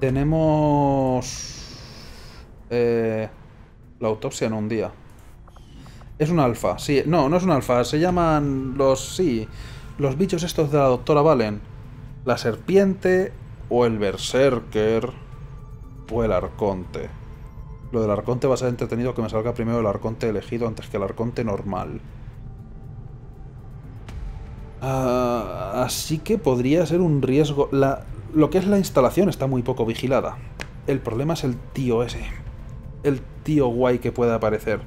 Tenemos... Eh, la autopsia en un día. Es un alfa, sí. No, no es un alfa, se llaman los... sí. Los bichos estos de la doctora Valen. La serpiente... o el berserker o el arconte. Lo del arconte va a ser entretenido que me salga primero el arconte elegido antes que el arconte normal. Uh, así que podría ser un riesgo. La, lo que es la instalación está muy poco vigilada. El problema es el tío ese. El tío guay que pueda aparecer.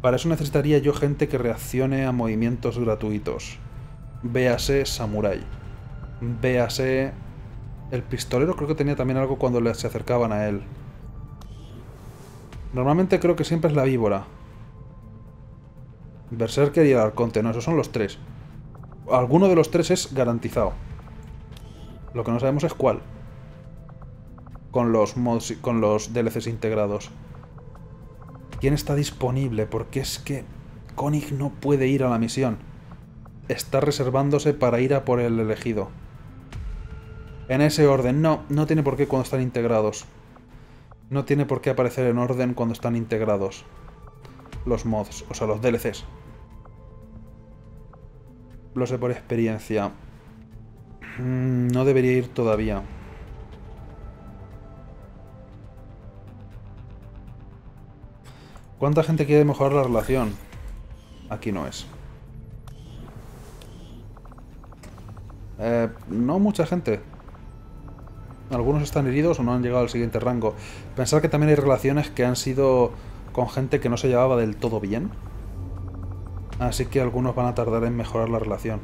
Para eso necesitaría yo gente que reaccione a movimientos gratuitos. Véase samurái. Véase... el pistolero creo que tenía también algo cuando se acercaban a él. Normalmente creo que siempre es la víbora. Berserker y el arconte. No, esos son los tres. Alguno de los tres es garantizado. Lo que no sabemos es cuál. Con los mods, con los D L Cs integrados. ¿Quién está disponible? Porque es que Konig no puede ir a la misión. Está reservándose para ir a por el elegido. En ese orden. No, no tiene por qué cuando están integrados. No tiene por qué aparecer en orden cuando están integrados. Los mods, o sea, los D L Cs. Lo sé por experiencia. No debería ir todavía. ¿Cuánta gente quiere mejorar la relación? Aquí no es. Eh, no mucha gente. Algunos están heridos o no han llegado al siguiente rango. Pensar que también hay relaciones que han sido con gente que no se llevaba del todo bien. Así que algunos van a tardar en mejorar la relación.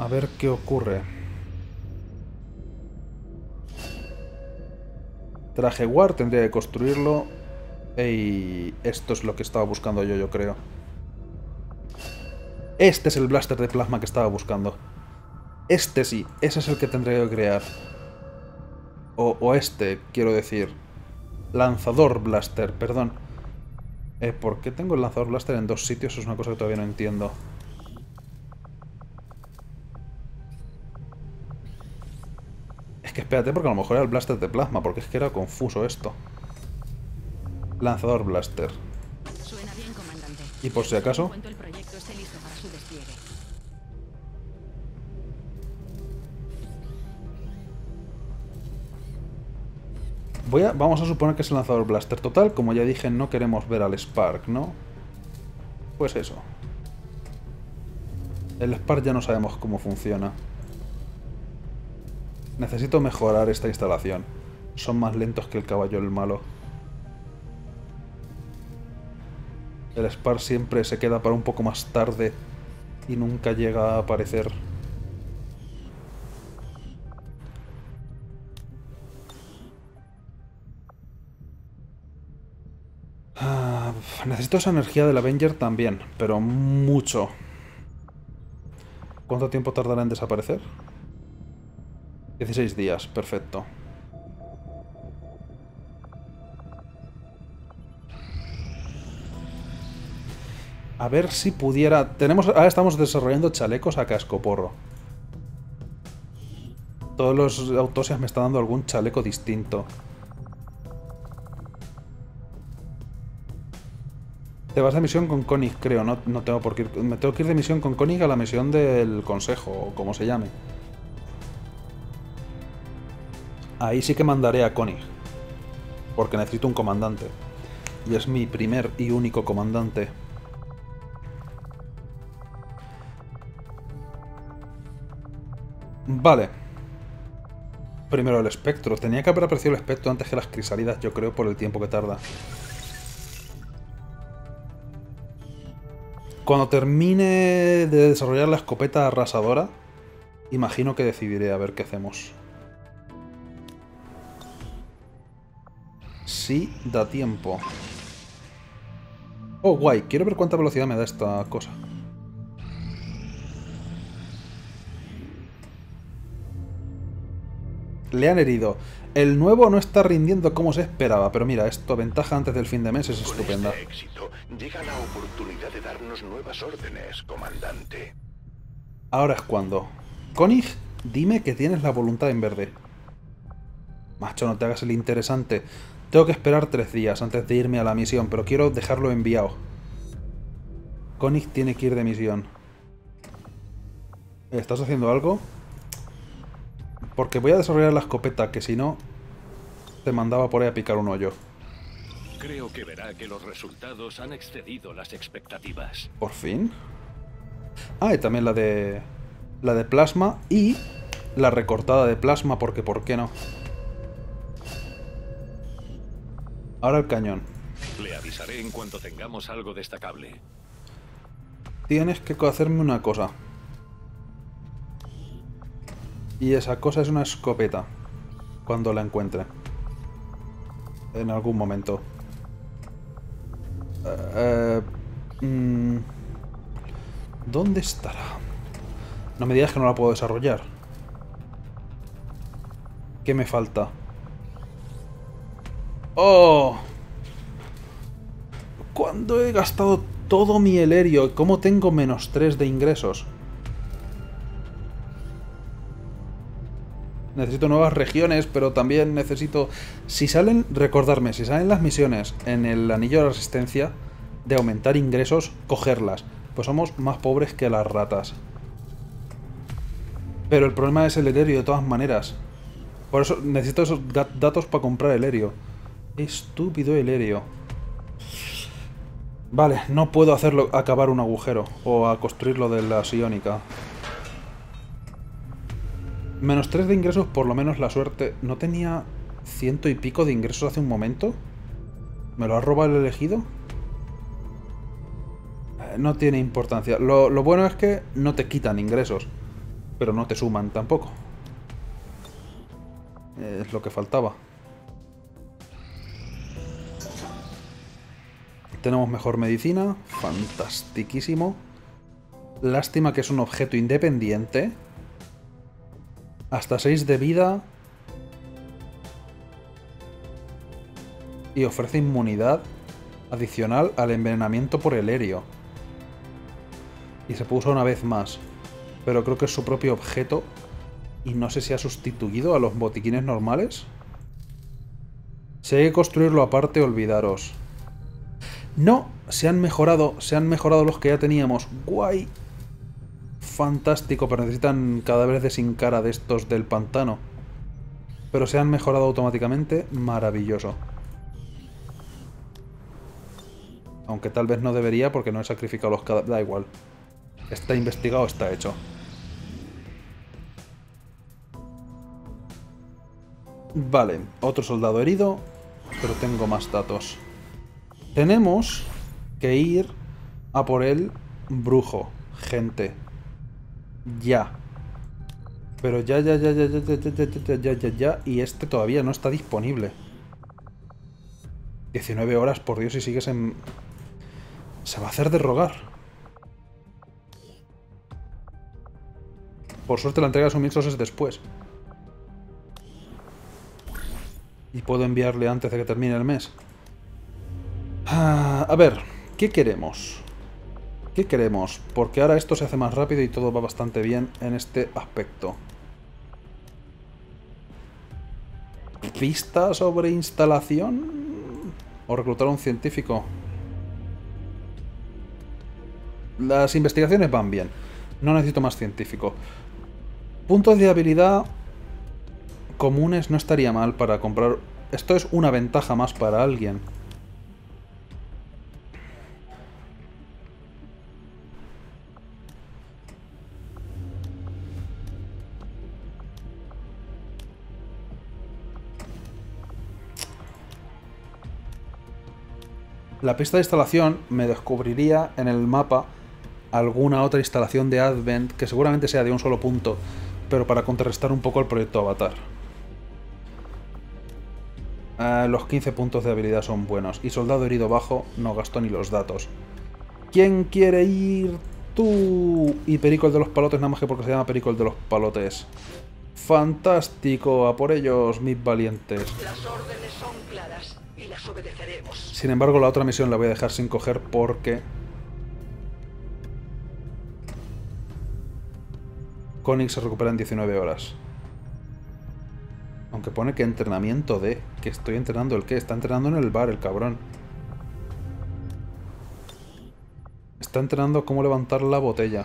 A ver qué ocurre. Traje War, tendría que construirlo. Ey, esto es lo que estaba buscando yo, yo creo. Este es el blaster de plasma que estaba buscando. Este sí, ese es el que tendría que crear. O, o este, quiero decir. Lanzador blaster, perdón. Eh, ¿por qué tengo el lanzador blaster en dos sitios? Es una cosa que todavía no entiendo. Espérate, porque a lo mejor era el blaster de plasma, porque es que era confuso esto. Lanzador blaster. Suena bien, comandante. Y por si acaso... El proyecto esté listo para su despliegue. Voy a, vamos a suponer que es el lanzador blaster total. Como ya dije, no queremos ver al Spark, ¿no? Pues eso. El Spark ya no sabemos cómo funciona. Necesito mejorar esta instalación. Son más lentos que el caballo el malo. El Spark siempre se queda para un poco más tarde y nunca llega a aparecer. Ah, necesito esa energía del Avenger también, pero mucho. ¿Cuánto tiempo tardará en desaparecer? dieciséis días, perfecto. A ver si pudiera... Tenemos... Ahora estamos desarrollando chalecos a cascoporro. Todos los autopsias me están dando algún chaleco distinto. Te vas de misión con Konig, creo. No, no tengo por qué ir... Me tengo que ir de misión con Konig a la misión del consejo, o como se llame. Ahí sí que mandaré a Konig, porque necesito un comandante. Y es mi primer y único comandante. Vale. Primero el espectro. Tenía que haber aparecido el espectro antes que las crisalidas, yo creo, por el tiempo que tarda. Cuando termine de desarrollar la escopeta arrasadora, imagino que decidiré a ver qué hacemos. Sí, da tiempo. Oh, guay. Quiero ver cuánta velocidad me da esta cosa. Le han herido. El nuevo no está rindiendo como se esperaba, pero mira, esto ventaja antes del fin de mes es estupenda. Con este éxito llega la oportunidad de darnos nuevas órdenes, comandante. Ahora es cuando. Konig, dime que tienes la voluntad en verde. Macho, no te hagas el interesante. Tengo que esperar tres días antes de irme a la misión, pero quiero dejarlo enviado. Konig tiene que ir de misión. ¿Estás haciendo algo? Porque voy a desarrollar la escopeta, que si no, te mandaba por ahí a picar un hoyo. Creo que verá que los resultados han excedido las expectativas. ¿Por fin? Ah, y también la de... la de plasma y la recortada de plasma, porque ¿por qué no? Ahora el cañón. Le avisaré en cuanto tengamos algo destacable. Tienes que hacerme una cosa. Y esa cosa es una escopeta. Cuando la encuentre. En algún momento. Eh, eh, ¿Dónde estará? No me digas que no la puedo desarrollar. ¿Qué me falta? ¡Oh! ¿Cuándo he gastado todo mi helerio? ¿Cómo tengo menos tres de ingresos? Necesito nuevas regiones, pero también necesito... Si salen, recordarme, si salen las misiones en el anillo de la resistencia de aumentar ingresos, cogerlas. Pues somos más pobres que las ratas. Pero el problema es el helerio de todas maneras. Por eso necesito esos datos para comprar helerio. Estúpido helerio. Vale, no puedo hacerlo a cavar un agujero o a construirlo de la psiónica. Menos tres de ingresos, por lo menos la suerte. ¿No tenía ciento y pico de ingresos hace un momento? ¿Me lo ha robado el elegido? Eh, no tiene importancia. Lo, lo bueno es que no te quitan ingresos, pero no te suman tampoco. Eh, es lo que faltaba. Tenemos mejor medicina. Fantastiquísimo. Lástima que es un objeto independiente. Hasta seis de vida. Y ofrece inmunidad adicional al envenenamiento por helerio. Y se puso una vez más. Pero creo que es su propio objeto. Y no sé si ha sustituido a los botiquines normales. Si hay que construirlo aparte, olvidaros. No, se han mejorado, se han mejorado los que ya teníamos. Guay. Fantástico, pero necesitan cadáveres de sin cara de estos del pantano. Pero se han mejorado automáticamente. Maravilloso. Aunque tal vez no debería porque no he sacrificado los cadáveres. Da igual. Está investigado, está hecho. Vale, otro soldado herido, pero tengo más datos. Tenemos que ir a por el brujo, gente. Ya. Pero ya, ya, ya, ya, ya, ya, ya, ya, ya, ya, ya, y este todavía no está disponible. diecinueve horas, por Dios, si sigues en... Se va a hacer de rogar. Por suerte la entrega de suministros es después. Y puedo enviarle antes de que termine el mes. Ah, a ver, ¿qué queremos? ¿Qué queremos? Porque ahora esto se hace más rápido y todo va bastante bien en este aspecto. ¿Pista sobre instalación? ¿O reclutar a un científico? Las investigaciones van bien. No necesito más científico. Puntos de habilidad comunes no estaría mal para comprar... Esto es una ventaja más para alguien. La pista de instalación me descubriría en el mapa alguna otra instalación de Advent que seguramente sea de un solo punto, pero para contrarrestar un poco el proyecto Avatar. Uh, los quince puntos de habilidad son buenos. Y soldado herido bajo, no gasto ni los datos. ¿Quién quiere ir tú? Y Perico el de los palotes, nada más que porque se llama Perico el de los palotes. Fantástico, a por ellos, mis valientes. Las órdenes son claras y las obedeceremos. Sin embargo, la otra misión la voy a dejar sin coger porque... Konig se recupera en diecinueve horas. Aunque pone que entrenamiento de... Que estoy entrenando el qué. Está entrenando en el bar, el cabrón. Está entrenando cómo levantar la botella.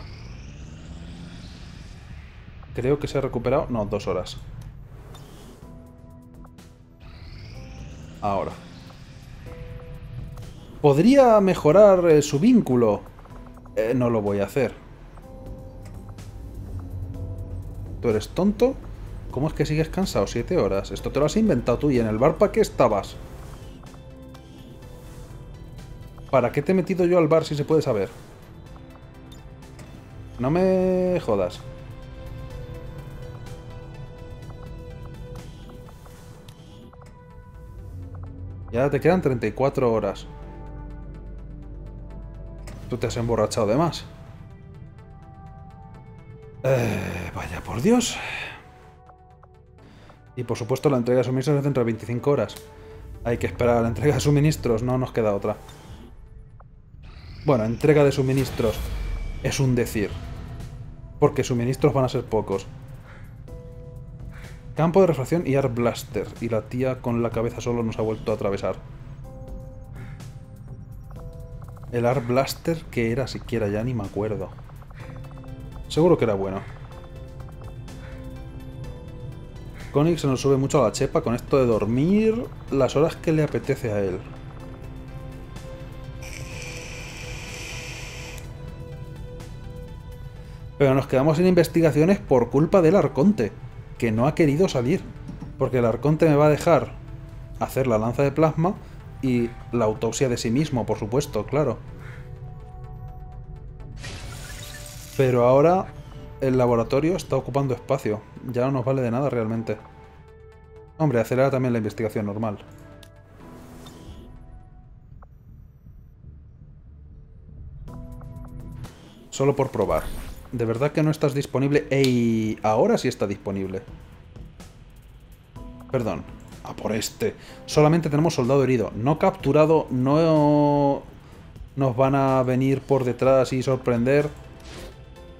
Creo que se ha recuperado... No, dos horas. Ahora. ¿Podría mejorar eh, su vínculo? Eh, no lo voy a hacer. ¿Tú eres tonto? ¿Cómo es que sigues cansado? Siete horas. Esto te lo has inventado tú. ¿Y en el bar para qué estabas? ¿Para qué te he metido yo al bar si se puede saber? No me jodas. Ya te quedan treinta y cuatro horas. Tú te has emborrachado de más. Eh, vaya por Dios. Y por supuesto la entrega de suministros es dentro de veinticinco horas. Hay que esperar a la entrega de suministros, no nos queda otra. Bueno, entrega de suministros es un decir. Porque suministros van a ser pocos. Campo de refracción y Art Blaster. Y la tía con la cabeza solo nos ha vuelto a atravesar. El Art Blaster, ¿qué era siquiera? Ya ni me acuerdo. Seguro que era bueno. Konig se nos sube mucho a la chepa con esto de dormir las horas que le apetece a él. Pero nos quedamos en investigaciones por culpa del Arconte, que no ha querido salir. Porque el Arconte me va a dejar hacer la lanza de plasma y la autopsia de sí mismo, por supuesto, claro. Pero ahora... El laboratorio está ocupando espacio. Ya no nos vale de nada realmente. Hombre, acelera también la investigación normal. Solo por probar. ¿De verdad que no estás disponible? ¡Ey! Ahora sí está disponible. Perdón. ¡A por este! Solamente tenemos soldado herido. No capturado. No nos van a venir por detrás y sorprender...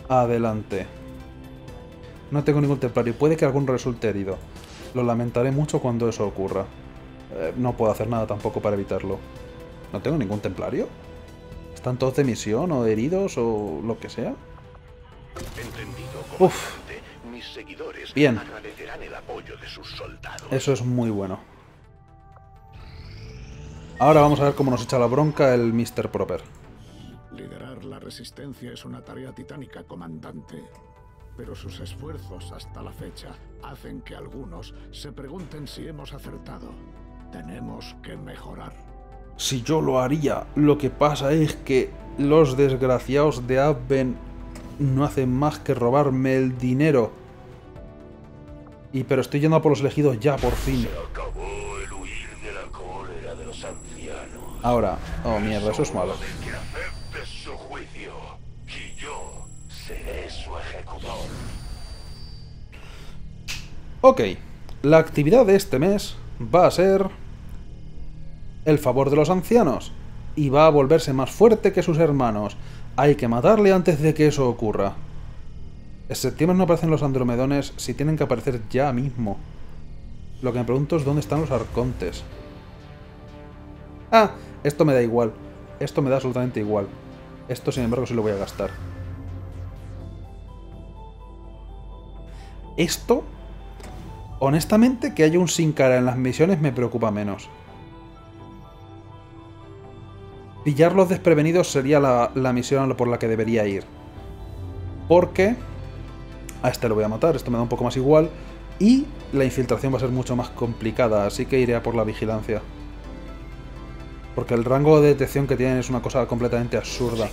Adelante. No tengo ningún templario. Puede que alguno resulte herido. Lo lamentaré mucho cuando eso ocurra. Eh, no puedo hacer nada tampoco para evitarlo. ¿No tengo ningún templario? ¿Están todos de misión o heridos o lo que sea? Entendido, uf. Mis seguidores bien. Agradecerán el apoyo de sus soldados. Eso es muy bueno. Ahora vamos a ver cómo nos echa la bronca el mister Proper. Liderar la resistencia es una tarea titánica, comandante. Pero sus esfuerzos hasta la fecha hacen que algunos se pregunten si hemos acertado. Tenemos que mejorar. Si yo lo haría, lo que pasa es que los desgraciados de Advent no hacen más que robarme el dinero. Y pero estoy yendo a por los elegidos ya, por fin. Se acabó el huir de la cólera de los ancianos. Ahora, oh mierda, eso es malo. Ok, la actividad de este mes va a ser el favor de los ancianos y va a volverse más fuerte que sus hermanos. Hay que matarle antes de que eso ocurra. En septiembre no aparecen los andromedones, si tienen que aparecer ya mismo. Lo que me pregunto es dónde están los arcontes. Ah, esto me da igual. Esto me da absolutamente igual. Esto sin embargo sí lo voy a gastar. Esto... honestamente, que haya un sin cara en las misiones me preocupa menos. Pillar los desprevenidos sería la, la misión por la que debería ir. Porque... a este lo voy a matar, esto me da un poco más igual. Y la infiltración va a ser mucho más complicada, así que iré a por la vigilancia. Porque el rango de detección que tienen es una cosa completamente absurda.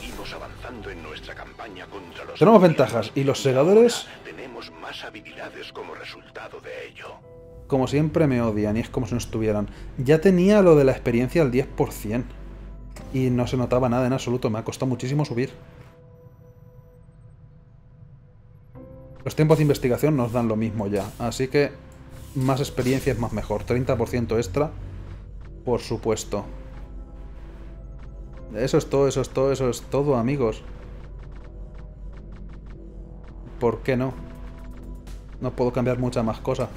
En nuestra campaña contra los tenemos ventajas, y los segadores... tenemos más habilidades como resultado de ello. Como siempre me odian, y es como si no estuvieran. Ya tenía lo de la experiencia al diez por ciento. Y no se notaba nada en absoluto, me ha costado muchísimo subir. Los tiempos de investigación nos dan lo mismo ya, así que... más experiencia es más mejor, treinta por ciento extra, por supuesto. Eso es todo, eso es todo, eso es todo, amigos. ¿Por qué no? No puedo cambiar muchas más cosas.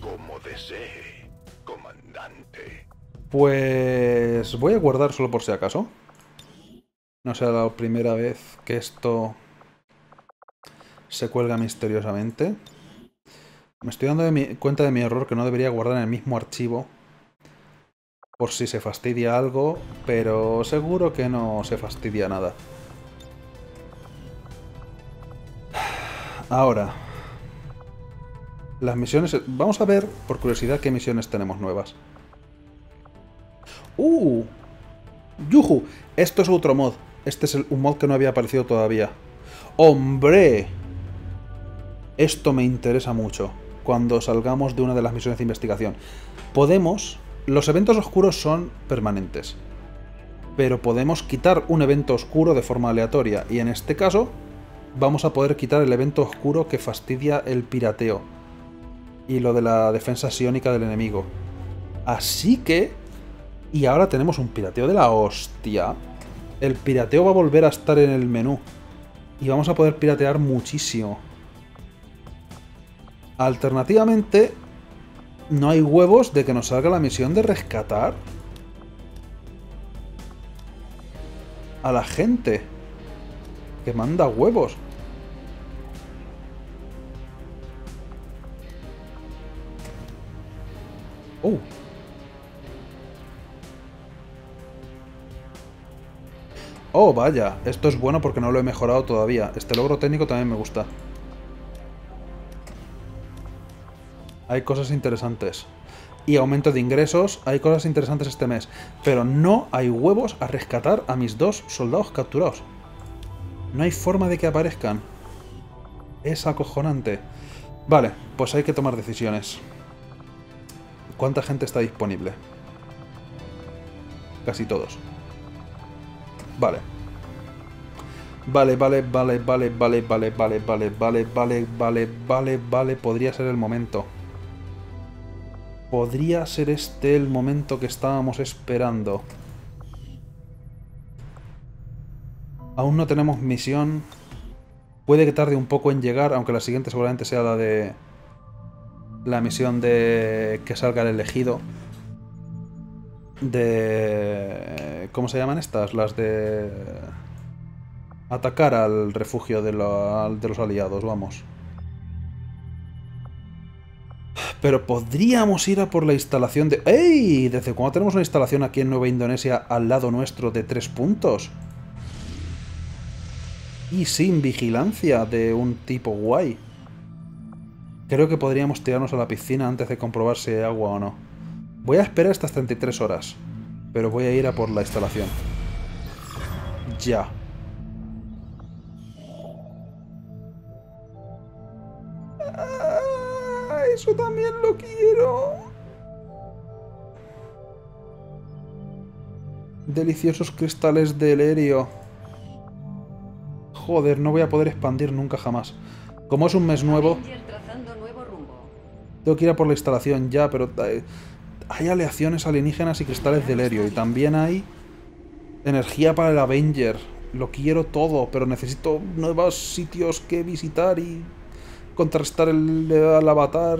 Como desee, comandante. Pues... voy a guardar solo por si acaso. No será la primera vez que esto se cuelga misteriosamente. Me estoy dando de mi... cuenta de mi error, que no debería guardar en el mismo archivo. Por si se fastidia algo, pero seguro que no se fastidia nada. Ahora, las misiones... vamos a ver, por curiosidad, qué misiones tenemos nuevas. ¡Uh! ¡Yuju! Esto es otro mod. Este es el, un mod que no había aparecido todavía. ¡Hombre! Esto me interesa mucho, cuando salgamos de una de las misiones de investigación. Podemos... los eventos oscuros son permanentes, pero podemos quitar un evento oscuro de forma aleatoria, y en este caso vamos a poder quitar el evento oscuro que fastidia el pirateo y lo de la defensa psiónica del enemigo. Así que... y ahora tenemos un pirateo de la hostia. El pirateo va a volver a estar en el menú y vamos a poder piratear muchísimo. Alternativamente... ¿no hay huevos de que nos salga la misión de rescatar a la gente? Que manda huevos. Oh. Oh, vaya. Esto es bueno porque no lo he mejorado todavía. Este logro técnico también me gusta. Hay cosas interesantes. Y aumento de ingresos, hay cosas interesantes este mes. Pero no hay huevos a rescatar a mis dos soldados capturados. No hay forma de que aparezcan. Es acojonante. Vale, pues hay que tomar decisiones. ¿Cuánta gente está disponible? Casi todos. Vale. Vale, vale, vale, vale, vale, vale, vale, vale, vale, vale, vale, vale, vale. Podría ser el momento. Podría ser este el momento que estábamos esperando. Aún no tenemos misión Puede que tarde un poco en llegar, aunque la siguiente seguramente sea la de... la misión de... que salga el elegido. De... ¿Cómo se llaman estas? Las de... atacar al refugio de, la... de los aliados, vamos. Pero podríamos ir a por la instalación de... ¡Ey! ¿Desde cuándo tenemos una instalación aquí en Nueva Indonesia al lado nuestro de tres puntos? Y sin vigilancia de un tipo guay. Creo que podríamos tirarnos a la piscina antes de comprobar si hay agua o no. Voy a esperar estas treinta y tres horas. Pero voy a ir a por la instalación. Ya. Ah, eso también lo quiero. Deliciosos cristales de helerio. Joder, no voy a poder expandir nunca jamás. Como es un mes nuevo... tengo que ir a por la instalación ya, pero... hay aleaciones alienígenas y cristales de helerio. Y también hay... energía para el Avenger. Lo quiero todo, pero necesito nuevos sitios que visitar y... contrarrestar el, el avatar...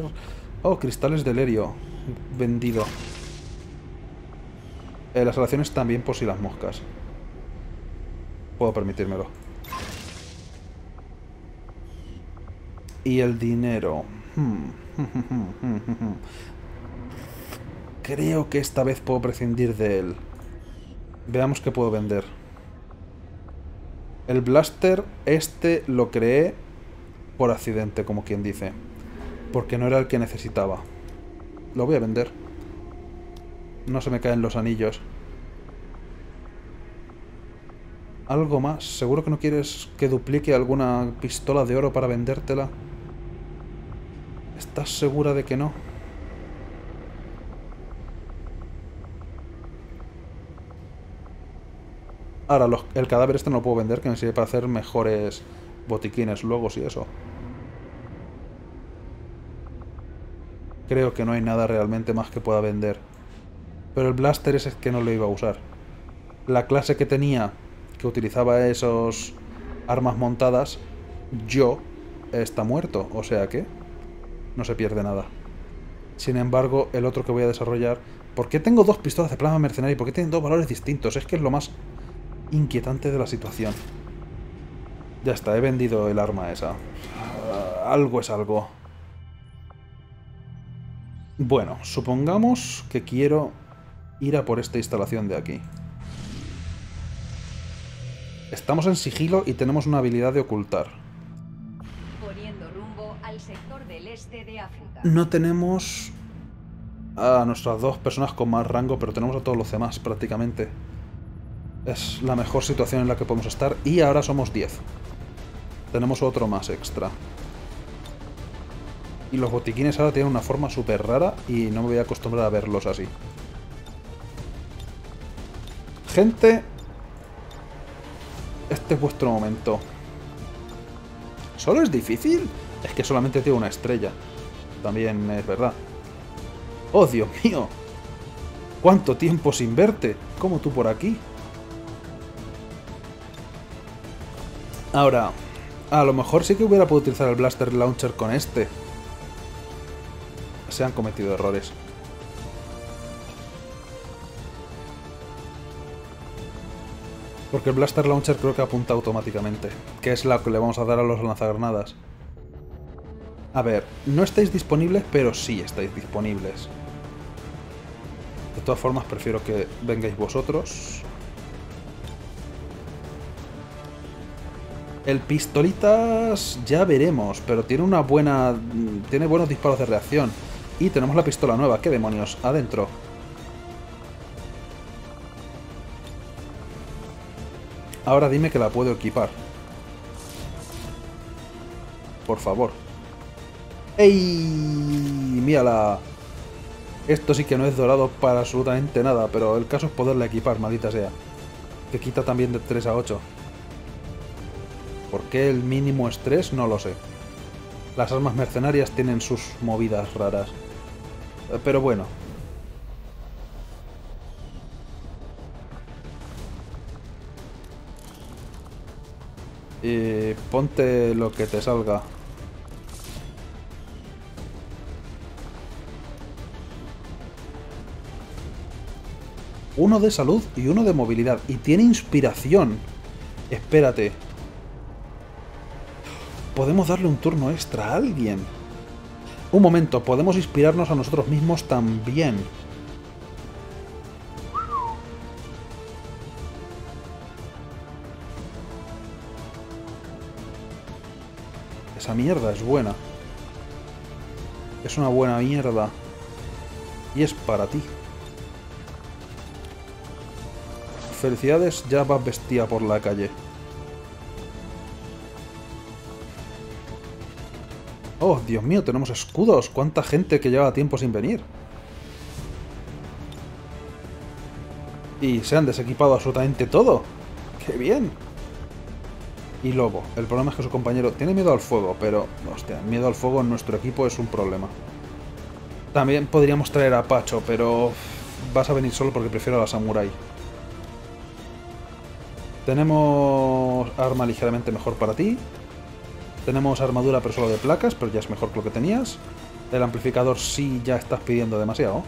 Oh, cristales de helerio. Vendido. Eh, las aleaciones también por si las moscas. Puedo permitírmelo. Y el dinero. Creo que esta vez puedo prescindir de él. Veamos qué puedo vender. El blaster, este lo creé por accidente, como quien dice. Porque no era el que necesitaba. Lo voy a vender. No se me caen los anillos. Algo más. ¿Seguro que no quieres que duplique alguna pistola de oro para vendértela? ¿Estás segura de que no? Ahora, los, el cadáver este no lo puedo vender, que me sirve para hacer mejores botiquines, logos y eso. Creo que no hay nada realmente más que pueda vender. Pero el blaster es el que no lo iba a usar. La clase que tenía, que utilizaba esos armas montadas, yo, está muerto. O sea que... no se pierde nada. Sin embargo, el otro que voy a desarrollar... ¿por qué tengo dos pistolas de plasma mercenario y por qué tienen dos valores distintos? Es que es lo más inquietante de la situación. Ya está, he vendido el arma esa. Uh, algo es algo. Bueno, supongamos que quiero ir a por esta instalación de aquí. Estamos en sigilo y tenemos una habilidad de ocultar. No tenemos a nuestras dos personas con más rango, pero tenemos a todos los demás prácticamente. Es la mejor situación en la que podemos estar y ahora somos diez. Tenemos otro más extra. Y los botiquines ahora tienen una forma súper rara y no me voy a acostumbrar a verlos así. Gente, este es vuestro momento. ¿Solo es difícil? Es que solamente tengo una estrella. También es verdad. ¡Oh, Dios mío! ¡Cuánto tiempo sin verte! ¿Cómo tú por aquí? Ahora, a lo mejor sí que hubiera podido utilizar el Blaster Launcher con este. Se han cometido errores. Porque el Blaster Launcher creo que apunta automáticamente, que es la que le vamos a dar a los lanzagranadas. A ver, no estáis disponibles, pero sí estáis disponibles. De todas formas, prefiero que vengáis vosotros. El pistolitas ya veremos, pero tiene una buena... tiene buenos disparos de reacción. Y tenemos la pistola nueva. ¿Qué demonios? Adentro. Ahora dime que la puedo equipar. Por favor. ¡Ey! ¡Mírala! Esto sí que no es dorado para absolutamente nada, pero el caso es poderla equipar, maldita sea. Que quita también de tres a ocho. ¿Por qué el mínimo es tres? No lo sé. Las armas mercenarias tienen sus movidas raras. Pero bueno. y ponte lo que te salga. Uno de salud y uno de movilidad. Y tiene inspiración. Espérate. Podemos darle un turno extra a alguien. Un momento, podemos inspirarnos a nosotros mismos también. Esa mierda es buena. Es una buena mierda. Y es para ti. Felicidades, ya vas vestida por la calle. Oh, Dios mío, tenemos escudos. Cuánta gente que lleva tiempo sin venir. Y se han desequipado absolutamente todo. ¡Qué bien! Y Lobo. El problema es que su compañero tiene miedo al fuego, pero... Hostia, miedo al fuego en nuestro equipo es un problema. También podríamos traer a Pacho, pero... Vas a venir solo porque prefiero a la Samurai. Tenemos arma ligeramente mejor para ti. Tenemos armadura pero solo de placas, pero ya es mejor que lo que tenías. El amplificador sí ya estás pidiendo demasiado.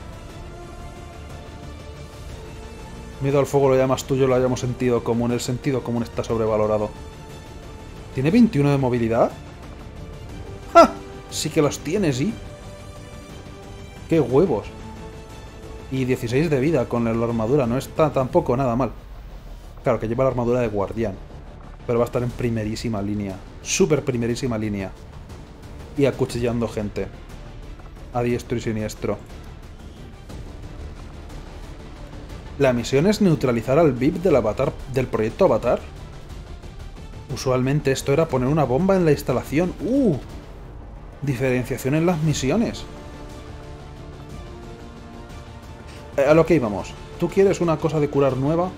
Miedo al fuego lo llamas tú, yo lo llamo sentido común. El sentido común está sobrevalorado. ¿Tiene veintiuno de movilidad? ¡Ja! Sí que los tienes, ¿y? ¡Qué huevos! Y dieciséis de vida con la armadura, no está tampoco nada mal. Claro, que lleva la armadura de guardián. Pero va a estar en primerísima línea. Súper primerísima línea. Y acuchillando gente. A diestro y siniestro. La misión es neutralizar al V I P del Avatar, del proyecto Avatar. Usualmente esto era poner una bomba en la instalación. ¡Uh! Diferenciación en las misiones. Eh, a lo que íbamos. ¿Tú quieres una cosa de curar nueva?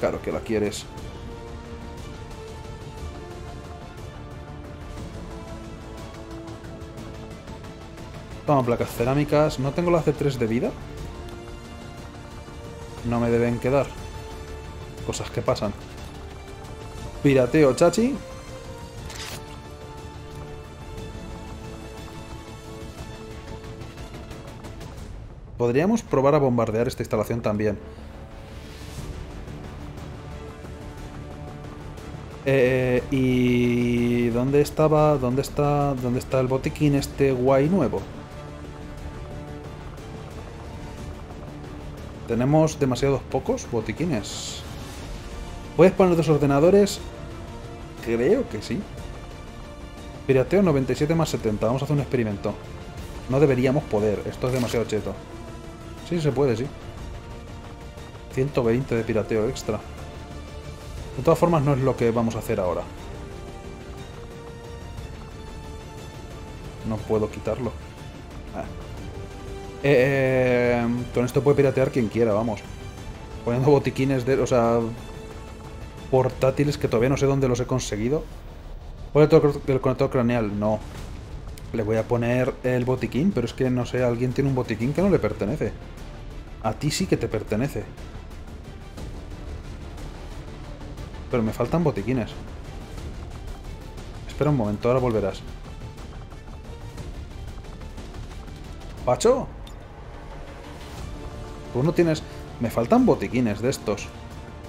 Claro que la quieres. Toma placas cerámicas. ¿No tengo las de tres de vida? No me deben quedar. Cosas que pasan. Pirateo, chachi. Podríamos probar a bombardear esta instalación también. Eh, y... ¿Dónde estaba? ¿Dónde está? ¿Dónde está el botiquín este guay nuevo? Tenemos demasiados pocos botiquines. ¿Puedes poner dos ordenadores? Creo que sí. Pirateo noventa y siete más setenta. Vamos a hacer un experimento. No deberíamos poder. Esto es demasiado cheto. Sí, se puede, sí. ciento veinte de pirateo extra. De todas formas, no es lo que vamos a hacer ahora. No puedo quitarlo. Ah. Eh, eh, con esto puede piratear quien quiera, vamos. Poniendo botiquines de... O sea... Portátiles que todavía no sé dónde los he conseguido. ¿Voy a tocar el conector craneal? No. Le voy a poner el botiquín, pero es que, no sé, alguien tiene un botiquín que no le pertenece. A ti sí que te pertenece. Pero me faltan botiquines. Espera un momento, ahora volverás. ¿Pacho? Tú no tienes... Me faltan botiquines de estos.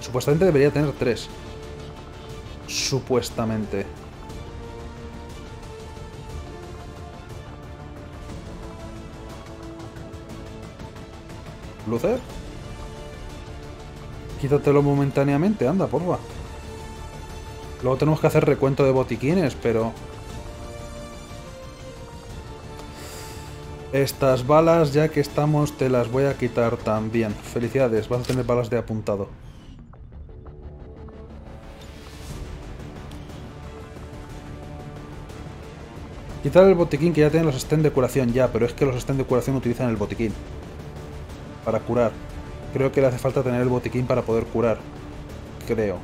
Supuestamente debería tener tres. Supuestamente. ¿Lucer? Quítatelo momentáneamente, anda, porfa. Luego tenemos que hacer recuento de botiquines, pero... Estas balas, ya que estamos, te las voy a quitar también. Felicidades, vas a tener balas de apuntado. Quitar el botiquín, que ya tienen los estén de curación ya, pero es que los estén de curación utilizan el botiquín. Para curar. Creo que le hace falta tener el botiquín para poder curar. Creo.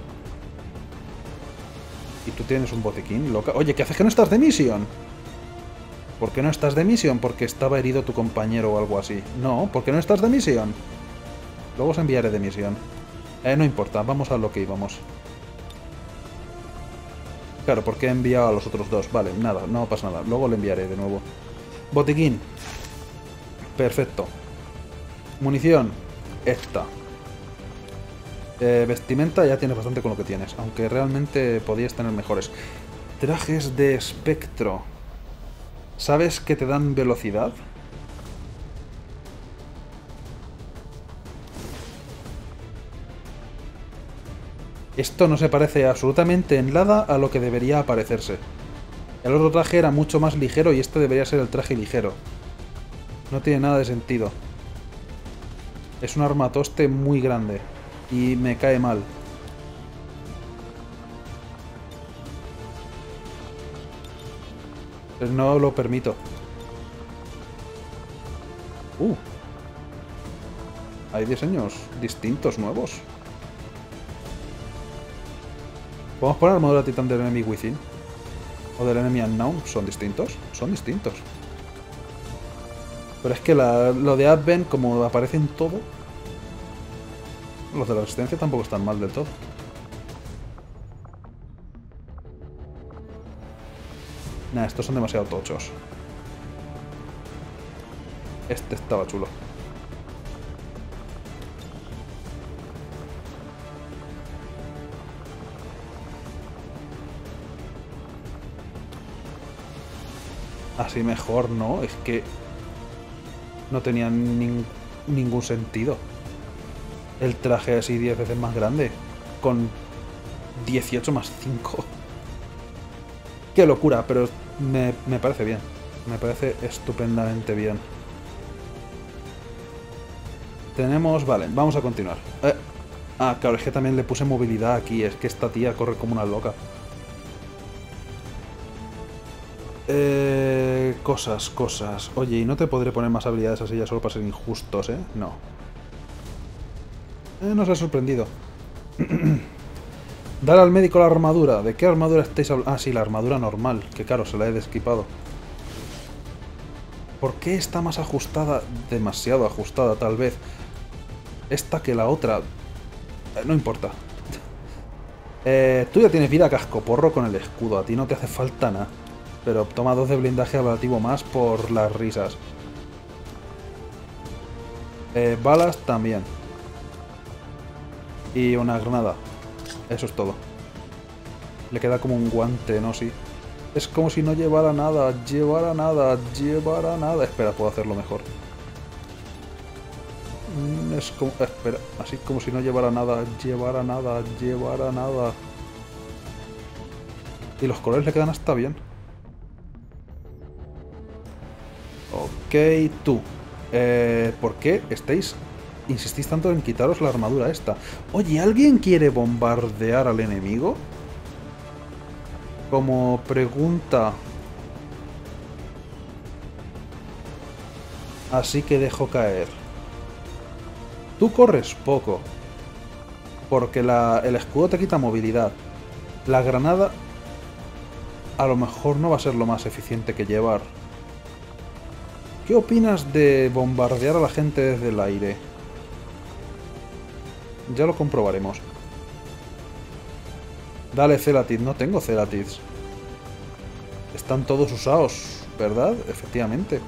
¿Y tú tienes un botiquín, loca? Oye, ¿qué haces que no estás de misión? ¿Por qué no estás de misión? Porque estaba herido tu compañero o algo así. No, ¿por qué no estás de misión? Luego os enviaré de misión. Eh, no importa, vamos a lo que íbamos. Claro, porque he enviado a los otros dos. Vale, nada, no pasa nada. Luego le enviaré de nuevo. Botiquín. Perfecto. Munición. Esta. Eh, vestimenta ya tienes bastante con lo que tienes. Aunque realmente podías tener mejores. Trajes de espectro. ¿Sabes que te dan velocidad? Esto no se parece absolutamente en nada a lo que debería aparecerse. El otro traje era mucho más ligero y este debería ser el traje ligero. No tiene nada de sentido. Es un armatoste muy grande. Y me cae mal. Pues no lo permito. Uh. Hay diseños distintos, nuevos. Vamos a poner armadura titán del enemy within. O del enemy unknown. ¿Son distintos? Son distintos. Pero es que la, lo de Advent, como aparece en todo... Los de la resistencia tampoco están mal del todo. Nah, estos son demasiado tochos. Este estaba chulo. Así mejor, ¿no? Es que no tenía nin- ningún sentido. El traje así diez veces más grande. Con dieciocho más cinco. Qué locura, pero me, me parece bien. Me parece estupendamente bien. Tenemos... Vale, vamos a continuar. Eh, ah, claro, es que también le puse movilidad aquí. Es que esta tía corre como una loca. Eh, cosas, cosas. Oye, y no te podré poner más habilidades así ya solo para ser injustos, ¿eh? No. Eh, nos ha sorprendido. Dar al médico la armadura. ¿De qué armadura estáis hablando? Ah, sí, la armadura normal. Que claro, se la he desquipado. ¿Por qué está más ajustada? Demasiado ajustada, tal vez. Esta que la otra. Eh, no importa. Eh, tú ya tienes vida cascoporro con el escudo. A ti no te hace falta nada. Pero toma dos de blindaje ablativo más por las risas. Eh, balas también. Y una granada. Eso es todo. Le queda como un guante, ¿no? Sí. Es como si no llevara nada, llevara nada, llevara nada. Espera, puedo hacerlo mejor. Es como... Espera. Así como si no llevara nada, llevara nada, llevara nada. Y los colores le quedan hasta bien. Ok, tú. Eh, ¿Por qué estáis... Insistís tanto en quitaros la armadura esta? Oye, ¿alguien quiere bombardear al enemigo? Como pregunta. Así que dejo caer. Tú corres poco. Porque la, el escudo te quita movilidad. La granada... A lo mejor no va a ser lo más eficiente que llevar. ¿Qué opinas de bombardear a la gente desde el aire? Ya lo comprobaremos. Dale, Celatid. No tengo Celatids. Están todos usados, ¿verdad? Efectivamente.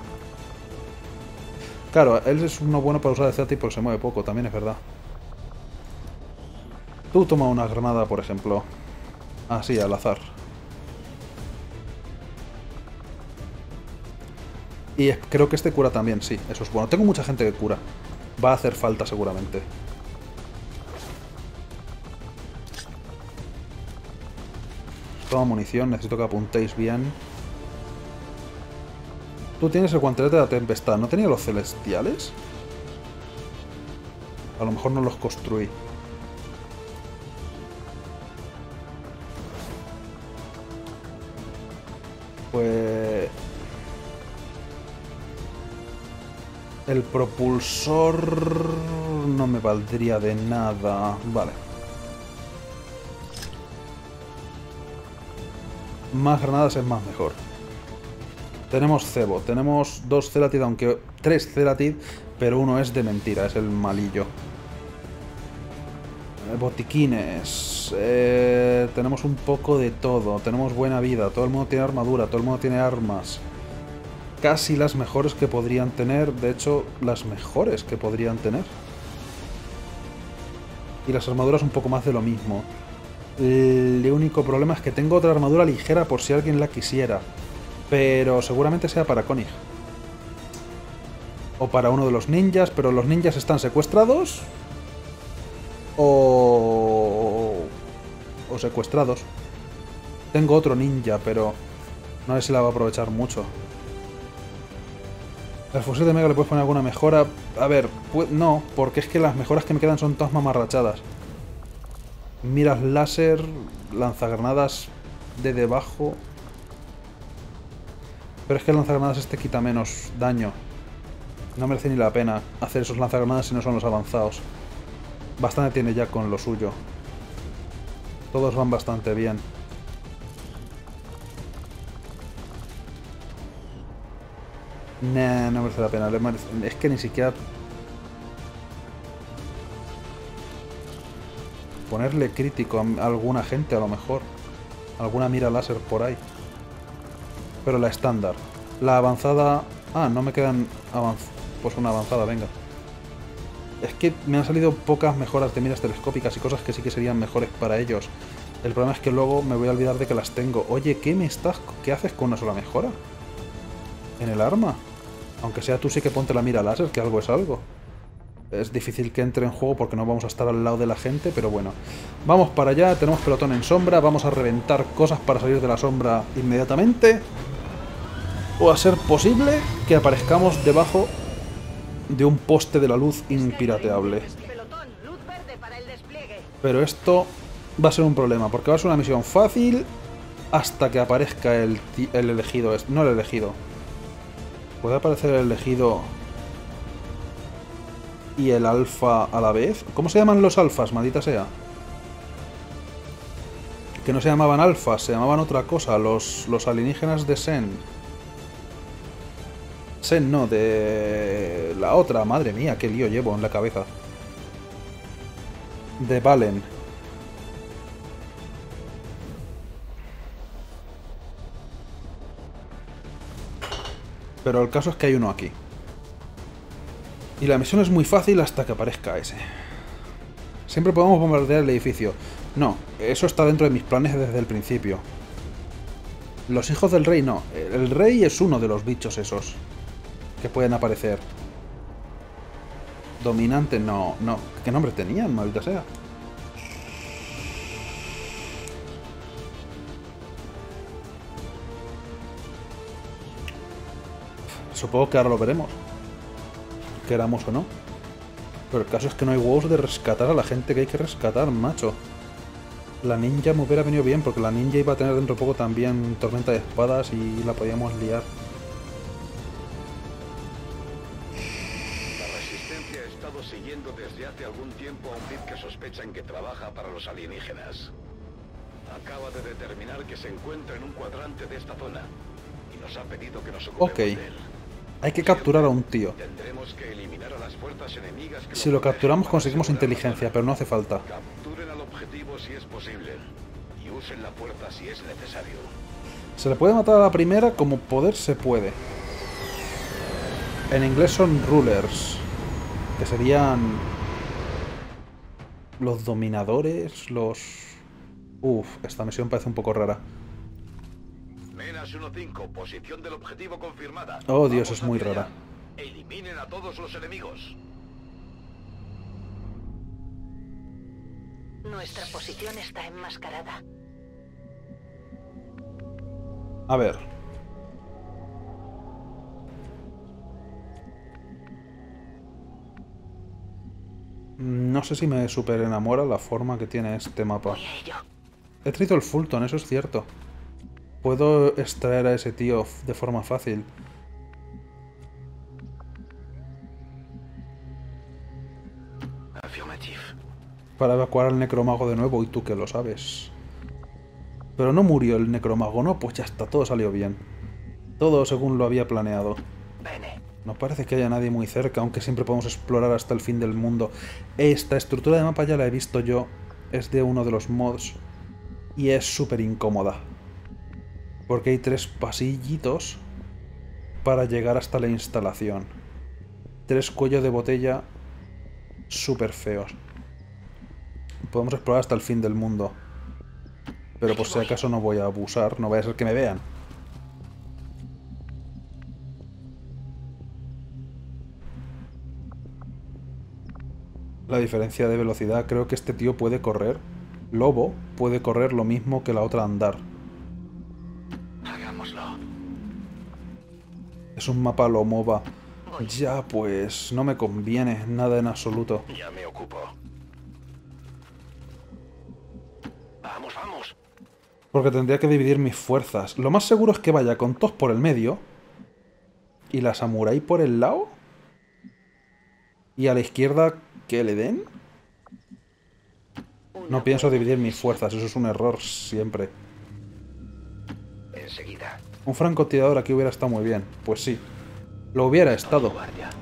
Claro, él es uno bueno para usar el Celatid porque se mueve poco, también es verdad. Tú toma una granada, por ejemplo. Así, al azar. Y creo que este cura también, sí. Eso es bueno. Tengo mucha gente que cura. Va a hacer falta seguramente. Toma munición, necesito que apuntéis bien. Tú tienes el guantelete de la tempestad. ¿No tenía los celestiales? A lo mejor no los construí. Pues... El propulsor... No me valdría de nada. Vale. Más granadas es más mejor. Tenemos cebo, tenemos dos Celatid, aunque tres Celatid, pero uno es de mentira, es el malillo. Botiquines. Eh, tenemos un poco de todo. Tenemos buena vida. Todo el mundo tiene armadura. Todo el mundo tiene armas. Casi las mejores que podrían tener. De hecho, las mejores que podrían tener. Y las armaduras un poco más de lo mismo. El único problema es que tengo otra armadura ligera por si alguien la quisiera. Pero seguramente sea para Konig. O para uno de los ninjas. Pero los ninjas están secuestrados. O... o secuestrados. Tengo otro ninja, pero no sé si la va a aprovechar mucho. Al fusil de mega le puedes poner alguna mejora. A ver, pues no, porque es que las mejoras que me quedan son todas mamarrachadas. Miras láser, lanzagranadas de debajo. Pero es que el lanzagranadas este quita menos daño. No merece ni la pena hacer esos lanzagranadas si no son los avanzados. Bastante tiene ya con lo suyo. Todos van bastante bien. Nah, no merece la pena. Es que ni siquiera... ponerle crítico a alguna gente, a lo mejor. Alguna mira láser por ahí. Pero la estándar. La avanzada... ah, no me quedan... avanz... pues una avanzada, venga. Es que me han salido pocas mejoras de miras telescópicas y cosas que sí que serían mejores para ellos. El problema es que luego me voy a olvidar de que las tengo. Oye, ¿qué me estás... ¿qué haces con una sola mejora? En el arma. Aunque sea tú, sí que ponte la mira láser, que algo es algo. Es difícil que entre en juego porque no vamos a estar al lado de la gente, pero bueno. Vamos para allá, tenemos pelotón en sombra, vamos a reventar cosas para salir de la sombra inmediatamente. O a ser posible que aparezcamos debajo de un poste de la luz impirateable. Pero esto va a ser un problema, porque va a ser una misión fácil hasta que aparezca el, el elegido. No el elegido. ¿Puede aparecer el elegido y el alfa a la vez? ¿Cómo se llaman los alfas, maldita sea? Que no se llamaban alfas, se llamaban otra cosa. Los, los alienígenas de Shen. Shen no, de... la otra. Madre mía, qué lío llevo en la cabeza. De Valen. Pero el caso es que hay uno aquí. Y la misión es muy fácil hasta que aparezca ese. Siempre podemos bombardear el edificio. No, eso está dentro de mis planes desde el principio. Los hijos del rey no. El rey es uno de los bichos esos que pueden aparecer. Dominante no, no. ¿Qué nombre tenían, maldita sea? Supongo que ahora lo veremos. Queramos o no. Pero el caso es que no hay huevos de rescatar a la gente que hay que rescatar, macho. La ninja me hubiera venido bien, porque la ninja iba a tener dentro de poco también tormenta de espadas y la podíamos liar. La resistencia ha estado siguiendo desde hace algún tiempo a un tip que sospechan que trabaja para los alienígenas. Acaba de determinar que se encuentra en un cuadrante de esta zona y nos ha pedido que nos ocupemos de él. Hay que capturar a un tío. Si lo capturamos conseguimos inteligencia, pero no hace falta. Se le puede matar a la primera, como poder se puede. En inglés son rulers, que serían los dominadores, los... Uf, esta misión parece un poco rara. uno cinco, posición del objetivo confirmada. Oh, Dios, es muy rara. Eliminen a todos los enemigos. Nuestra posición está enmascarada. A ver. No sé si me super enamora la forma que tiene este mapa. He traído el Fulton, eso es cierto. Puedo extraer a ese tío de forma fácil. Para evacuar al necromago de nuevo, y tú que lo sabes. Pero no murió el necromago, ¿no? Pues ya está, todo salió bien. Todo según lo había planeado. No parece que haya nadie muy cerca, aunque siempre podemos explorar hasta el fin del mundo. Esta estructura de mapa ya la he visto yo es de uno de los mods y es súper incómoda, porque hay tres pasillitos para llegar hasta la instalación. Tres cuellos de botella súper feos. Podemos explorar hasta el fin del mundo, pero por si acaso no voy a abusar, no vaya a ser que me vean. La diferencia de velocidad, creo que este tío puede correr. Lobo puede correr lo mismo que la otra andar. Hagámoslo. Es un mapa Lomova. Ya, pues no me conviene nada en absoluto. Ya me ocupo. Vamos, vamos. Porque tendría que dividir mis fuerzas. Lo más seguro es que vaya con Tos por el medio y la Samurai por el lado. Y a la izquierda, ¿que le den? No pienso dividir mis fuerzas, eso es un error siempre. Enseguida. Un francotirador aquí hubiera estado muy bien. Pues sí, lo hubiera estado,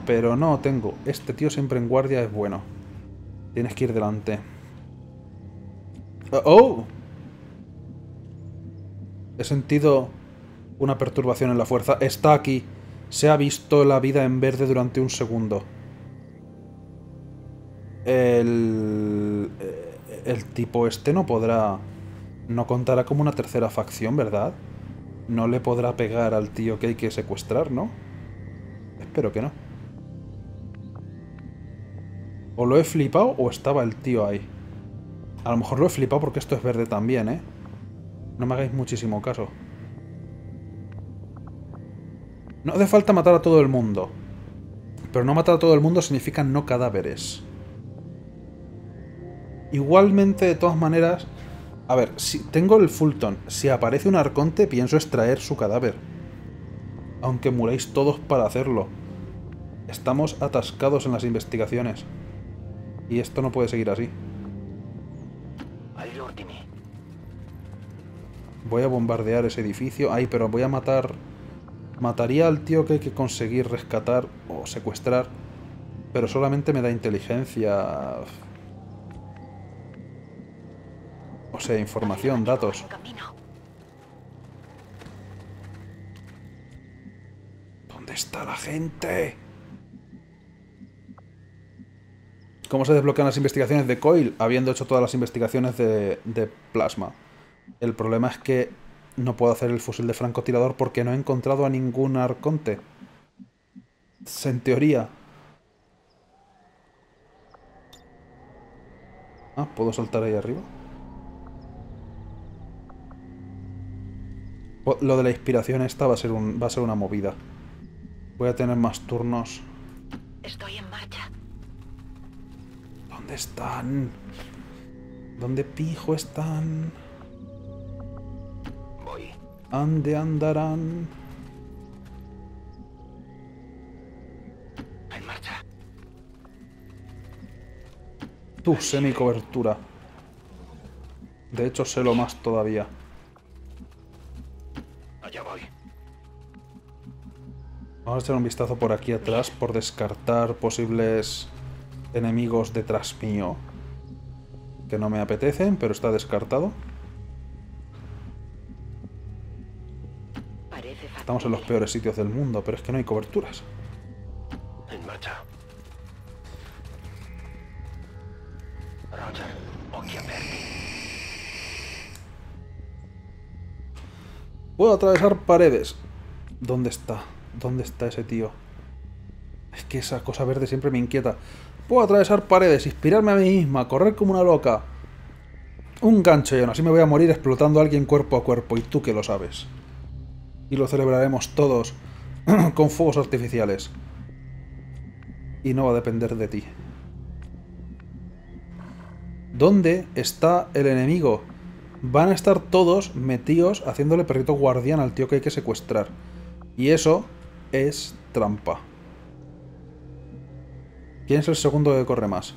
pero no tengo. Este tío siempre en guardia es bueno. Tienes que ir delante. ¡Oh! He sentido una perturbación en la fuerza. Está aquí. Se ha visto la vida en verde durante un segundo. El, el tipo este no podrá... No contará como una tercera facción, ¿verdad? No le podrá pegar al tío que hay que secuestrar, ¿no? Espero que no. O lo he flipado o estaba el tío ahí. A lo mejor lo he flipado porque esto es verde también, ¿eh? No me hagáis muchísimo caso. No hace falta matar a todo el mundo. Pero no matar a todo el mundo significa no cadáveres. Igualmente, de todas maneras... A ver, si tengo el Fulton. Si aparece un arconte, pienso extraer su cadáver. Aunque muráis todos para hacerlo. Estamos atascados en las investigaciones. Y esto no puede seguir así. Voy a bombardear ese edificio. Ay, pero voy a matar... Mataría al tío que hay que conseguir rescatar o secuestrar. Pero solamente me da inteligencia... O sea, información, datos. ¿Dónde está la gente? ¿Cómo se desbloquean las investigaciones de Coil? Habiendo hecho todas las investigaciones de, de Plasma. El problema es que no puedo hacer el fusil de francotirador porque no he encontrado a ningún arconte. En teoría. Ah, ¿puedo saltar ahí arriba? Lo de la inspiración esta va a ser un, va a ser una movida. Voy a tener más turnos. Estoy en marcha. ¿Dónde están? ¿Dónde pijo están? Voy. ¿Ande andarán? En marcha. Tú sé mi cobertura. De hecho, sé lo más todavía. Vamos a echar un vistazo por aquí atrás por descartar posibles enemigos detrás mío. Que no me apetecen, pero está descartado. Estamos en los peores sitios del mundo, pero es que no hay coberturas. Puedo atravesar paredes. ¿Dónde está? ¿Dónde está ese tío? Es que esa cosa verde siempre me inquieta. Puedo atravesar paredes, inspirarme a mí misma, correr como una loca. Un gancho y aún así me voy a morir explotando a alguien cuerpo a cuerpo, y tú que lo sabes. Y lo celebraremos todos con fuegos artificiales. Y no va a depender de ti. ¿Dónde está el enemigo? Van a estar todos metidos haciéndole perrito guardián al tío que hay que secuestrar. Y eso es trampa. ¿Quién es el segundo que corre más?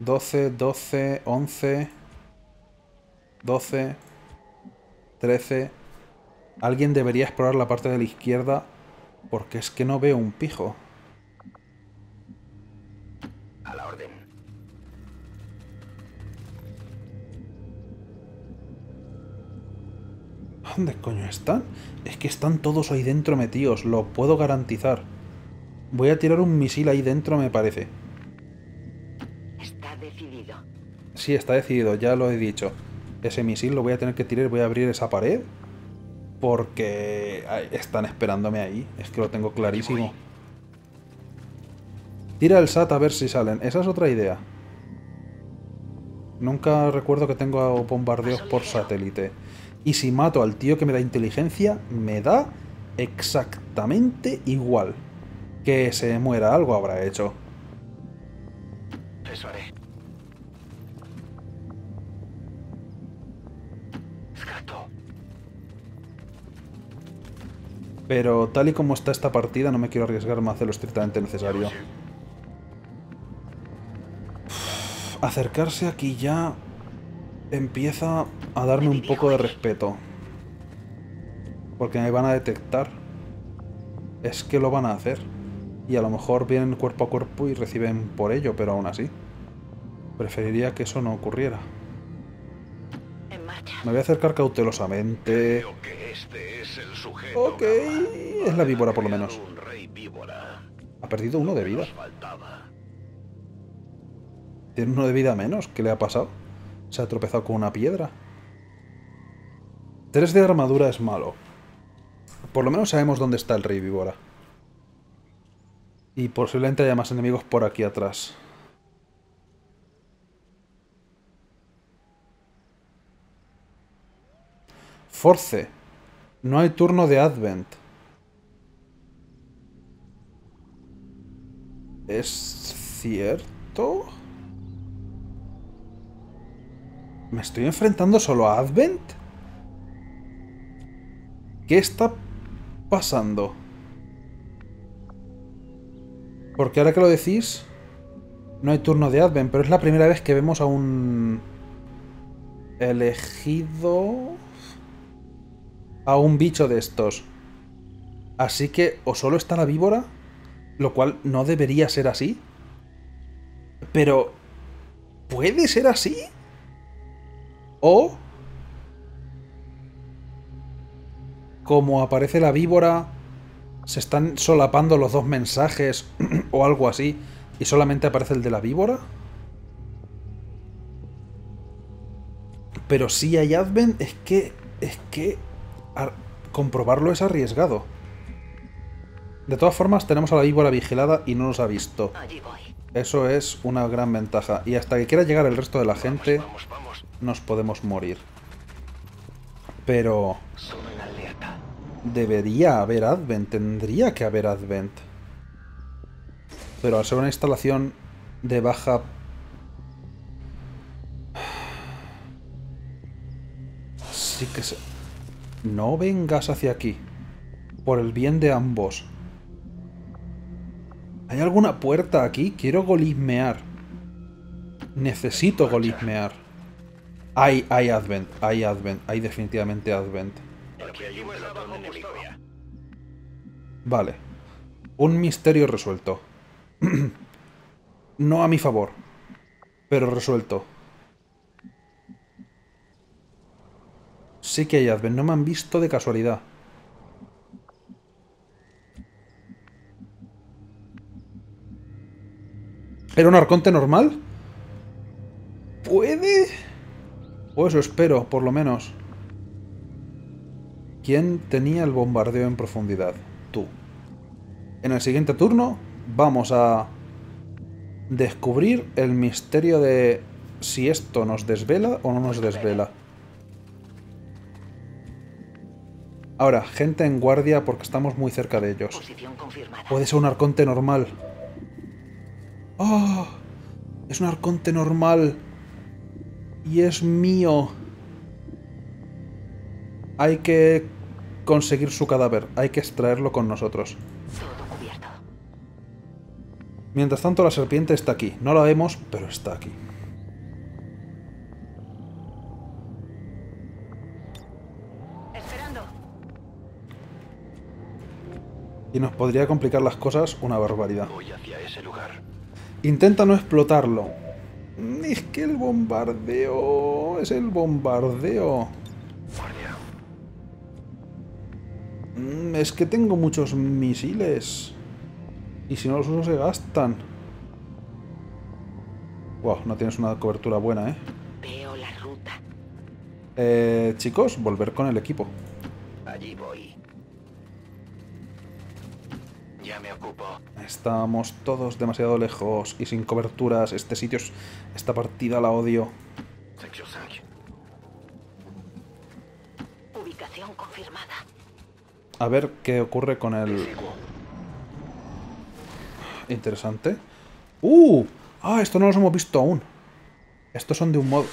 doce, doce, once, doce, trece... Alguien debería explorar la parte de la izquierda porque es que no veo un pijo. ¿Dónde coño están? Es que están todos ahí dentro metidos, lo puedo garantizar. Voy a tirar un misil ahí dentro, me parece. Está decidido. Sí, está decidido, ya lo he dicho. Ese misil lo voy a tener que tirar, voy a abrir esa pared. Porque están esperándome ahí, es que lo tengo clarísimo. Tira el S A T a ver si salen, esa es otra idea. Nunca recuerdo que tengo bombardeos por satélite. Y si mato al tío que me da inteligencia, me da exactamente igual. Que se muera, algo habrá hecho. Eso haré. Pero tal y como está esta partida, no me quiero arriesgar más de lo estrictamente necesario. Uf, acercarse aquí ya empieza a darme un poco de respeto. Porque me van a detectar. Es que lo van a hacer. Y a lo mejor vienen cuerpo a cuerpo y reciben por ello, pero aún así. Preferiría que eso no ocurriera. Me voy a acercar cautelosamente. Creo que este es el sujeto. Ok, es la víbora por lo menos. Ha perdido uno de vida. Tiene uno de vida menos, ¿qué le ha pasado? Se ha tropezado con una piedra. Tres de armadura es malo. Por lo menos sabemos dónde está el rey víbora. Y posiblemente haya más enemigos por aquí atrás. Force. No hay turno de Advent. ¿Es cierto? ¿Me estoy enfrentando solo a Advent? ¿Qué está pasando? Porque ahora que lo decís, no hay turno de Advent, pero es la primera vez que vemos a un elegido... a un bicho de estos. Así que o solo está la víbora, lo cual no debería ser así. Pero... ¿puede ser así? O... como aparece la víbora, se están solapando los dos mensajes o algo así, y solamente aparece el de la víbora. Pero si hay Advent, es que... es que... comprobarlo es arriesgado. De todas formas, tenemos a la víbora vigilada y no nos ha visto. Eso es una gran ventaja. Y hasta que quiera llegar el resto de la gente, vamos, vamos, vamos. Nos podemos morir. Pero... debería haber Advent. Tendría que haber Advent. Pero al ser una instalación de baja... sí que se... no vengas hacia aquí. Por el bien de ambos. ¿Hay alguna puerta aquí? Quiero golismear. Necesito golismear. Hay, hay Advent. Hay Advent. Hay definitivamente Advent. Vale. Un misterio resuelto. No a mi favor. Pero resuelto. Sí que hay Advent, no me han visto de casualidad. ¿Era un arconte normal? ¿Puede? O eso espero, por lo menos. ¿Quién tenía el bombardeo en profundidad? Tú. En el siguiente turno vamos a descubrir el misterio de si esto nos desvela o no nos desvela. Ahora, gente en guardia porque estamos muy cerca de ellos. Puede ser un arconte normal. ¡Oh! Es un arconte normal. Y es mío. Hay que conseguir su cadáver. Hay que extraerlo con nosotros. Mientras tanto, la serpiente está aquí. No la vemos, pero está aquí. Y nos podría complicar las cosas una barbaridad. Voy hacia ese lugar. Intenta no explotarlo. Es que el bombardeo... es el bombardeo. Guardia. Mm, es que tengo muchos misiles. Y si no los uso se gastan. Wow, no tienes una cobertura buena, ¿eh? Veo la ruta. Eh, chicos, volver con el equipo. Allí voy. Ya me ocupo. Estamos todos demasiado lejos y sin coberturas. Este sitio es... Esta partida la odio. Ubicación confirmada. A ver qué ocurre con el... Interesante. ¡Uh! Ah, esto no los hemos visto aún. Estos son de un modo...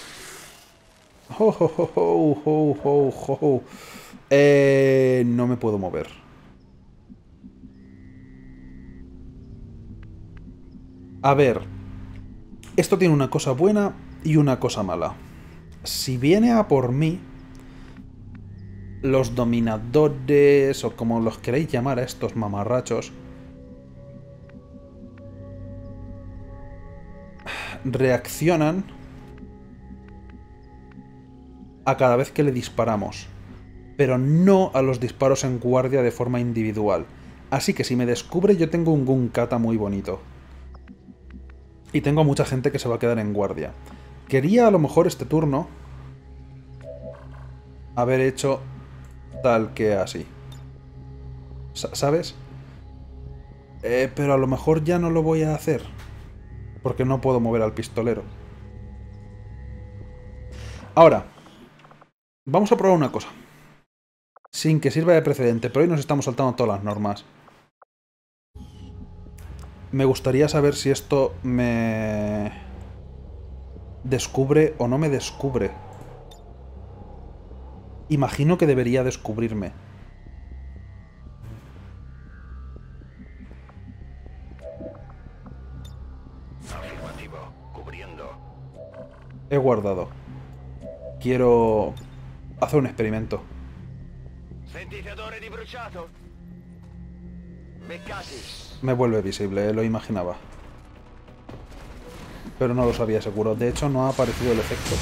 Oh, oh, oh, oh, oh, oh, oh. Eh, no me puedo mover. A ver. Esto tiene una cosa buena y una cosa mala. Si viene a por mí... Los dominadores, o como los queréis llamar a estos mamarrachos... reaccionan a cada vez que le disparamos, pero no a los disparos en guardia de forma individual. Así que si me descubre, yo tengo un Guncat muy bonito. Y tengo mucha gente que se va a quedar en guardia. Quería a lo mejor este turno haber hecho tal que así. ¿Sabes? Eh, pero a lo mejor ya no lo voy a hacer. Porque no puedo mover al pistolero. Ahora, vamos a probar una cosa. Sin que sirva de precedente, pero hoy nos estamos saltando todas las normas. Me gustaría saber si esto me... descubre o no me descubre. Imagino que debería descubrirme. He guardado. Quiero hacer un experimento. Me vuelve visible, eh, lo imaginaba. Pero no lo sabía seguro. De hecho, no ha aparecido el efecto.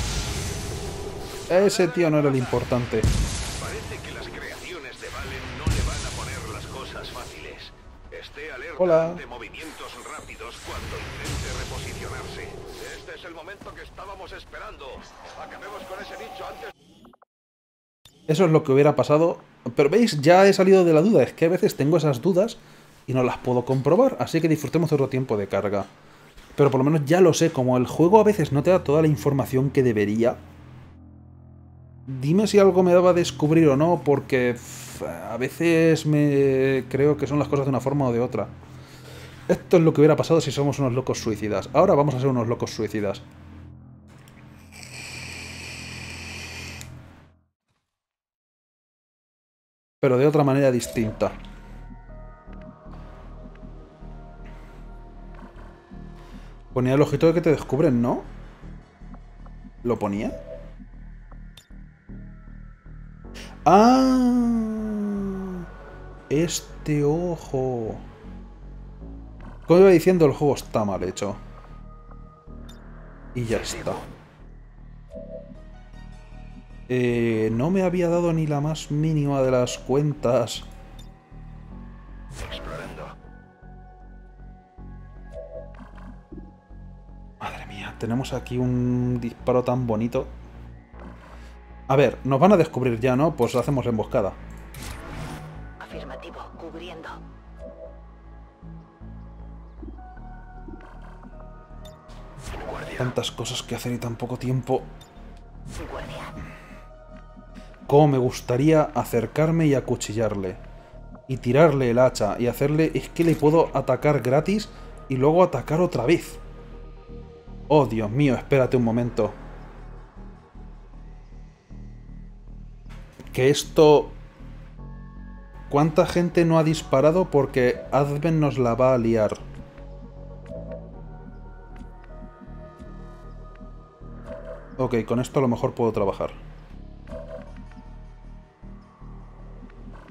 Ese tío no era el importante. Parece que las creaciones de Valen no le van a poner las cosas fáciles. Esté alerta. Hola. De movimientos rápidos cuando intente reposicionarse. Este es el momento que estábamos esperando. Acabemos con ese bicho antes. Eso es lo que hubiera pasado. Pero veis, ya he salido de la duda. Es que a veces tengo esas dudas y no las puedo comprobar. Así que disfrutemos otro tiempo de carga. Pero por lo menos ya lo sé. Como el juego a veces no te da toda la información que debería. Dime si algo me daba a descubrir o no. Porque a veces me creo que son las cosas de una forma o de otra. Esto es lo que hubiera pasado si somos unos locos suicidas. Ahora vamos a ser unos locos suicidas. Pero de otra manera distinta. Ponía el ojito de que te descubren, ¿no? ¿Lo ponía? ¡Ah! Este ojo... Como iba diciendo, el juego está mal hecho. Y ya está. Eh, no me había dado ni la más mínima de las cuentas. Explorando. Madre mía, tenemos aquí un disparo tan bonito. A ver, nos van a descubrir ya, ¿no? Pues hacemos la emboscada. Afirmativo, cubriendo. Tantas cosas que hacer y tan poco tiempo. Cómo me gustaría acercarme y acuchillarle. Y tirarle el hacha. Y hacerle... Es que le puedo atacar gratis y luego atacar otra vez. Oh, Dios mío, espérate un momento. Que esto... ¿Cuánta gente no ha disparado? Porque Advent nos la va a liar. Ok, con esto a lo mejor puedo trabajar.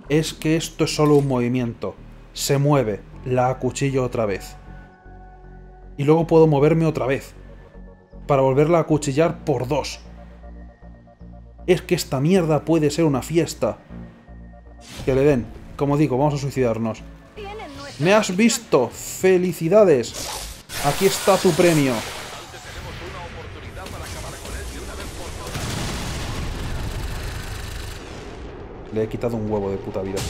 Es que esto es solo un movimiento. Se mueve, la acuchillo otra vez. Y luego puedo moverme otra vez. Para volverla a acuchillar por dos. Es que esta mierda puede ser una fiesta. Que le den. como digo, vamos a suicidarnos. ¡Me has visto! ¡Felicidades! Aquí está tu premio. Le he quitado un huevo de puta vida.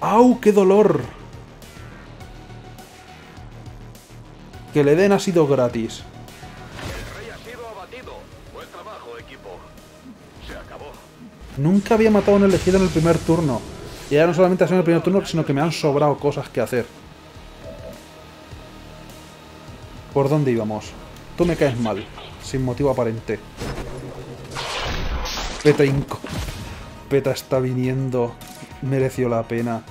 ¡Au, qué dolor! Que le den ha sido gratis. El rey ha sido abatido. Buen trabajo, equipo. Se acabó. Nunca había matado a un elegido en el primer turno. Y ahora no solamente ha sido en el primer turno, sino que me han sobrado cosas que hacer. ¿Por dónde íbamos? Tú me caes mal, sin motivo aparente. Peta Inco. Peta está viniendo. Mereció la pena.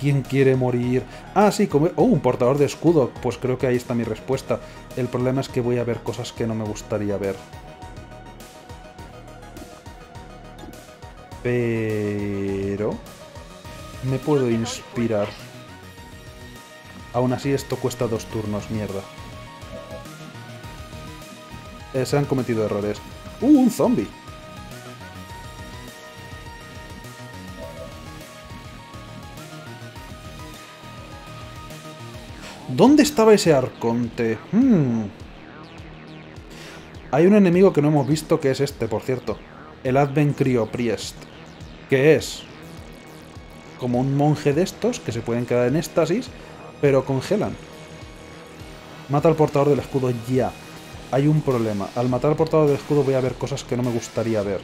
¿Quién quiere morir? Ah, sí, como... ¡Oh, un portador de escudo! Pues creo que ahí está mi respuesta. El problema es que voy a ver cosas que no me gustaría ver. Pero... me puedo inspirar. Aún así, esto cuesta dos turnos, mierda. Eh, se han cometido errores. ¡Uh, un zombie! ¿Dónde estaba ese arconte? Hmm. Hay un enemigo que no hemos visto, que es este, por cierto. El Advent Criopriest. Que es como un monje de estos, que se pueden quedar en éxtasis, pero congelan. Mata al portador del escudo ya. Hay un problema. Al matar al portador del escudo voy a ver cosas que no me gustaría ver.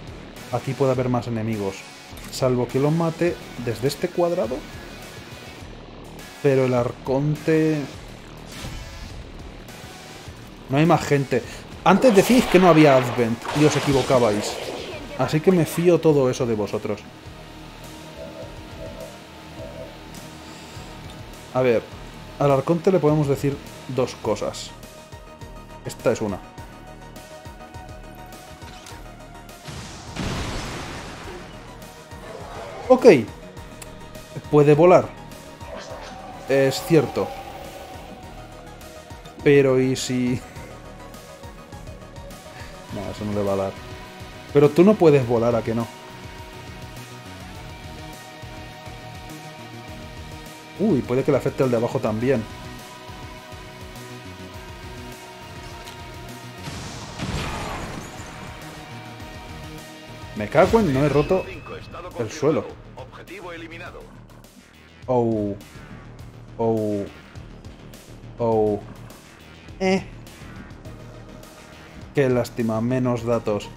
Aquí puede haber más enemigos. Salvo que los mate desde este cuadrado... pero el arconte... no hay más gente. Antes decís que no había Advent y os equivocabais. Así que me fío todo eso de vosotros. A ver, al arconte le podemos decir dos cosas. Esta es una. Ok. Puede volar. Es cierto. Pero ¿y si...? No, eso no le va a dar. Pero tú no puedes volar, ¿a que no? Uy, puede que le afecte al de abajo también. Me cago en... no he roto el suelo. Oh... Oh. Oh. Eh. Qué lástima, menos datos.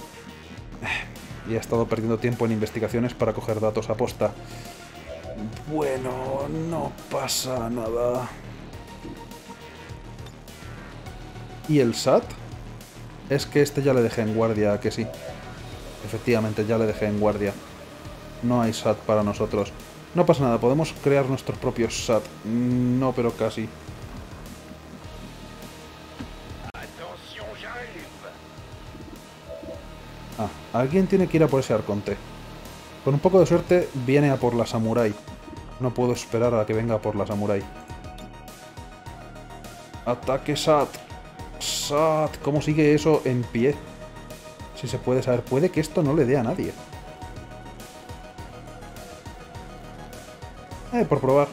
Y he estado perdiendo tiempo en investigaciones para coger datos a posta. Bueno, no pasa nada. ¿Y el S A T? Es que este ya le dejé en guardia, ¿a que sí? Efectivamente, ya le dejé en guardia. No hay S A T para nosotros. No pasa nada, podemos crear nuestros propios S A T. No, pero casi. Ah, alguien tiene que ir a por ese arconte. Con un poco de suerte viene a por la samurai. No puedo esperar a que venga a por la samurai. Ataque S A T. S A T. ¿Cómo sigue eso en pie? Si se puede saber. Puede que esto no le dé a nadie. Eh, por probar.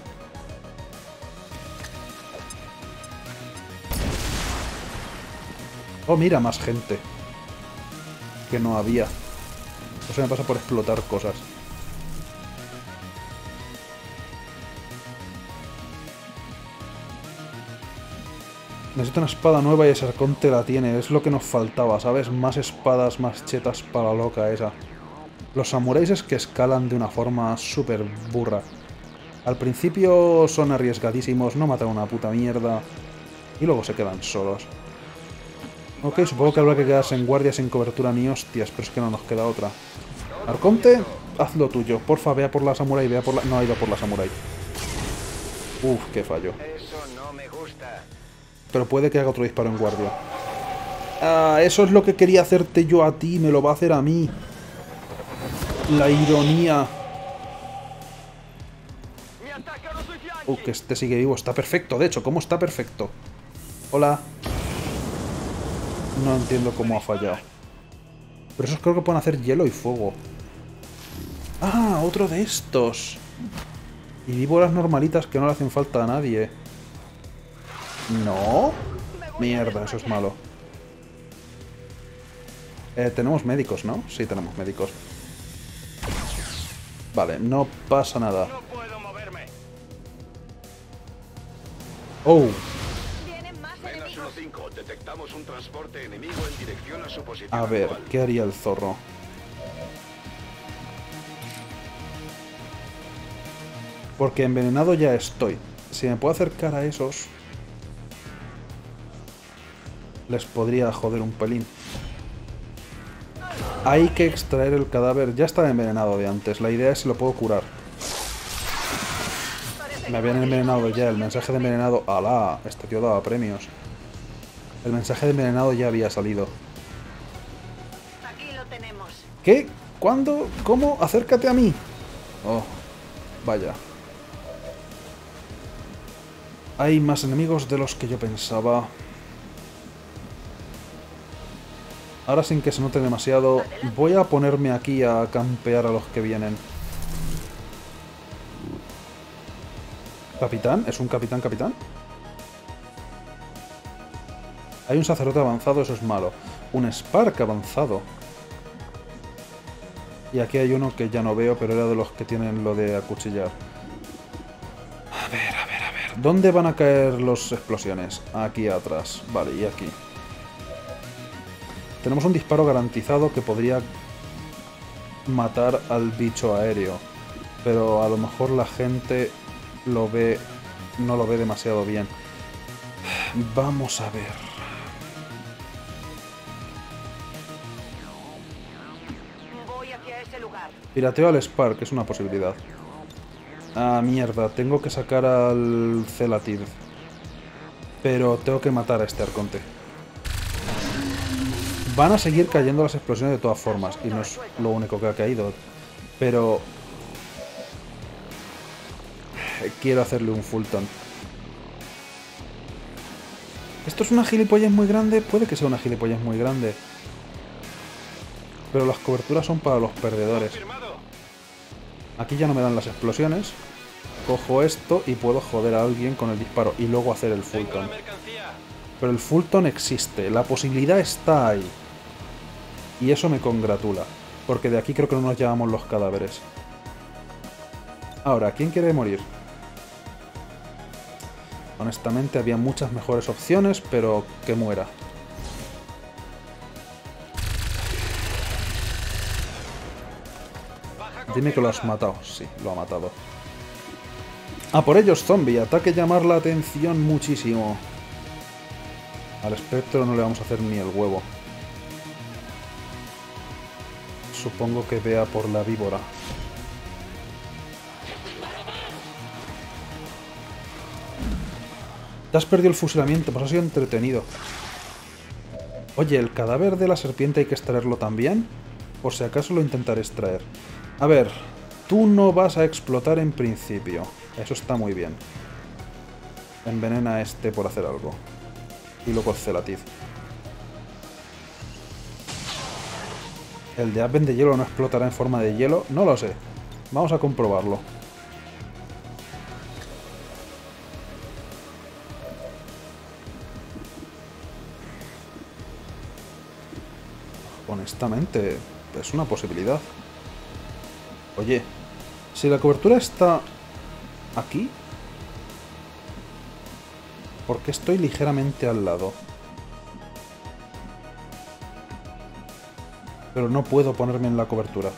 Oh, mira, más gente. Que no había. Eso me pasa por explotar cosas. Necesito una espada nueva y ese arconte la tiene. Es lo que nos faltaba, ¿sabes? Más espadas, más chetas para la loca esa. Los samuráis es que escalan de una forma súper burra. Al principio son arriesgadísimos, no matan una puta mierda. Y luego se quedan solos. Ok, supongo que habrá que quedarse en guardia sin cobertura ni hostias, pero es que no nos queda otra. Arconte, haz lo tuyo. Porfa, vea por la samurai, vea por la... no ha ido por la samurai. Uf, qué fallo. Pero puede que haga otro disparo en guardia. Ah, eso es lo que quería hacerte yo a ti, me lo va a hacer a mí. La ironía... Uh, que este sigue vivo. Está perfecto, de hecho. ¿Cómo está perfecto? Hola. No entiendo cómo ha fallado. Pero esos creo que pueden hacer hielo y fuego. ¡Ah! ¡Otro de estos! Y víboras normalitas que no le hacen falta a nadie. ¡No! Mierda, eso es malo. Eh, tenemos médicos, ¿no? Sí, tenemos médicos. Vale, no pasa nada. ¡Oh! A ver, ¿qué haría el zorro? Porque envenenado ya estoy. Si me puedo acercar a esos, les podría joder un pelín. Hay que extraer el cadáver. Ya estaba envenenado de antes. La idea es si lo puedo curar. Me habían envenenado ya. El mensaje de envenenado... ¡Alá! Este tío daba premios. El mensaje de envenenado ya había salido. Aquí lo tenemos. ¿Qué? ¿Cuándo? ¿Cómo? ¡Acércate a mí! Oh, vaya. Hay más enemigos de los que yo pensaba. Ahora, sin que se note demasiado, voy a ponerme aquí a campear a los que vienen. ¿Capitán? ¿Es un capitán capitán? Hay un sacerdote avanzado, eso es malo. Un Spark avanzado. Y aquí hay uno que ya no veo, pero era de los que tienen lo de acuchillar. A ver, a ver, a ver. ¿Dónde van a caer las explosiones? Aquí atrás. Vale, y aquí. Tenemos un disparo garantizado que podría matar al bicho aéreo. Pero a lo mejor la gente lo ve, no lo ve demasiado bien. Vamos a ver. Voy hacia ese lugar. Pirateo al Spark, es una posibilidad. Ah, mierda, tengo que sacar al Celatid. Pero tengo que matar a este arconte. Van a seguir cayendo las explosiones de todas formas, y no es lo único que ha caído. Pero... quiero hacerle un Fulton. ¿Esto es una gilipollas muy grande? Puede que sea una gilipollas muy grande. Pero las coberturas son para los perdedores. Aquí ya no me dan las explosiones. Cojo esto y puedo joder a alguien con el disparo y luego hacer el Fulton. Pero el Fulton existe, la posibilidad está ahí. Y eso me congratula, porque de aquí creo que no nos llevamos los cadáveres. Ahora, ¿quién quiere morir? Honestamente, había muchas mejores opciones, pero que muera. Dime que lo has matado. Sí, lo ha matado. ¡Ah, por ellos, zombie! Ataque llamar la atención muchísimo. Al espectro no le vamos a hacer ni el huevo. Supongo que vea por la víbora. Te has perdido el fusilamiento, pues ha sido entretenido. Oye, ¿el cadáver de la serpiente hay que extraerlo también? Por si acaso lo intentaré extraer. A ver, tú no vas a explotar en principio. Eso está muy bien. Envenena a este por hacer algo. Y luego el Celatid. ¿El de Advent de hielo no explotará en forma de hielo? No lo sé. Vamos a comprobarlo. Honestamente, es una posibilidad. Oye, si la cobertura está aquí... porque estoy ligeramente al lado. Pero no puedo ponerme en la cobertura.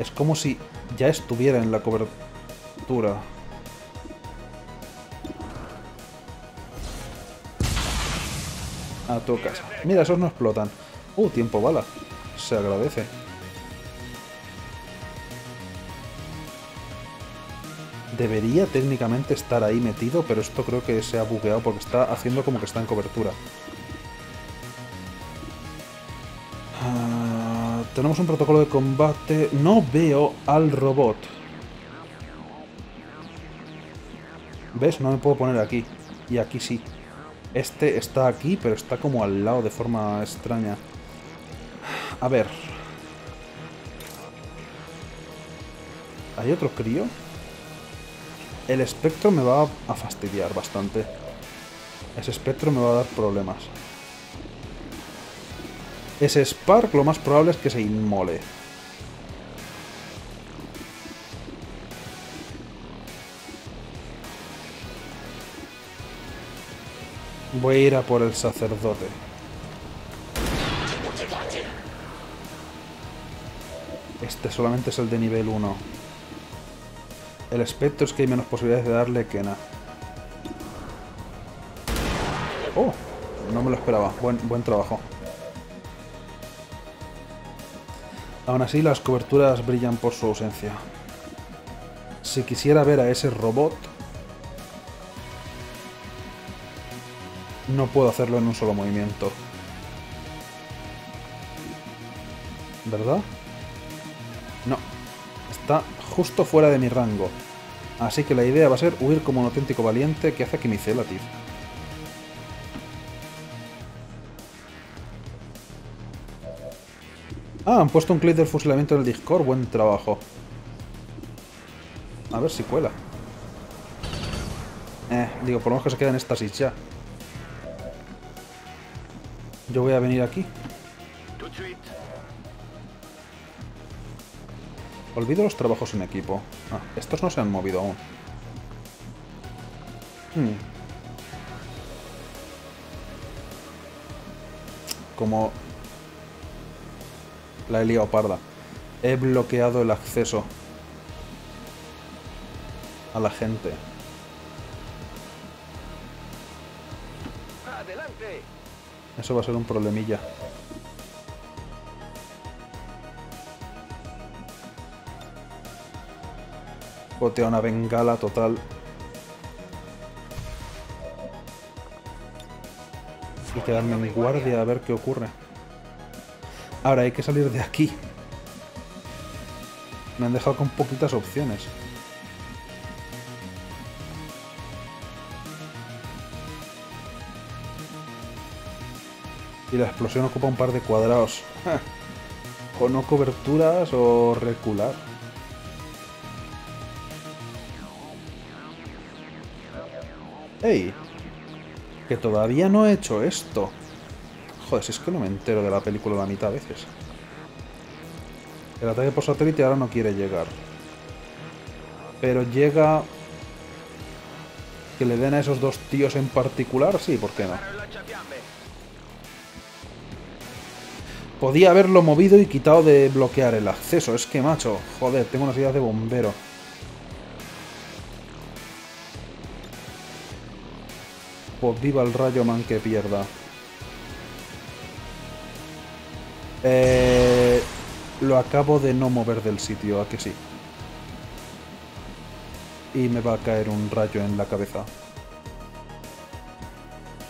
Es como si ya estuviera en la cobertura. A tu casa. Mira, esos no explotan. Uh, tiempo bala. Se agradece. Debería técnicamente estar ahí metido, pero esto creo que se ha bugueado porque está haciendo como que está en cobertura. Ah, tenemos un protocolo de combate. No veo al robot. ¿Ves? No me puedo poner aquí. Y aquí sí. Este está aquí, pero está como al lado de forma extraña. A ver. ¿Hay otro crío? El espectro me va a fastidiar bastante. Ese espectro me va a dar problemas. Ese Spark lo más probable es que se inmole. Voy a ir a por el sacerdote. Este solamente es el de nivel uno. El espectro es que hay menos posibilidades de darle que nada. Oh, no me lo esperaba. Buen, buen trabajo. Aún así, las coberturas brillan por su ausencia. Si quisiera ver a ese robot... no puedo hacerlo en un solo movimiento. ¿Verdad? No. Está justo fuera de mi rango. Así que la idea va a ser huir como un auténtico valiente que hace que mi Celatid. Ah, han puesto un clip del fusilamiento en el Discord. Buen trabajo. A ver si cuela. Eh, digo, por lo menos que se quedan estas y ya. Yo voy a venir aquí. Olvido los trabajos en equipo. Ah, estos no se han movido aún. Hmm. Como... la he liado parda. He bloqueado el acceso a la gente. ¡Adelante! Eso va a ser un problemilla. Botea una bengala total. Y quedarme en guardia a ver qué ocurre. Ahora hay que salir de aquí. Me han dejado con poquitas opciones. Y la explosión ocupa un par de cuadrados. O no coberturas o recular. ¡Ey! Que todavía no he hecho esto. Joder, si es que no me entero de la película la mitad a veces. El ataque por satélite ahora no quiere llegar. Pero llega... que le den a esos dos tíos en particular, sí, ¿por qué no? Podía haberlo movido y quitado de bloquear el acceso. Es que, macho, joder, tengo unas ideas de bombero. Pues viva el rayo man que pierda. Eh, lo acabo de no mover del sitio, ¿a que sí? Y me va a caer un rayo en la cabeza.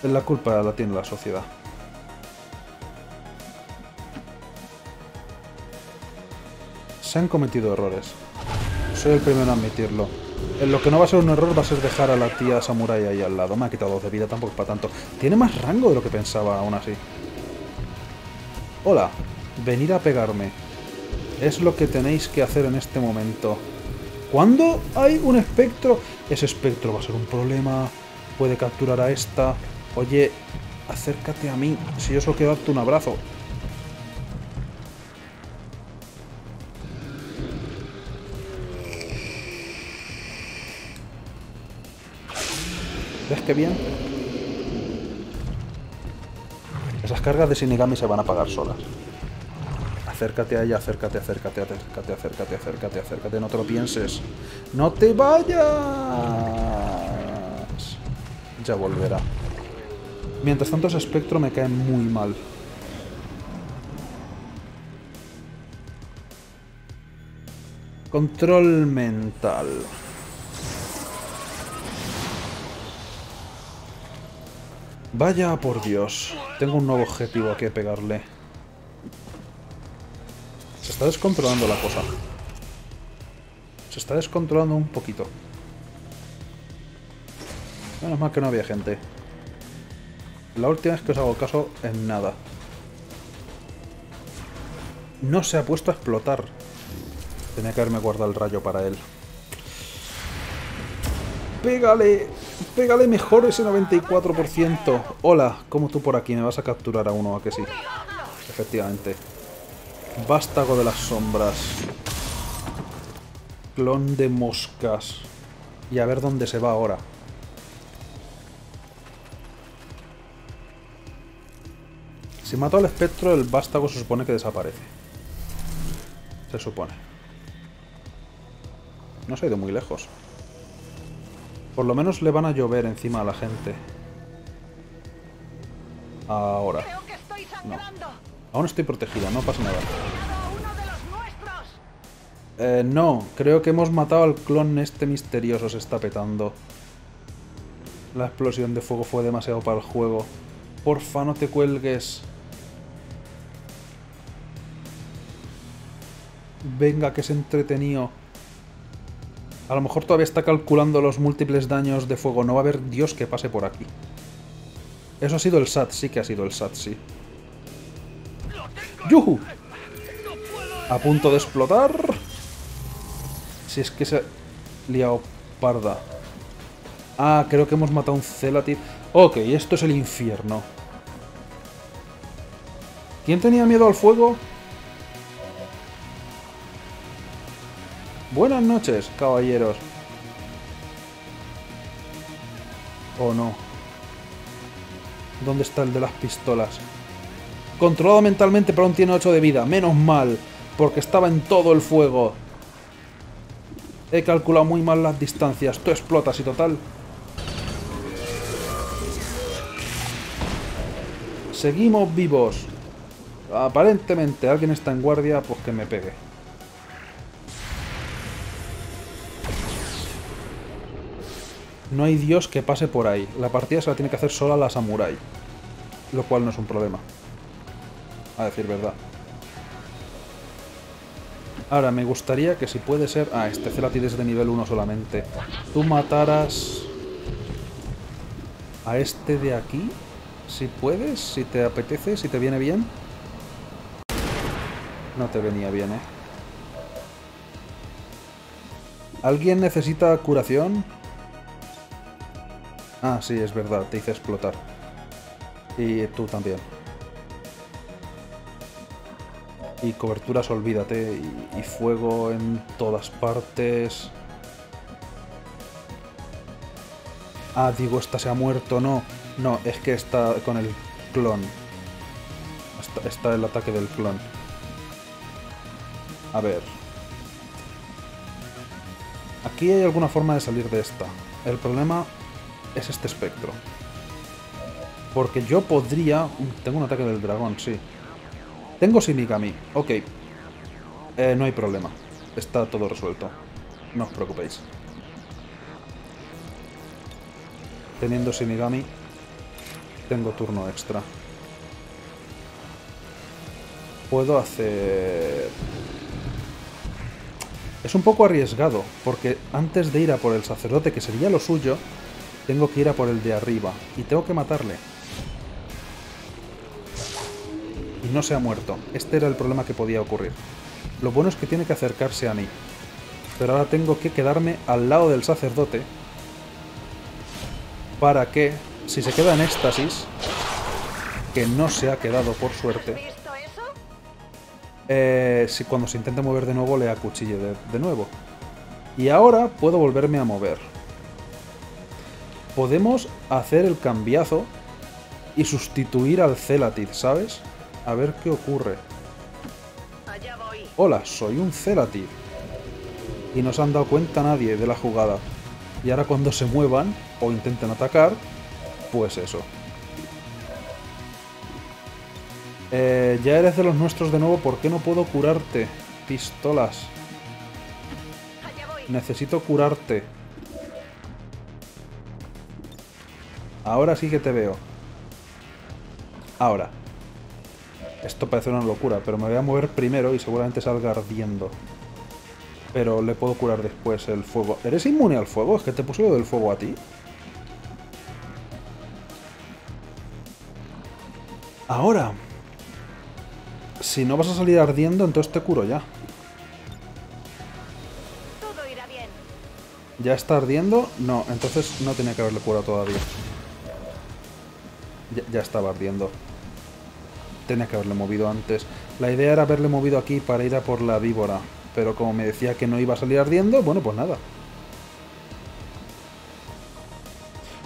La culpa la tiene la sociedad. Se han cometido errores. Soy el primero en admitirlo. En lo que no va a ser un error va a ser dejar a la tía Samurai ahí al lado. Me ha quitado dos de vida, tampoco para tanto. Tiene más rango de lo que pensaba aún así. Hola, venid a pegarme. Es lo que tenéis que hacer en este momento. ¿Cuándo hay un espectro? Ese espectro va a ser un problema. Puede capturar a esta. Oye, acércate a mí. Si yo solo quiero darte un abrazo. ¿Ves qué bien? Esas cargas de Shinigami se van a pagar solas. Acércate a ella, acércate, acércate, acércate, acércate, acércate, acércate. No te lo pienses. ¡No te vayas! Ya volverá. Mientras tanto, ese espectro me cae muy mal. Control mental. Vaya por Dios, tengo un nuevo objetivo a que pegarle. Se está descontrolando la cosa. Se está descontrolando un poquito. Menos mal que no había gente. La última es que os hago caso en nada. No se ha puesto a explotar. Tenía que haberme guardado el rayo para él. ¡Pégale! ¡Pégale mejor ese noventa y cuatro por ciento! Hola, como tú por aquí, me vas a capturar a uno, ¿a que sí? Efectivamente. Vástago de las sombras. Clon de moscas. Y a ver dónde se va ahora. Si mato al espectro, el vástago se supone que desaparece. Se supone. No se ha ido muy lejos. Por lo menos le van a llover encima a la gente. Ahora. No. Aún estoy protegida, no pasa nada. Eh, no, creo que hemos matado al clon este misterioso, se está petando. La explosión de fuego fue demasiado para el juego. Porfa, no te cuelgues. Venga, que es entretenido. A lo mejor todavía está calculando los múltiples daños de fuego. No va a haber Dios que pase por aquí. Eso ha sido el S A T, sí que ha sido el S A T, sí. ¡Yuhu! A punto de explotar. Si es que se ha liado parda. Ah, creo que hemos matado a un Celatid. Ok, esto es el infierno. ¿Quién tenía miedo al fuego? Buenas noches, caballeros. Oh, no. ¿Dónde está el de las pistolas? Controlado mentalmente, pero aún tiene ocho de vida. Menos mal, porque estaba en todo el fuego. He calculado muy mal las distancias. Tú explotas y total. Seguimos vivos. Aparentemente, alguien está en guardia, pues que me pegue. No hay Dios que pase por ahí. La partida se la tiene que hacer sola la samurái. Lo cual no es un problema. A decir verdad. Ahora, me gustaría que si puede ser... Ah, este Celatid es de nivel uno solamente. Tú mataras... a este de aquí. Si puedes, si te apetece, si te viene bien. No te venía bien, ¿eh? ¿Alguien necesita curación? Ah, sí, es verdad, te hice explotar. Y tú también. Y coberturas, olvídate. Y, y fuego en todas partes. Ah, digo, esta se ha muerto, no. No, es que está con el clon. Está, está el ataque del clon. A ver. Aquí hay alguna forma de salir de esta. El problema... es este espectro. Porque yo podría... Tengo un ataque del dragón, sí. Tengo Shinigami. Ok. Eh, no hay problema. Está todo resuelto. No os preocupéis. Teniendo Shinigami, tengo turno extra. Puedo hacer... Es un poco arriesgado, porque antes de ir a por el sacerdote, que sería lo suyo... tengo que ir a por el de arriba. Y tengo que matarle. Y no se ha muerto. Este era el problema que podía ocurrir. Lo bueno es que tiene que acercarse a mí. Pero ahora tengo que quedarme al lado del sacerdote. Para que, si se queda en éxtasis... que no se ha quedado, por suerte. Eh, si cuando se intente mover de nuevo, le acuchille de, de nuevo. Y ahora puedo volverme a mover. Podemos hacer el cambiazo y sustituir al Celatid, ¿sabes? A ver qué ocurre. Allá voy. Hola, soy un Celatid. Y no se han dado cuenta nadie de la jugada. Y ahora cuando se muevan o intenten atacar, pues eso. Eh, ya eres de los nuestros de nuevo, ¿por qué no puedo curarte? Pistolas. Allá voy. Necesito curarte. Ahora sí que te veo. Ahora. Esto parece una locura, pero me voy a mover primero y seguramente salga ardiendo. Pero le puedo curar después el fuego. ¿Eres inmune al fuego? ¿Es que te puse lo del fuego a ti? Ahora, si no vas a salir ardiendo, entonces te curo ya. Todo irá bien. ¿Ya está ardiendo? No, entonces no tenía que haberle curado todavía. Ya, ya estaba ardiendo. Tenía que haberle movido antes. La idea era haberle movido aquí para ir a por la víbora. Pero como me decía que no iba a salir ardiendo, bueno, pues nada.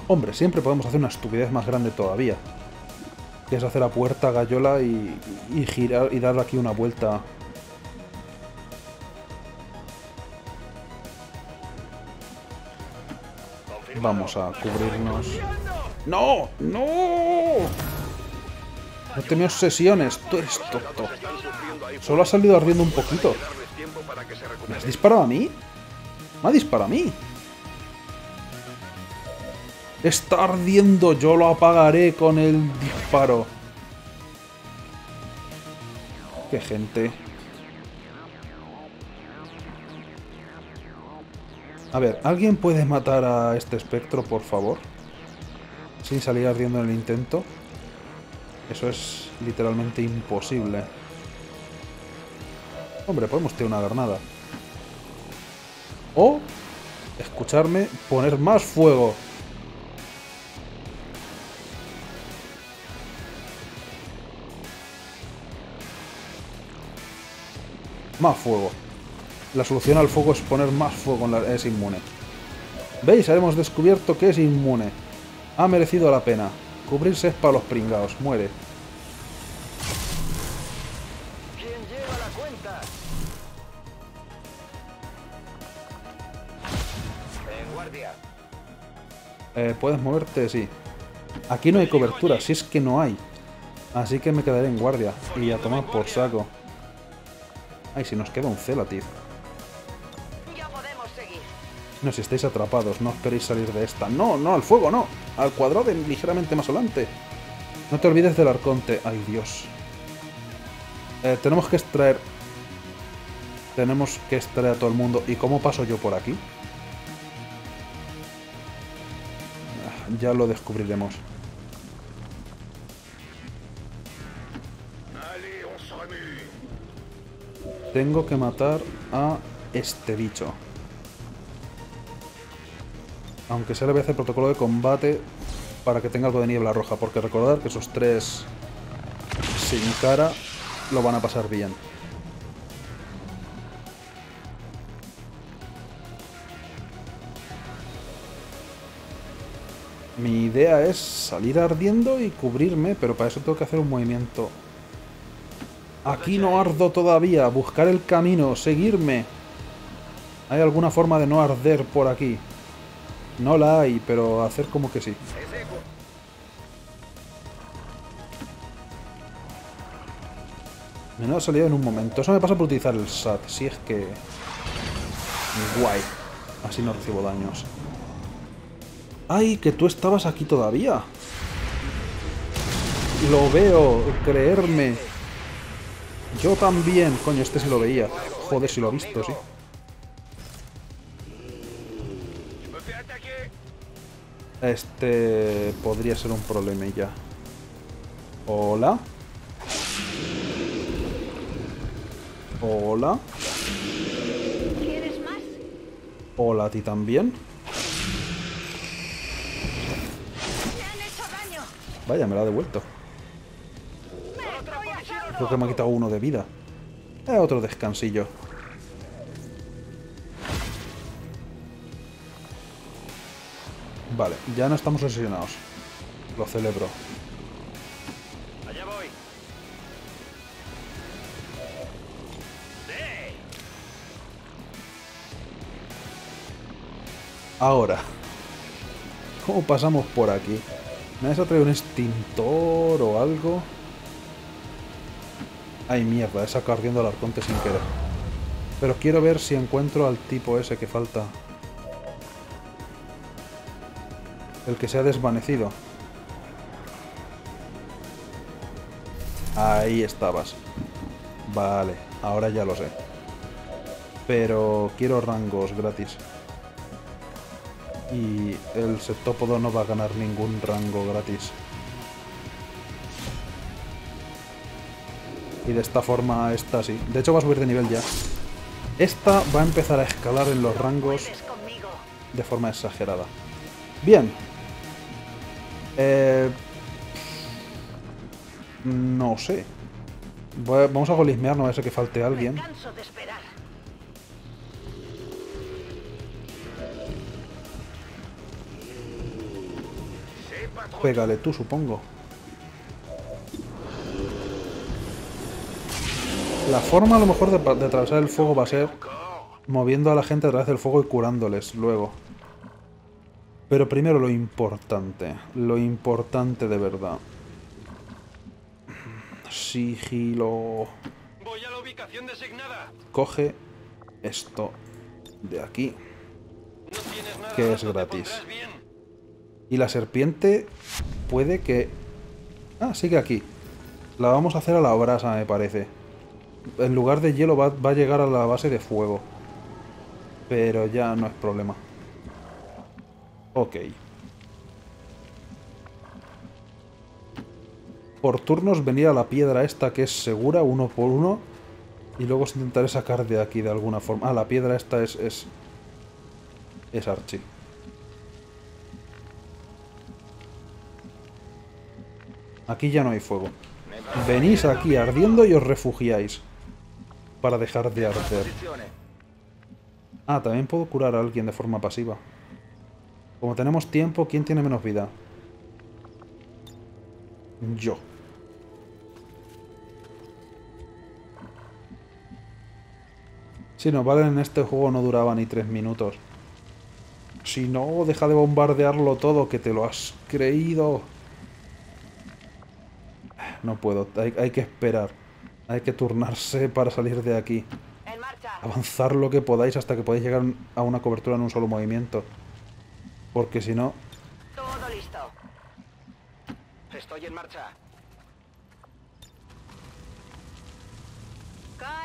Hombre, siempre podemos hacer una estupidez más grande todavía. Que es hacer la puerta gallola y, y girar y dar aquí una vuelta. Vamos a cubrirnos. ¡No! ¡No! No te me obsesiones, tú eres tonto. Solo ha salido ardiendo un poquito. ¿Me has disparado a mí? ¿Me ha disparado a mí? Está ardiendo, yo lo apagaré con el disparo. ¡Qué gente! A ver, ¿alguien puede matar a este espectro, por favor? Sin salir ardiendo en el intento. Eso es literalmente imposible. Hombre, podemos tirar una granada. O, escucharme, poner más fuego. Más fuego. La solución al fuego es poner más fuego. En la... Es inmune. ¿Veis? Hemos descubierto que es inmune. Ha merecido la pena. Cubrirse es para los pringados. Muere. ¿Quién lleva la cuenta? En guardia. Eh, ¿Puedes moverte? Sí. Aquí no hay cobertura. Si es que no hay. Así que me quedaré en guardia. Y a tomar por saco. Ay, si nos queda un Celatid. Ya podemos seguir. No, si estáis atrapados, no esperéis salir de esta. No, no, al fuego no. Al cuadrado ligeramente más adelante. No te olvides del arconte. Ay, Dios. Eh, tenemos que extraer... Tenemos que extraer a todo el mundo. ¿Y cómo paso yo por aquí? Ya lo descubriremos. Tengo que matar a este bicho. Aunque sea le voy a hacer protocolo de combate para que tenga algo de niebla roja. Porque recordad que esos tres sin cara lo van a pasar bien. Mi idea es salir ardiendo y cubrirme, pero para eso tengo que hacer un movimiento... Aquí no ardo todavía. Buscar el camino. Seguirme. ¿Hay alguna forma de no arder por aquí? No la hay, pero hacer como que sí. Me ha salido en un momento. Eso me pasa por utilizar el S A T. Si es que... Guay. Así no recibo daños. ¡Ay, que tú estabas aquí todavía! Lo veo. Creerme. Yo también. Coño, este sí lo veía. Joder, si lo he visto, sí. Este... podría ser un problemilla. Hola. Hola. ¿Quieres más? Hola, ¿a ti también? Vaya, me la ha devuelto. Creo que me ha quitado uno de vida. Eh, otro descansillo. Vale, ya no estamos obsesionados. Lo celebro. Allá voy. Ahora. ¿Cómo pasamos por aquí? ¿Me has traído un extintor o algo? Ay, mierda, he sacado ardiendo al arconte sin querer. Pero quiero ver si encuentro al tipo ese que falta. El que se ha desvanecido. Ahí estabas. Vale, ahora ya lo sé. Pero quiero rangos gratis. Y el septópodo no va a ganar ningún rango gratis. Y de esta forma esta sí. De hecho va a subir de nivel ya. Esta va a empezar a escalar en los rangos de forma exagerada. Bien. Eh... No sé. Voy a... Vamos a golismear, no va a ser que falte alguien. Pégale tú, supongo. La forma a lo mejor de, de atravesar el fuego va a ser moviendo a la gente a través del fuego y curándoles luego. Pero primero lo importante. Lo importante de verdad. Sigilo. Voy a la ubicación designada. Coge esto de aquí. No tienes nada, que es gratis. Y la serpiente puede que... Ah, sigue aquí. La vamos a hacer a la brasa, me parece. En lugar de hielo va, va a llegar a la base de fuego. Pero ya no es problema. Ok. Por turnos venir a la piedra esta que es segura, uno por uno. Y luego os intentaré sacar de aquí de alguna forma. Ah, la piedra esta es... Es, es Archie. Aquí ya no hay fuego. Venís aquí ardiendo y os refugiáis. Para dejar de arder. Ah, también puedo curar a alguien de forma pasiva. Como tenemos tiempo, ¿quién tiene menos vida? Yo. Si no, Valen en este juego no duraba ni tres minutos. Si no, deja de bombardearlo todo, que te lo has creído. No puedo, hay, hay que esperar. Hay que turnarse para salir de aquí. Avanzar lo que podáis hasta que podáis llegar a una cobertura en un solo movimiento. Porque si no... Todo listo. Estoy en marcha.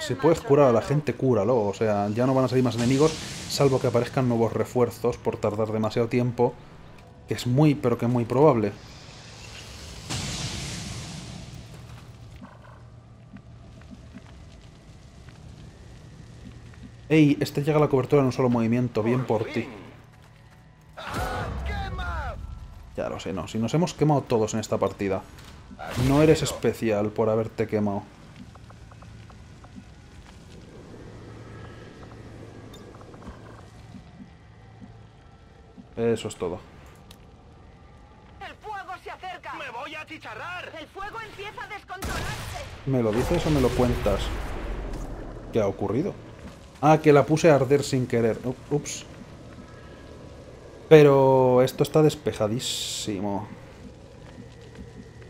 Si puedes curar a la gente, cúralo. O sea, ya no van a salir más enemigos, salvo que aparezcan nuevos refuerzos por tardar demasiado tiempo. Que es muy, pero que es muy probable. Ey, este llega a la cobertura en un solo movimiento, bien por ti. Ya lo sé, no. Si nos hemos quemado todos en esta partida. No eres especial por haberte quemado. Eso es todo. El fuego se acerca. Me voy a achicharrar. El fuego empieza a descontrolarse. ¿Me lo dices o me lo cuentas? ¿Qué ha ocurrido? Ah, que la puse a arder sin querer. Ups. Pero esto está despejadísimo.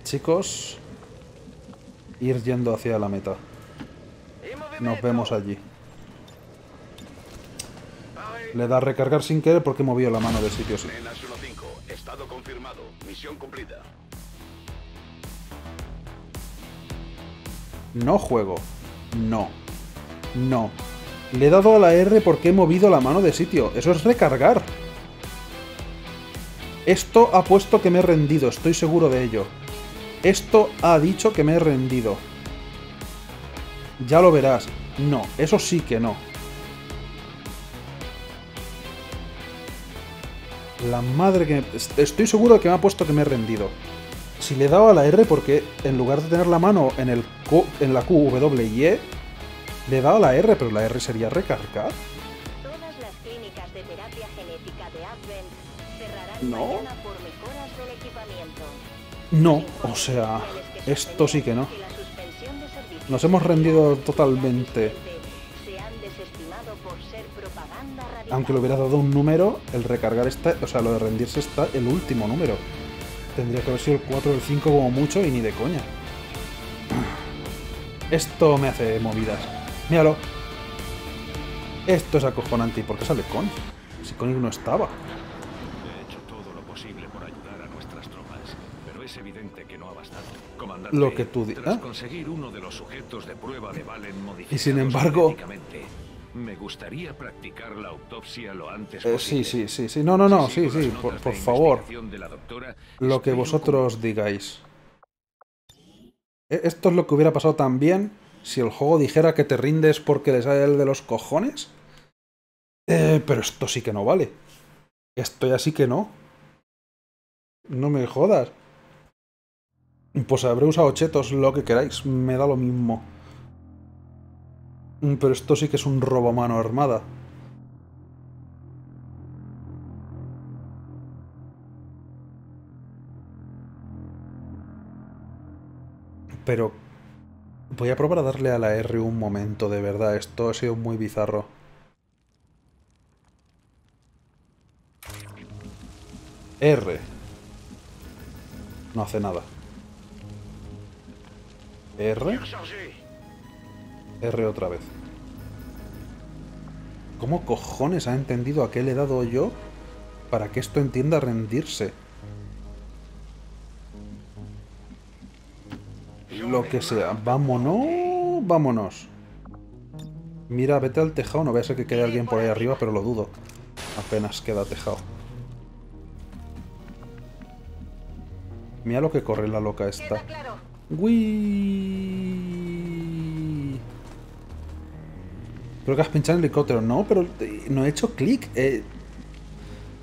Chicos, ir yendo hacia la meta. Nos vemos allí. Le da a recargar sin querer porque movió la mano del sitio. Sí. Estado confirmado. Misión cumplida. No juego. No. No. Le he dado a la R porque he movido la mano de sitio. Eso es recargar. Esto ha puesto que me he rendido, estoy seguro de ello. Esto ha dicho que me he rendido. Ya lo verás. No, eso sí que no. La madre que... Me... Estoy seguro de que me ha puesto que me he rendido. Si le he dado a la R porque en lugar de tener la mano en, el Q, en la Q, W y E... Le he dado la R, pero la R sería recargar. Todas las clínicas de terapia genética de Advent cerrarán mañana por mejoras del equipamiento. No, o sea, esto sí que no. Nos hemos rendido totalmente. Se han desestimado por ser propaganda radical. Aunque le hubiera dado un número, el recargar está, o sea, lo de rendirse está el último número. Tendría que haber sido el cuatro o el cinco como mucho y ni de coña. Esto me hace movidas. Míralo. Esto es acojonante. ¿Y por qué sale Konig? Si Konig no estaba. He hecho todo lo posible por ayudar a nuestras tropas, pero es evidente que no ha bastado. Comandante, lo que tú dices. ¿Eh? Conseguir uno de los sujetos de prueba de Valen modificados. Y sin embargo, me gustaría practicar la autopsia lo antes eh, posible. Sí, sí, sí, sí. No, no, no, sí, sí, por, por favor. Lo que vosotros digáis. Esto es lo que hubiera pasado también Si el juego dijera que te rindes porque le sale el de los cojones. Eh, pero esto sí que no vale. Esto ya sí que no. No me jodas. Pues habré usado chetos, lo que queráis. Me da lo mismo. Pero esto sí que es un robo a mano armada. Pero... voy a probar a darle a la R un momento, de verdad. Esto ha sido muy bizarro. R. No hace nada. R. R otra vez. ¿Cómo cojones ha entendido a qué le he dado yo para que esto entienda rendirse? Lo que sea. Vámonos. Vámonos. Mira, vete al tejado. No voy a ser que quede alguien por ahí arriba, pero lo dudo. Apenas queda tejado. Mira lo que corre la loca esta. ¡Uy! Creo que has pinchado el helicóptero. No, pero no he hecho clic. Eh...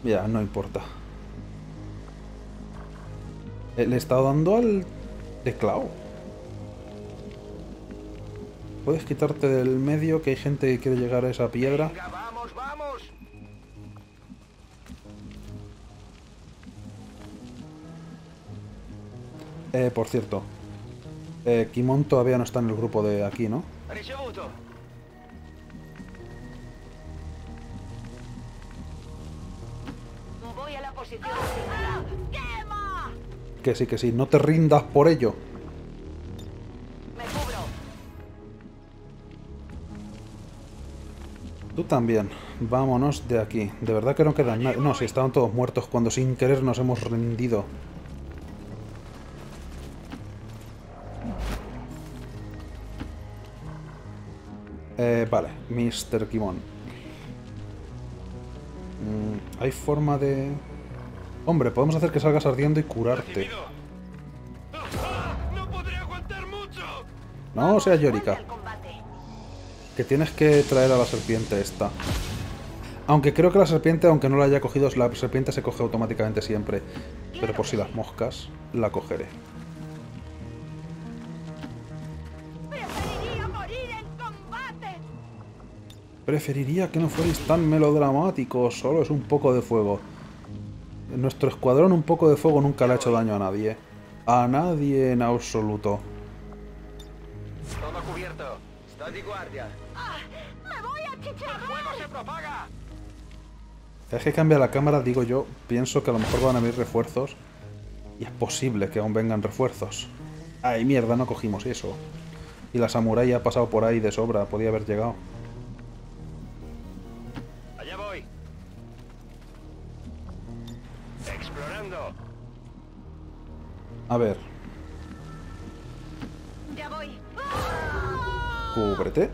Ya, no importa. Le he estado dando al teclado. Puedes quitarte del medio, que hay gente que quiere llegar a esa piedra. Venga, vamos, vamos. Eh, por cierto, eh, Kimon todavía no está en el grupo de aquí, ¿no? Voy a la posición. ¡Quema! Que sí, que sí, no te rindas por ello. Tú también. Vámonos de aquí. De verdad que no quedan nadie. No, si estaban todos muertos cuando sin querer nos hemos rendido. Eh, vale, mister Kimon. Hay forma de... Hombre, podemos hacer que salgas ardiendo y curarte. No seas Yorika. Que tienes que traer a la serpiente esta. Aunque creo que la serpiente, aunque no la haya cogido, la serpiente se coge automáticamente siempre. Pero por si las moscas, la cogeré. Preferiría morir en combate. Preferiría que no fuerais tan melodramáticos. Solo es un poco de fuego. En nuestro escuadrón un poco de fuego nunca le ha hecho daño a nadie. A nadie en absoluto. Todo cubierto. Está de guardia. Es que cambia la cámara, digo yo. Pienso que a lo mejor van a venir refuerzos. Y es posible que aún vengan refuerzos. Ay, mierda, no cogimos eso. Y la samurái ha pasado por ahí de sobra. Podía haber llegado. Allá voy. Explorando. A ver. Ya voy. Cúbrete.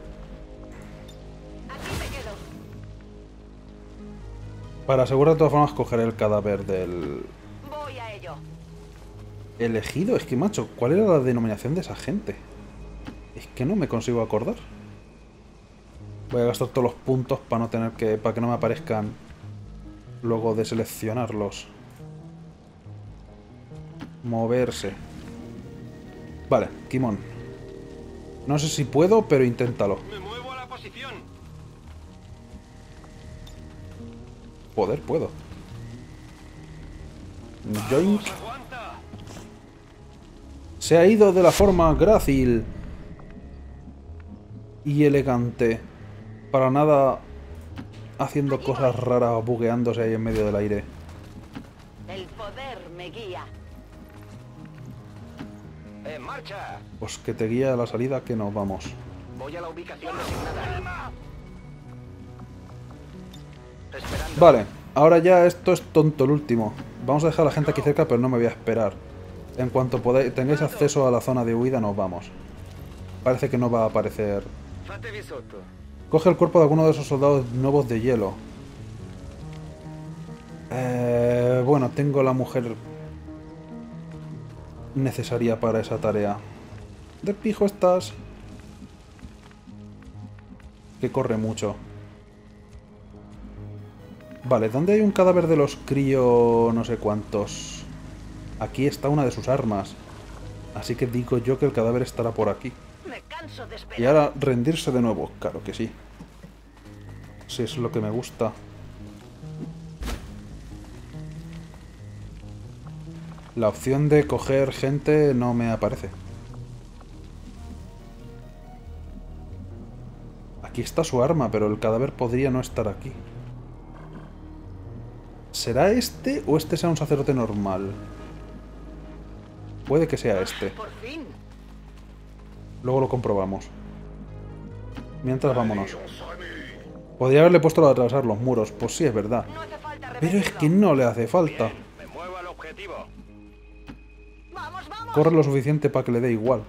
Para asegurar, de todas formas, cogeré el cadáver del... Voy a ello. Elegido. Es que, macho, ¿cuál era la denominación de esa gente? Es que no me consigo acordar. Voy a gastar todos los puntos para no tener que... para que no me aparezcan luego de seleccionarlos. Moverse. Vale, Kimon. No sé si puedo, pero inténtalo. Me muevo a la posición. Poder puedo. Joink. Se ha ido de la forma grácil y elegante. Para nada haciendo cosas raras, bugueándose ahí en medio del aire. El poder me guía. En marcha. Pues que te guía a la salida, que nos vamos. Voy a la ubicación designada. Vale, ahora ya esto es tonto el último. Vamos a dejar a la gente aquí cerca, pero no me voy a esperar. En cuanto podáis, tengáis acceso a la zona de huida, nos vamos. Parece que no va a aparecer. Coge el cuerpo de alguno de esos soldados nuevos de hielo. Eh, bueno, tengo la mujer necesaria para esa tarea. De pijo estás. que corre mucho. Vale, ¿dónde hay un cadáver de los crío no sé cuántos? Aquí está una de sus armas. Así que digo yo que el cadáver estará por aquí. Me canso de esperar. Y ahora rendirse de nuevo. Claro que sí. Sí, eso es lo que me gusta. La opción de coger gente no me aparece. Aquí está su arma, pero el cadáver podría no estar aquí. ¿Será este o este sea un sacerdote normal? Puede que sea este. Luego lo comprobamos. Mientras, vámonos. Podría haberle puesto lo de atravesar los muros. Pues sí, es verdad. Pero es que no le hace falta. Corre lo suficiente para que le dé igual.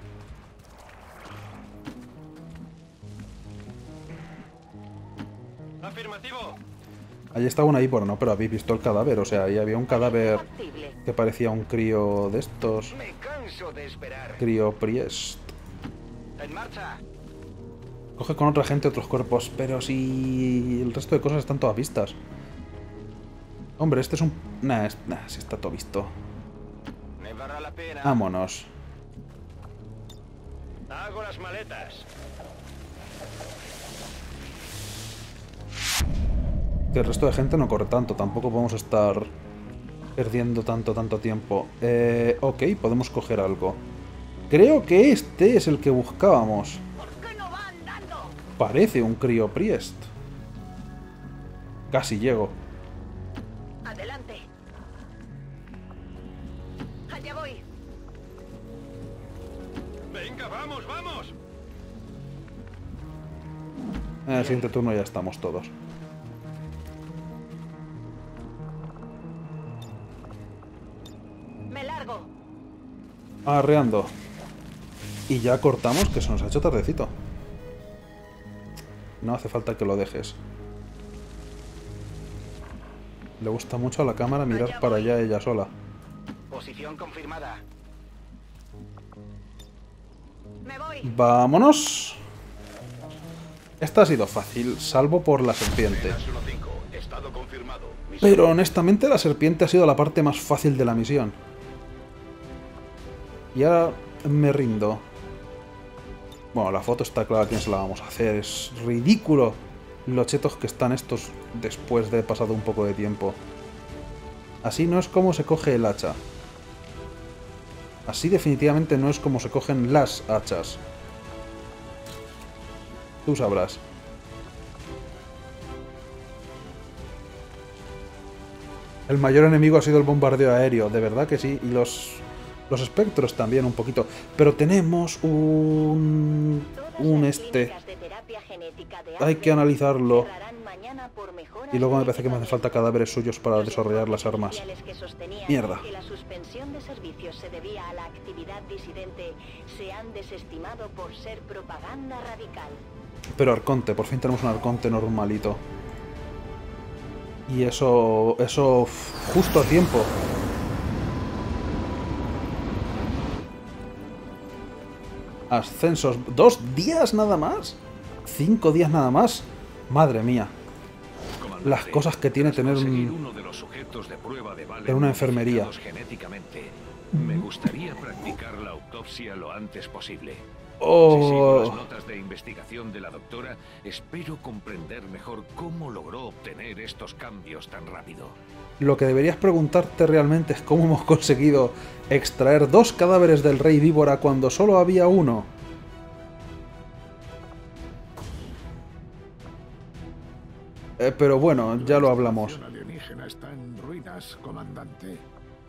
Allí estaba una víbora, ¿no? Pero habéis visto el cadáver, o sea, ahí había un cadáver que parecía un crío de estos. Me canso de esperar. Crío Priest. En marcha. Coge con otra gente otros cuerpos, pero si el resto de cosas están todas vistas. Hombre, este es un... Nah, es... nah, sí está todo visto. Me vale la pena. Vámonos. Hago las maletas. El resto de gente no corre tanto, tampoco podemos estar perdiendo tanto, tanto tiempo. Eh, ok, podemos coger algo. Creo que este es el que buscábamos. Parece un crío Priest. Casi llego. Adelante. Allá voy. Venga, vamos, vamos. En el siguiente turno ya estamos todos. Arreando. Y ya cortamos, que se nos ha hecho tardecito. No hace falta que lo dejes. Le gusta mucho a la cámara mirar para allá ella sola. Posición confirmada. Me voy. Vámonos. Esta ha sido fácil, salvo por la serpiente. Pero honestamente la serpiente ha sido la parte más fácil de la misión. Y ahora me rindo. Bueno, la foto está clara quién se la vamos a hacer. Es ridículo los chetos que están estos después de pasado un poco de tiempo. Así no es como se coge el hacha. Así definitivamente no es como se cogen las hachas. Tú sabrás. El mayor enemigo ha sido el bombardeo aéreo. De verdad que sí. Y los... Los espectros también un poquito, pero tenemos un... un este. Hay que analizarlo. Y luego me parece que me hace falta cadáveres suyos para desarrollar las armas. Mierda. Pero arconte, por fin tenemos un arconte normalito. Y eso... eso... justo a tiempo. Ascensos. ¿Dos días nada más? ¿Cinco días nada más? Madre mía. Las cosas que tiene tener un... en una enfermería. Me gustaría practicar la autopsia lo antes posible. Oh. Si sigo las notas de investigación de la doctora, espero comprender mejor cómo logró obtener estos cambios tan rápido. Lo que deberías preguntarte realmente es cómo hemos conseguido extraer dos cadáveres del Rey Víbora cuando solo había uno. Eh, pero bueno, ya lo hablamos. La alienígena está en ruinas, comandante.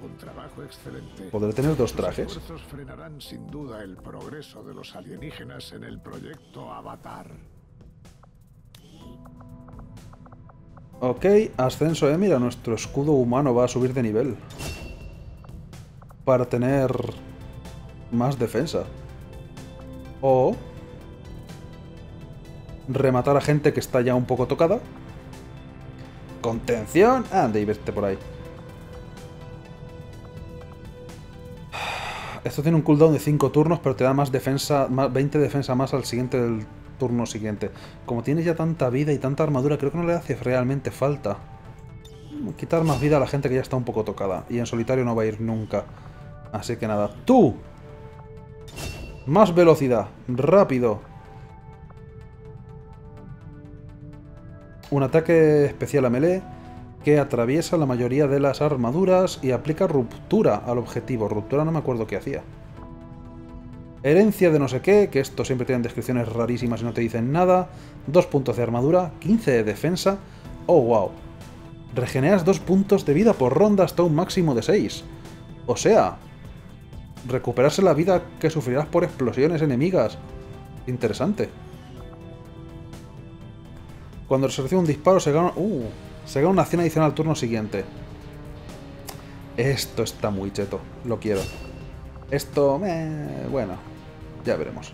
Un trabajo excelente. ¿Podré tener dos trajes? Los esfuerzos frenarán sin duda el progreso de los alienígenas en el proyecto Avatar. Ok, ascenso, eh. Mira, nuestro escudo humano va a subir de nivel. Para tener más defensa. O rematar a gente que está ya un poco tocada. Contención. Anda y vete por ahí. Esto tiene un cooldown de cinco turnos, pero te da más defensa, más veinte defensa más al siguiente del turno siguiente. Como tiene ya tanta vida y tanta armadura, creo que no le hace realmente falta quitar más vida a la gente que ya está un poco tocada. Y en solitario no va a ir nunca. Así que nada. ¡Tú! Más velocidad. Rápido. Un ataque especial a melee que atraviesa la mayoría de las armaduras y aplica ruptura al objetivo. Ruptura no me acuerdo qué hacía. Herencia de no sé qué, que esto siempre tienen descripciones rarísimas y no te dicen nada. Dos puntos de armadura, quince de defensa. Oh, wow. Regeneras dos puntos de vida por ronda hasta un máximo de seis. O sea, recuperarse la vida que sufrirás por explosiones enemigas. Interesante. Cuando se recibe un disparo se gana, uh, se gana una acción adicional al turno siguiente. Esto está muy cheto, lo quiero. Esto, eh, bueno, ya veremos.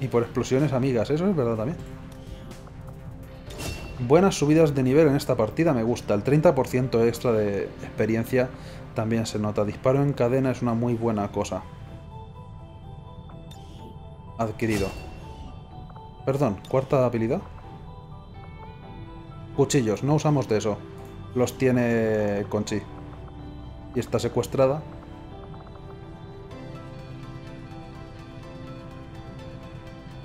Y por explosiones amigas, eso es verdad también. Buenas subidas de nivel en esta partida, me gusta. El treinta por ciento extra de experiencia también se nota. Disparo en cadena es una muy buena cosa. Adquirido. Perdón, cuarta habilidad. Cuchillos, no usamos de eso. Los tiene Conchi. Y está secuestrada.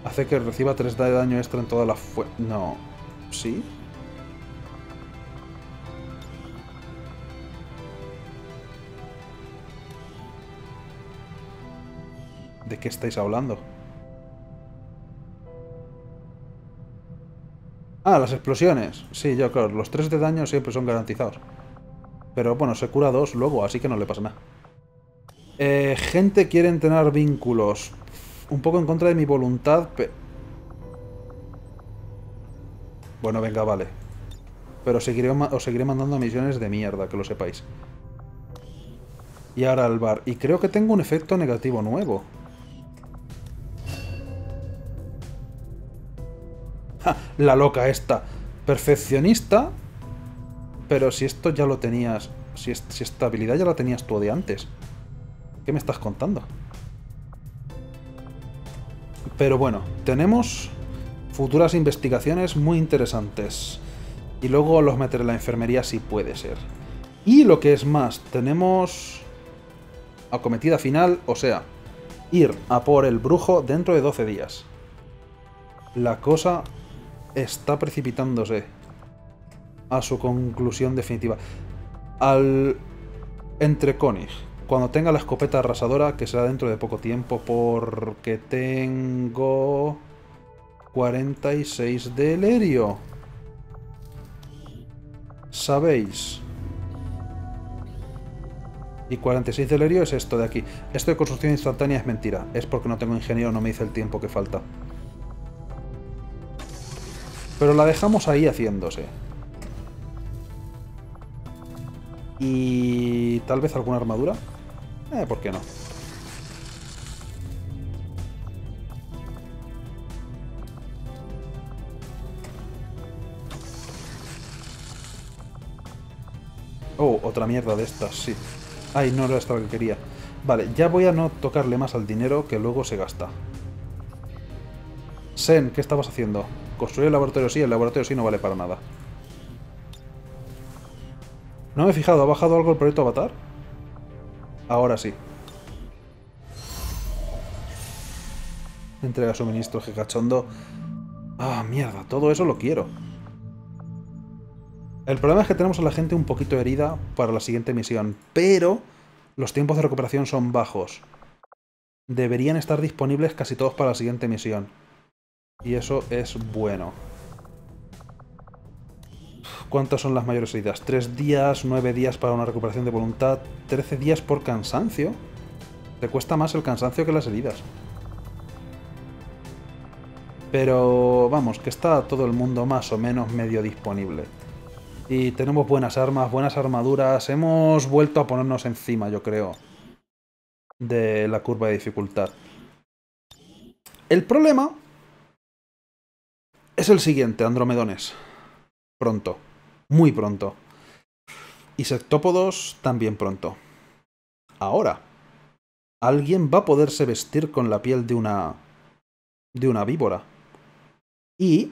Hace que reciba tres de daño extra en toda la fue... No. ¿Sí? ¿De qué estáis hablando? Ah, las explosiones. Sí, yo, claro. Los tres de daño siempre son garantizados. Pero bueno, se cura dos luego, así que no le pasa nada. Eh, gente quiere entrenar vínculos. Un poco en contra de mi voluntad, pero... Bueno, venga, vale. Pero seguiré, os seguiré mandando misiones de mierda, que lo sepáis. Y ahora al bar. Y creo que tengo un efecto negativo nuevo. La loca esta. Perfeccionista. Pero si esto ya lo tenías... Si, es, si esta habilidad ya la tenías tú de antes. ¿Qué me estás contando? Pero bueno, tenemos futuras investigaciones muy interesantes. Y luego los meteré en la enfermería si puede ser. Y lo que es más, tenemos... Acometida final, o sea... Ir a por el brujo dentro de doce días. La cosa... está precipitándose a su conclusión definitiva. Al entre Konig, cuando tenga la escopeta arrasadora, que será dentro de poco tiempo, porque tengo cuarenta y seis de Lerio. ¿Sabéis? Y cuarenta y seis de Lerio es esto de aquí. Esto de construcción instantánea es mentira. Es porque no tengo ingeniero, no me dice el tiempo que falta. Pero la dejamos ahí haciéndose. Y... tal vez alguna armadura. Eh, ¿por qué no? Oh, otra mierda de estas, sí. Ay, no era esta la que quería. Vale, ya voy a no tocarle más al dinero que luego se gasta. Shen, ¿qué estabas haciendo? Construir el laboratorio sí, el laboratorio sí no vale para nada. No me he fijado, ¿ha bajado algo el proyecto Avatar? Ahora sí. Entrega suministros, que cachondo. Ah, mierda, todo eso lo quiero. El problema es que tenemos a la gente un poquito herida para la siguiente misión, pero los tiempos de recuperación son bajos. Deberían estar disponibles casi todos para la siguiente misión. Y eso es bueno. ¿Cuántas son las mayores heridas? ¿Tres días? ¿Nueve días para una recuperación de voluntad? ¿Trece días por cansancio? Te cuesta más el cansancio que las heridas. Pero vamos, que está todo el mundo más o menos medio disponible. Y tenemos buenas armas, buenas armaduras. Hemos vuelto a ponernos encima, yo creo, de la curva de dificultad. El problema... es el siguiente, andromedones. Pronto. Muy pronto. Y sectópodos también pronto. Ahora, alguien va a poderse vestir con la piel de una de una víbora. Y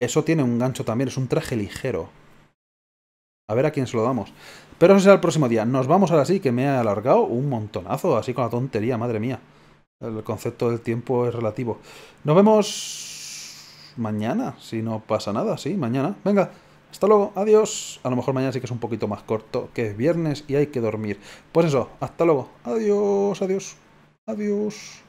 eso tiene un gancho también, es un traje ligero. A ver a quién se lo damos. Pero eso será el próximo día. Nos vamos ahora sí, que me he alargado un montonazo, así con la tontería, madre mía. El concepto del tiempo es relativo. Nos vemos mañana, si no pasa nada, sí, mañana. Venga, hasta luego, adiós. A lo mejor mañana sí que es un poquito más corto, que es viernes y hay que dormir. Pues eso, hasta luego. Adiós, adiós, adiós.